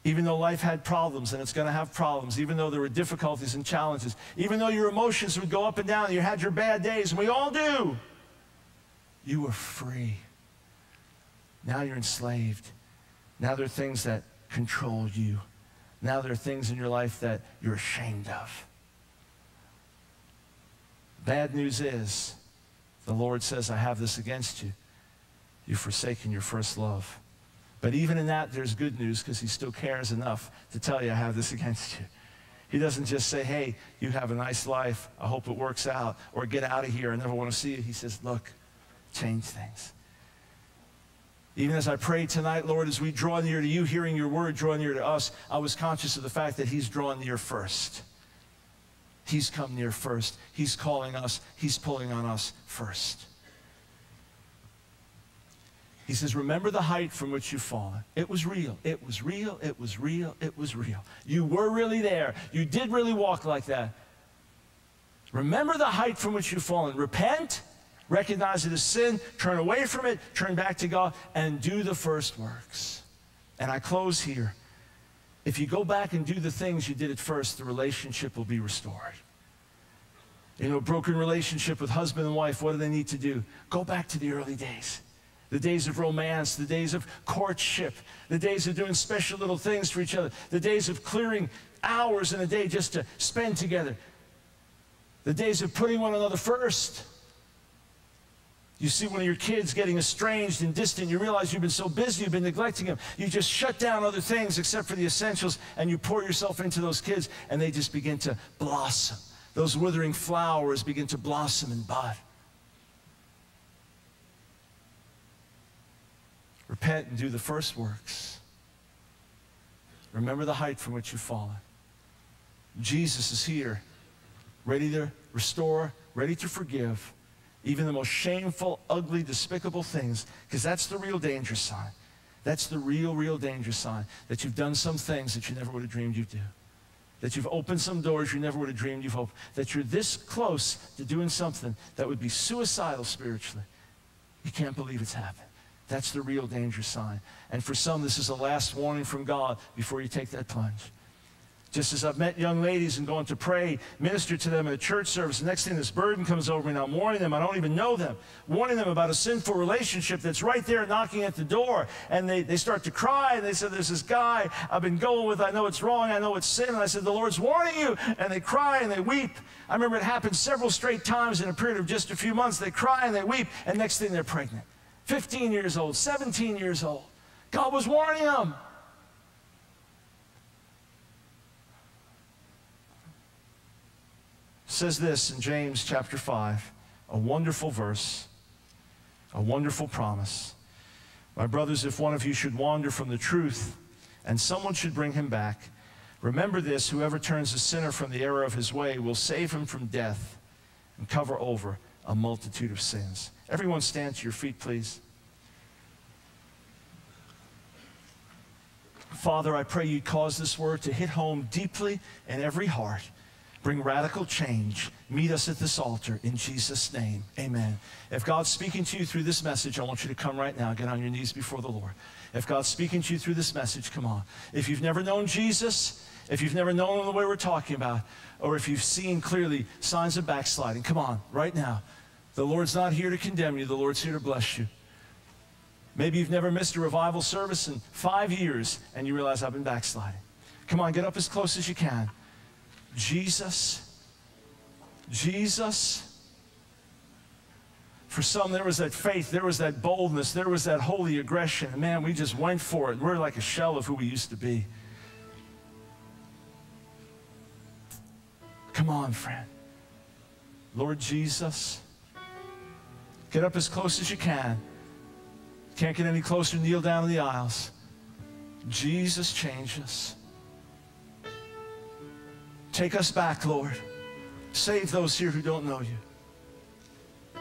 Even though life had problems, and it's going to have problems, even though there were difficulties and challenges, even though your emotions would go up and down, and you had your bad days, and we all do, you were free. Now you're enslaved. Now there are things that control you. Now there are things in your life that you're ashamed of. Bad news is, the Lord says, I have this against you. You've forsaken your first love. But even in that, there's good news, because he still cares enough to tell you, I have this against you. He doesn't just say, hey, you have a nice life. I hope it works out. Or get out of here. I never want to see you. He says, look, change things. Even as I pray tonight, Lord, as we draw near to you, hearing your word, draw near to us, I was conscious of the fact that he's drawn near first. He's come near first. He's calling us. He's pulling on us first. He says, remember the height from which you've fallen. It was real. It was real. It was real. It was real. You were really there. You did really walk like that. Remember the height from which you've fallen. Repent. Recognize it as sin. Turn away from it. Turn back to God. And do the first works. And I close here. If you go back and do the things you did at first, the relationship will be restored. You know, a broken relationship with husband and wife, what do they need to do? Go back to the early days. The days of romance, the days of courtship, the days of doing special little things for each other, the days of clearing hours in a day just to spend together, the days of putting one another first. You see one of your kids getting estranged and distant, you realize you've been so busy, you've been neglecting them. You just shut down other things except for the essentials, and you pour yourself into those kids, and they just begin to blossom. Those withering flowers begin to blossom and bud. Repent and do the first works. Remember the height from which you've fallen. Jesus is here, ready to restore, ready to forgive, even the most shameful, ugly, despicable things, because that's the real danger sign. That's the real, real danger sign, that you've done some things that you never would have dreamed you'd do, that you've opened some doors you never would have dreamed you've opened, that you're this close to doing something that would be suicidal spiritually. You can't believe it's happened. That's the real danger sign. And for some, this is a last warning from God before you take that plunge. Just as I've met young ladies and gone to pray, minister to them in a church service, the next thing this burden comes over me, and I'm warning them, I don't even know them, warning them about a sinful relationship that's right there knocking at the door, and they, they start to cry, and they said, there's this guy I've been going with, I know it's wrong, I know it's sin, and I said, the Lord's warning you, and they cry and they weep. I remember it happened several straight times in a period of just a few months. They cry and they weep, and next thing they're pregnant. fifteen years old, seventeen years old. God was warning them. It says this in James chapter five, a wonderful verse, a wonderful promise. My brothers, if one of you should wander from the truth and someone should bring him back, remember this, whoever turns a sinner from the error of his way will save him from death and cover over a multitude of sins. Everyone stand to your feet, please. Father, I pray you'd cause this word to hit home deeply in every heart. Bring radical change. Meet us at this altar in Jesus' name. Amen. If God's speaking to you through this message, I want you to come right now. Get on your knees before the Lord. If God's speaking to you through this message, come on. If you've never known Jesus, if you've never known him the way we're talking about, or if you've seen clearly signs of backsliding, come on, right now. The Lord's not here to condemn you. The Lord's here to bless you. Maybe you've never missed a revival service in five years, and you realize I've been backsliding. Come on, get up as close as you can. Jesus, Jesus. For some, there was that faith, there was that boldness, there was that holy aggression. And man, we just went for it. We're like a shell of who we used to be. Come on, friend. Lord Jesus. Get up as close as you can. Can't get any closer, kneel down in the aisles. Jesus, change us. Take us back, Lord. Save those here who don't know you.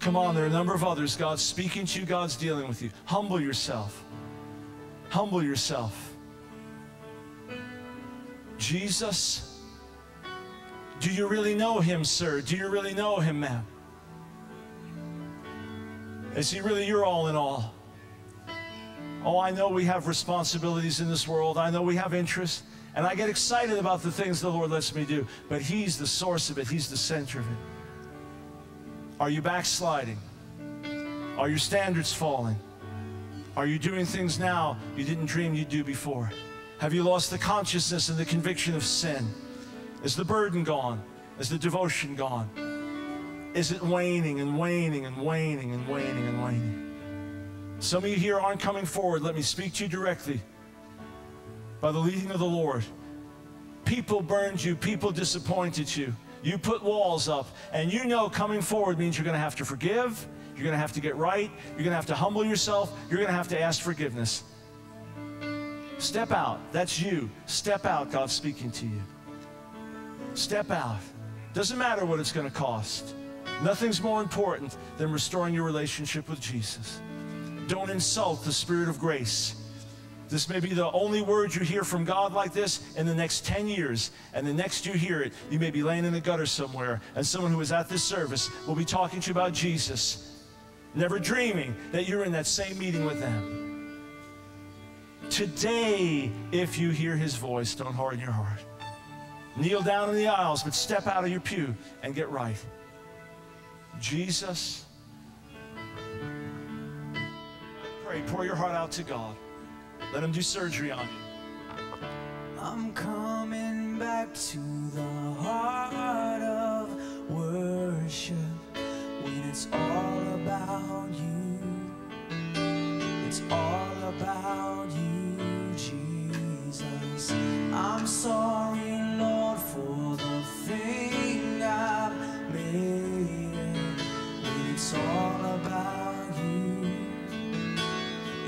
Come on, there are a number of others. God's speaking to you. God's dealing with you. Humble yourself. Humble yourself. Jesus, do you really know him, sir? Do you really know him, ma'am? Is he really your all in all? Oh, I know we have responsibilities in this world. I know we have interests. And I get excited about the things the Lord lets me do. But he's the source of it. He's the center of it. Are you backsliding? Are your standards falling? Are you doing things now you didn't dream you'd do before? Have you lost the consciousness and the conviction of sin? Is the burden gone? Is the devotion gone? Is it waning and waning and waning and waning and waning? Some of you here aren't coming forward. Let me speak to you directly by the leading of the Lord. People burned you. People disappointed you. You put walls up, and you know coming forward means you're going to have to forgive. You're going to have to get right. You're going to have to humble yourself. You're going to have to ask forgiveness. Step out. That's you. Step out. God's speaking to you. Step out. Doesn't matter what it's going to cost. Nothing's more important than restoring your relationship with Jesus. Don't insult the Spirit of grace. This may be the only word you hear from God like this in the next ten years. And the next you hear it, you may be laying in the gutter somewhere, and someone who was at this service will be talking to you about Jesus, never dreaming that you're in that same meeting with them. Today, if you hear his voice, don't harden your heart. Kneel down in the aisles, but step out of your pew and get right. Jesus, pray, pour your heart out to God. Let him do surgery on you. I'm coming back to the heart of worship when it's all about you. It's all about you, Jesus. I'm sorry, Lord, for the thing I've made. When it's all about you.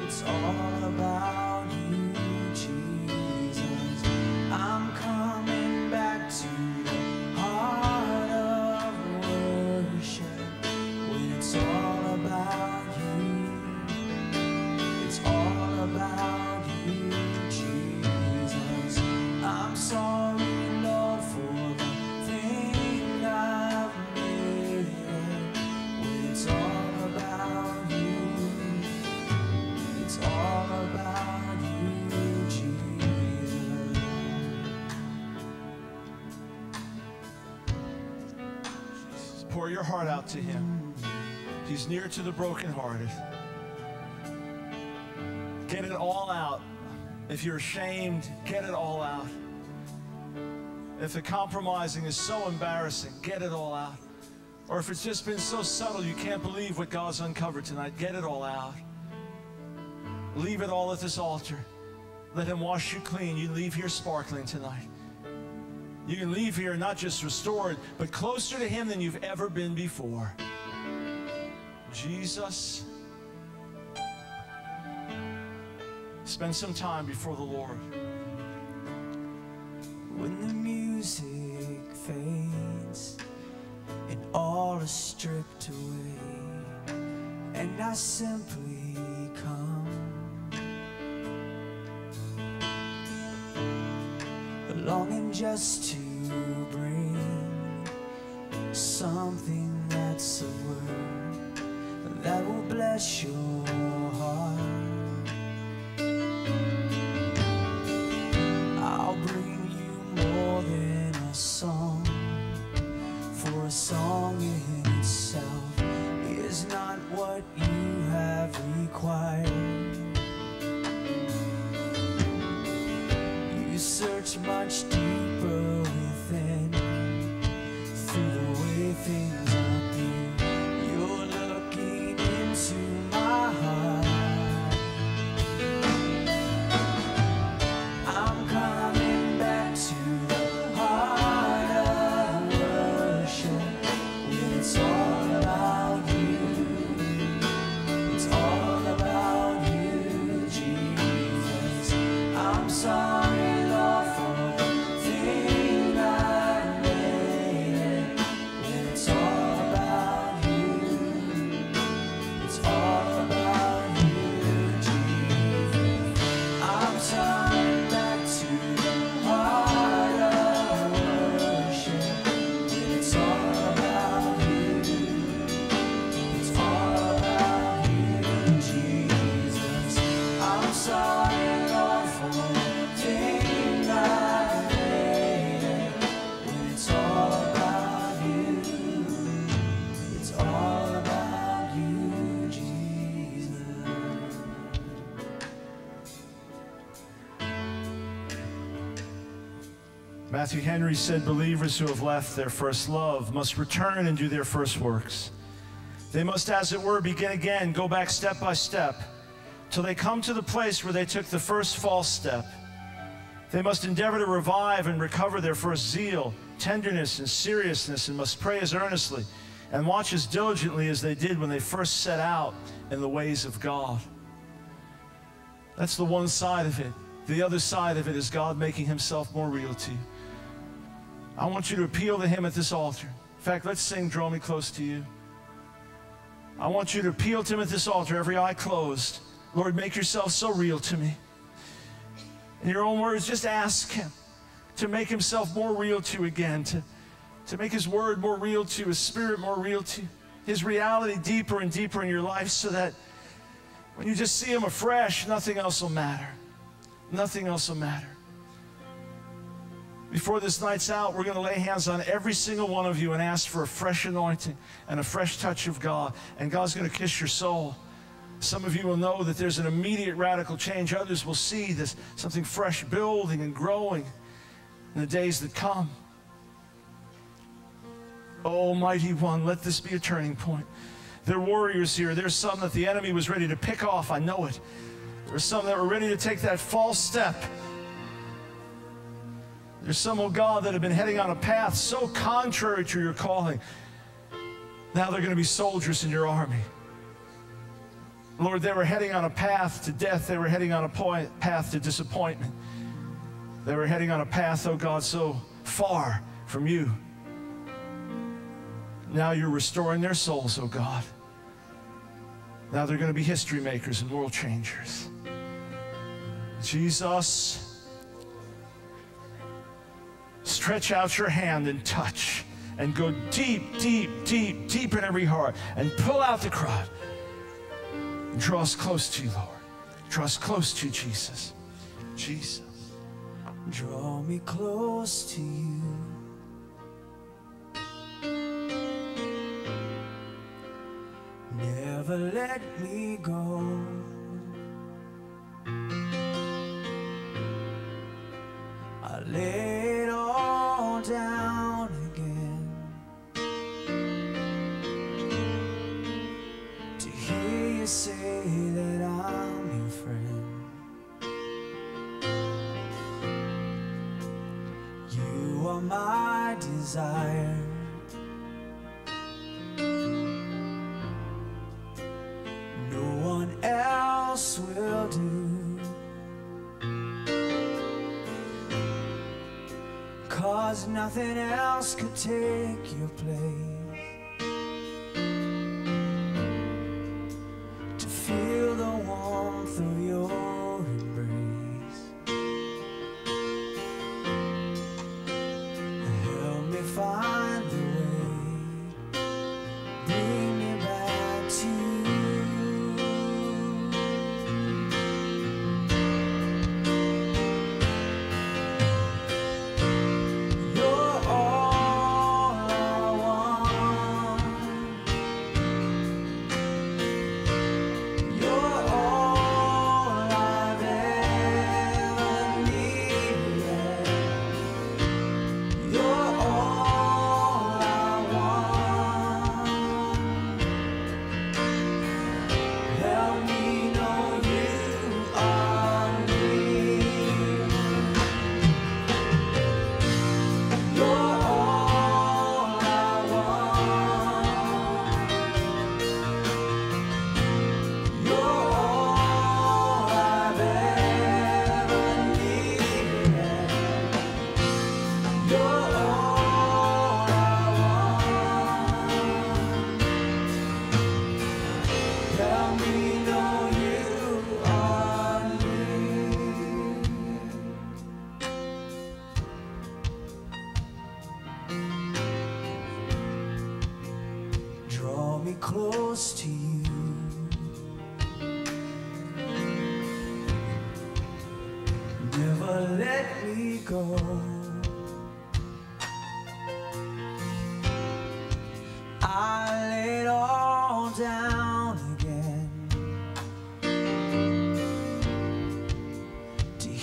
It's all about you. Pour your heart out to him. He's near to the brokenhearted. Get it all out. If you're ashamed, get it all out. If the compromising is so embarrassing, get it all out. Or if it's just been so subtle you can't believe what God's uncovered tonight, get it all out. Leave it all at this altar. Let him wash you clean. You leave here sparkling tonight. You can leave here not just restored, but closer to him than you've ever been before. Jesus, spend some time before the Lord. When the music fades and all is stripped away, and I simply come longing just to bring something that's a word that will bless your heart. I'll bring you more than a song, for a song in itself is not what you have required. Search much deeper within, through the way things appear. You're looking into my heart. Matthew Henry said, believers who have left their first love must return and do their first works. They must, as it were, begin again, go back step by step, till they come to the place where they took the first false step. They must endeavor to revive and recover their first zeal, tenderness, and seriousness, and must pray as earnestly and watch as diligently as they did when they first set out in the ways of God. That's the one side of it. The other side of it is God making himself more real to you. I want you to appeal to him at this altar. In fact, let's sing Draw Me Close to You. I want you to appeal to him at this altar, every eye closed. Lord, make yourself so real to me. In your own words, just ask him to make himself more real to you again, to, to make his word more real to you, his spirit more real to you, his reality deeper and deeper in your life, so that when you just see him afresh, nothing else will matter. Nothing else will matter. Before this night's out, we're going to lay hands on every single one of you and ask for a fresh anointing and a fresh touch of God. And God's going to kiss your soul. Some of you will know that there's an immediate radical change. Others will see this, something fresh building and growing in the days that come. Oh, mighty one, let this be a turning point. There are warriors here. There's some that the enemy was ready to pick off. I know it. There's some that were ready to take that false step. There's some, oh God, that have been heading on a path so contrary to your calling. Now they're going to be soldiers in your army. Lord, they were heading on a path to death. They were heading on a point, path to disappointment. They were heading on a path, oh God, so far from you. Now you're restoring their souls, oh God. Now they're going to be history makers and world changers. Jesus, stretch out your hand and touch and go deep, deep, deep, deep in every heart and pull out the crowd. And draw us close to you, Lord. Draw us close to you, Jesus. Jesus. Draw me close to you. Never let me go. I lay it all down again to hear you say that I'm your friend. You are my desire. Else will do, cause nothing else could take your place, to feel the warmth of your embrace. Help me find the way, bring me back to you.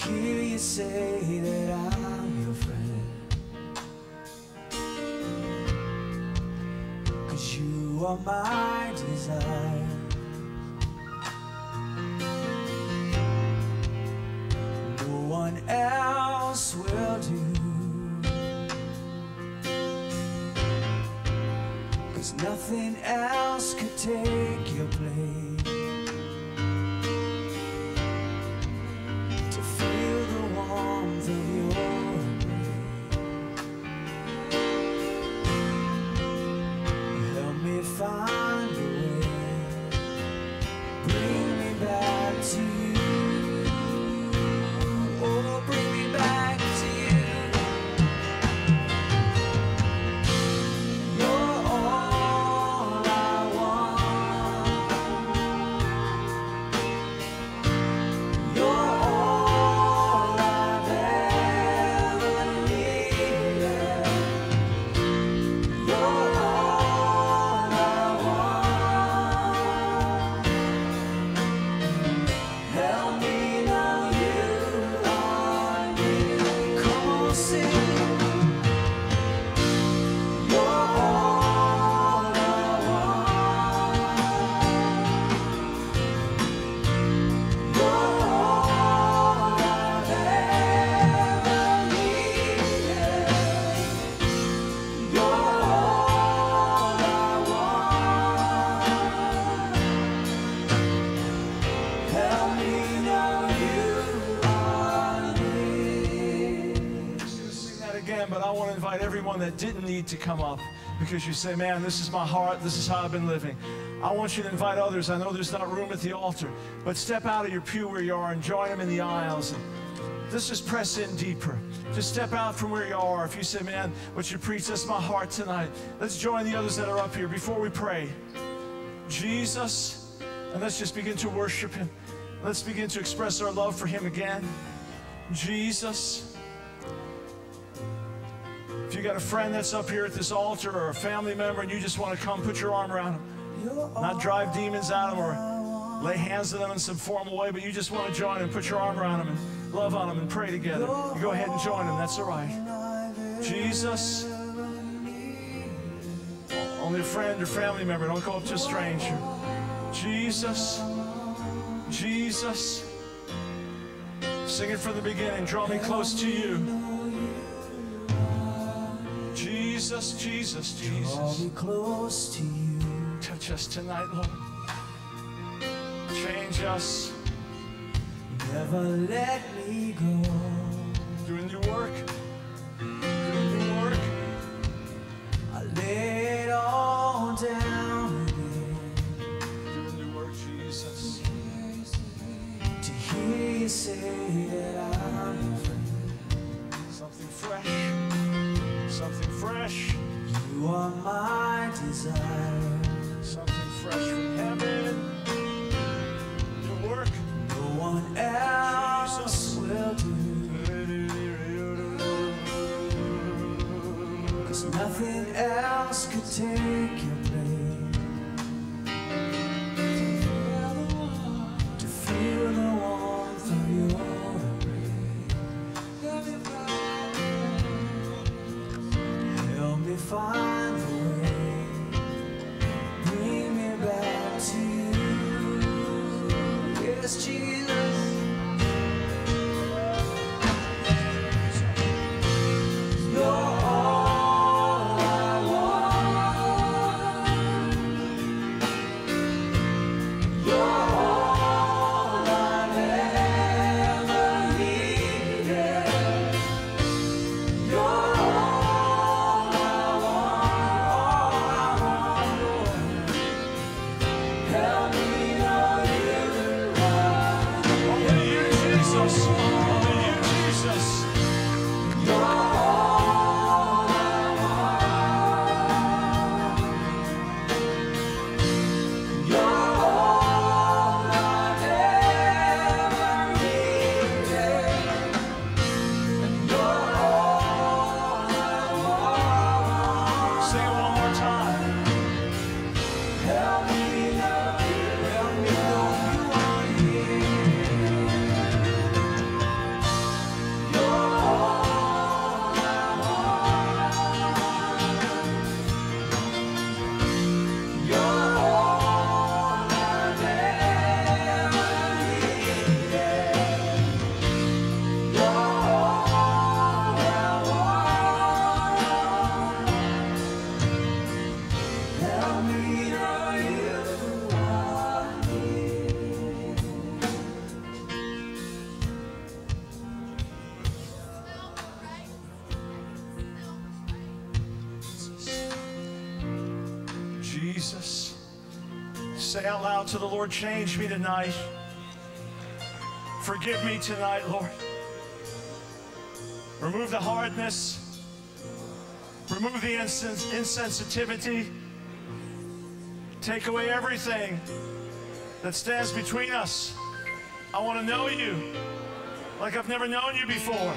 Hear you say that I'm your friend. are my desire. No one else will do, 'cause nothing else could take your place. To feel the warmth of your find a way, bring me back to you. Oh, bring me back to you. You're all I want. You're all I've ever needed. You're that didn't need to come up, because you say, man, this is my heart, this is how I've been living. I want you to invite others. I know there's not room at the altar, but step out of your pew where you are and join them in the aisles. Let's just press in deeper. Just step out from where you are. If you say, man, what you preach, that's my heart tonight. Let's join the others that are up here before we pray. Jesus, and let's just begin to worship him. Let's begin to express our love for him again. Jesus. If you got a friend that's up here at this altar or a family member and you just want to come put your arm around them, not drive demons out of them or lay hands on them in some formal way, but you just want to join them, put your arm around them and love on them and pray together, you go ahead and join them. That's all right. Jesus, only a friend or family member, don't go up to a stranger. Jesus, Jesus, sing it from the beginning, draw me close to you. Jesus, Jesus, Jesus. Draw me close to you. Touch us tonight, Lord. Change us. Never let me go. Doing new work. Doing new work. I lay it all down again. Doing new work, Jesus. To hear you say that I'm your friend. Something fresh. Something fresh. You are my desire. Something fresh from heaven. Your work. No one else will do. 'Cause nothing else could take your place. To feel the warmth of your find a way, bring me back to you. Yes, Jesus. You're all I want. Jesus. Say out loud to the Lord, change me tonight. Forgive me tonight, Lord. Remove the hardness. Remove the insens insensitivity. Take away everything that stands between us. I want to know you like I've never known you before.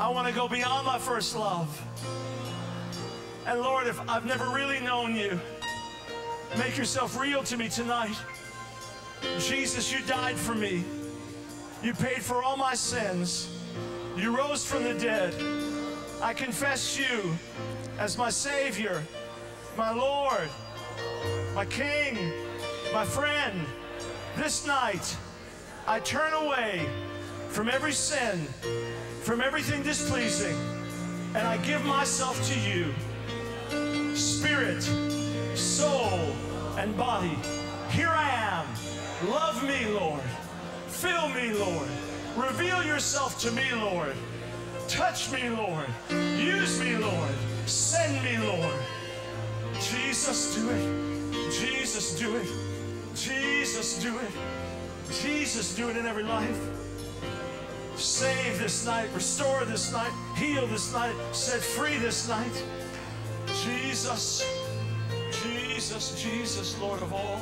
I want to go beyond my first love. And Lord, if I've never really known you, make yourself real to me tonight. Jesus, you died for me. You paid for all my sins. You rose from the dead. I confess you as my Savior, my Lord, my King, my friend. This night, I turn away from every sin, from everything displeasing, and I give myself to you. Spirit, soul, and body, here I am. Love me, Lord. Fill me, Lord. Reveal yourself to me, Lord. Touch me, Lord. Use me, Lord. Send me, Lord. Jesus, do it. Jesus, do it. Jesus, do it. Jesus, do it in every life. Save this night. Restore this night. Heal this night. Set free this night. Jesus, Jesus, Jesus, Lord of all.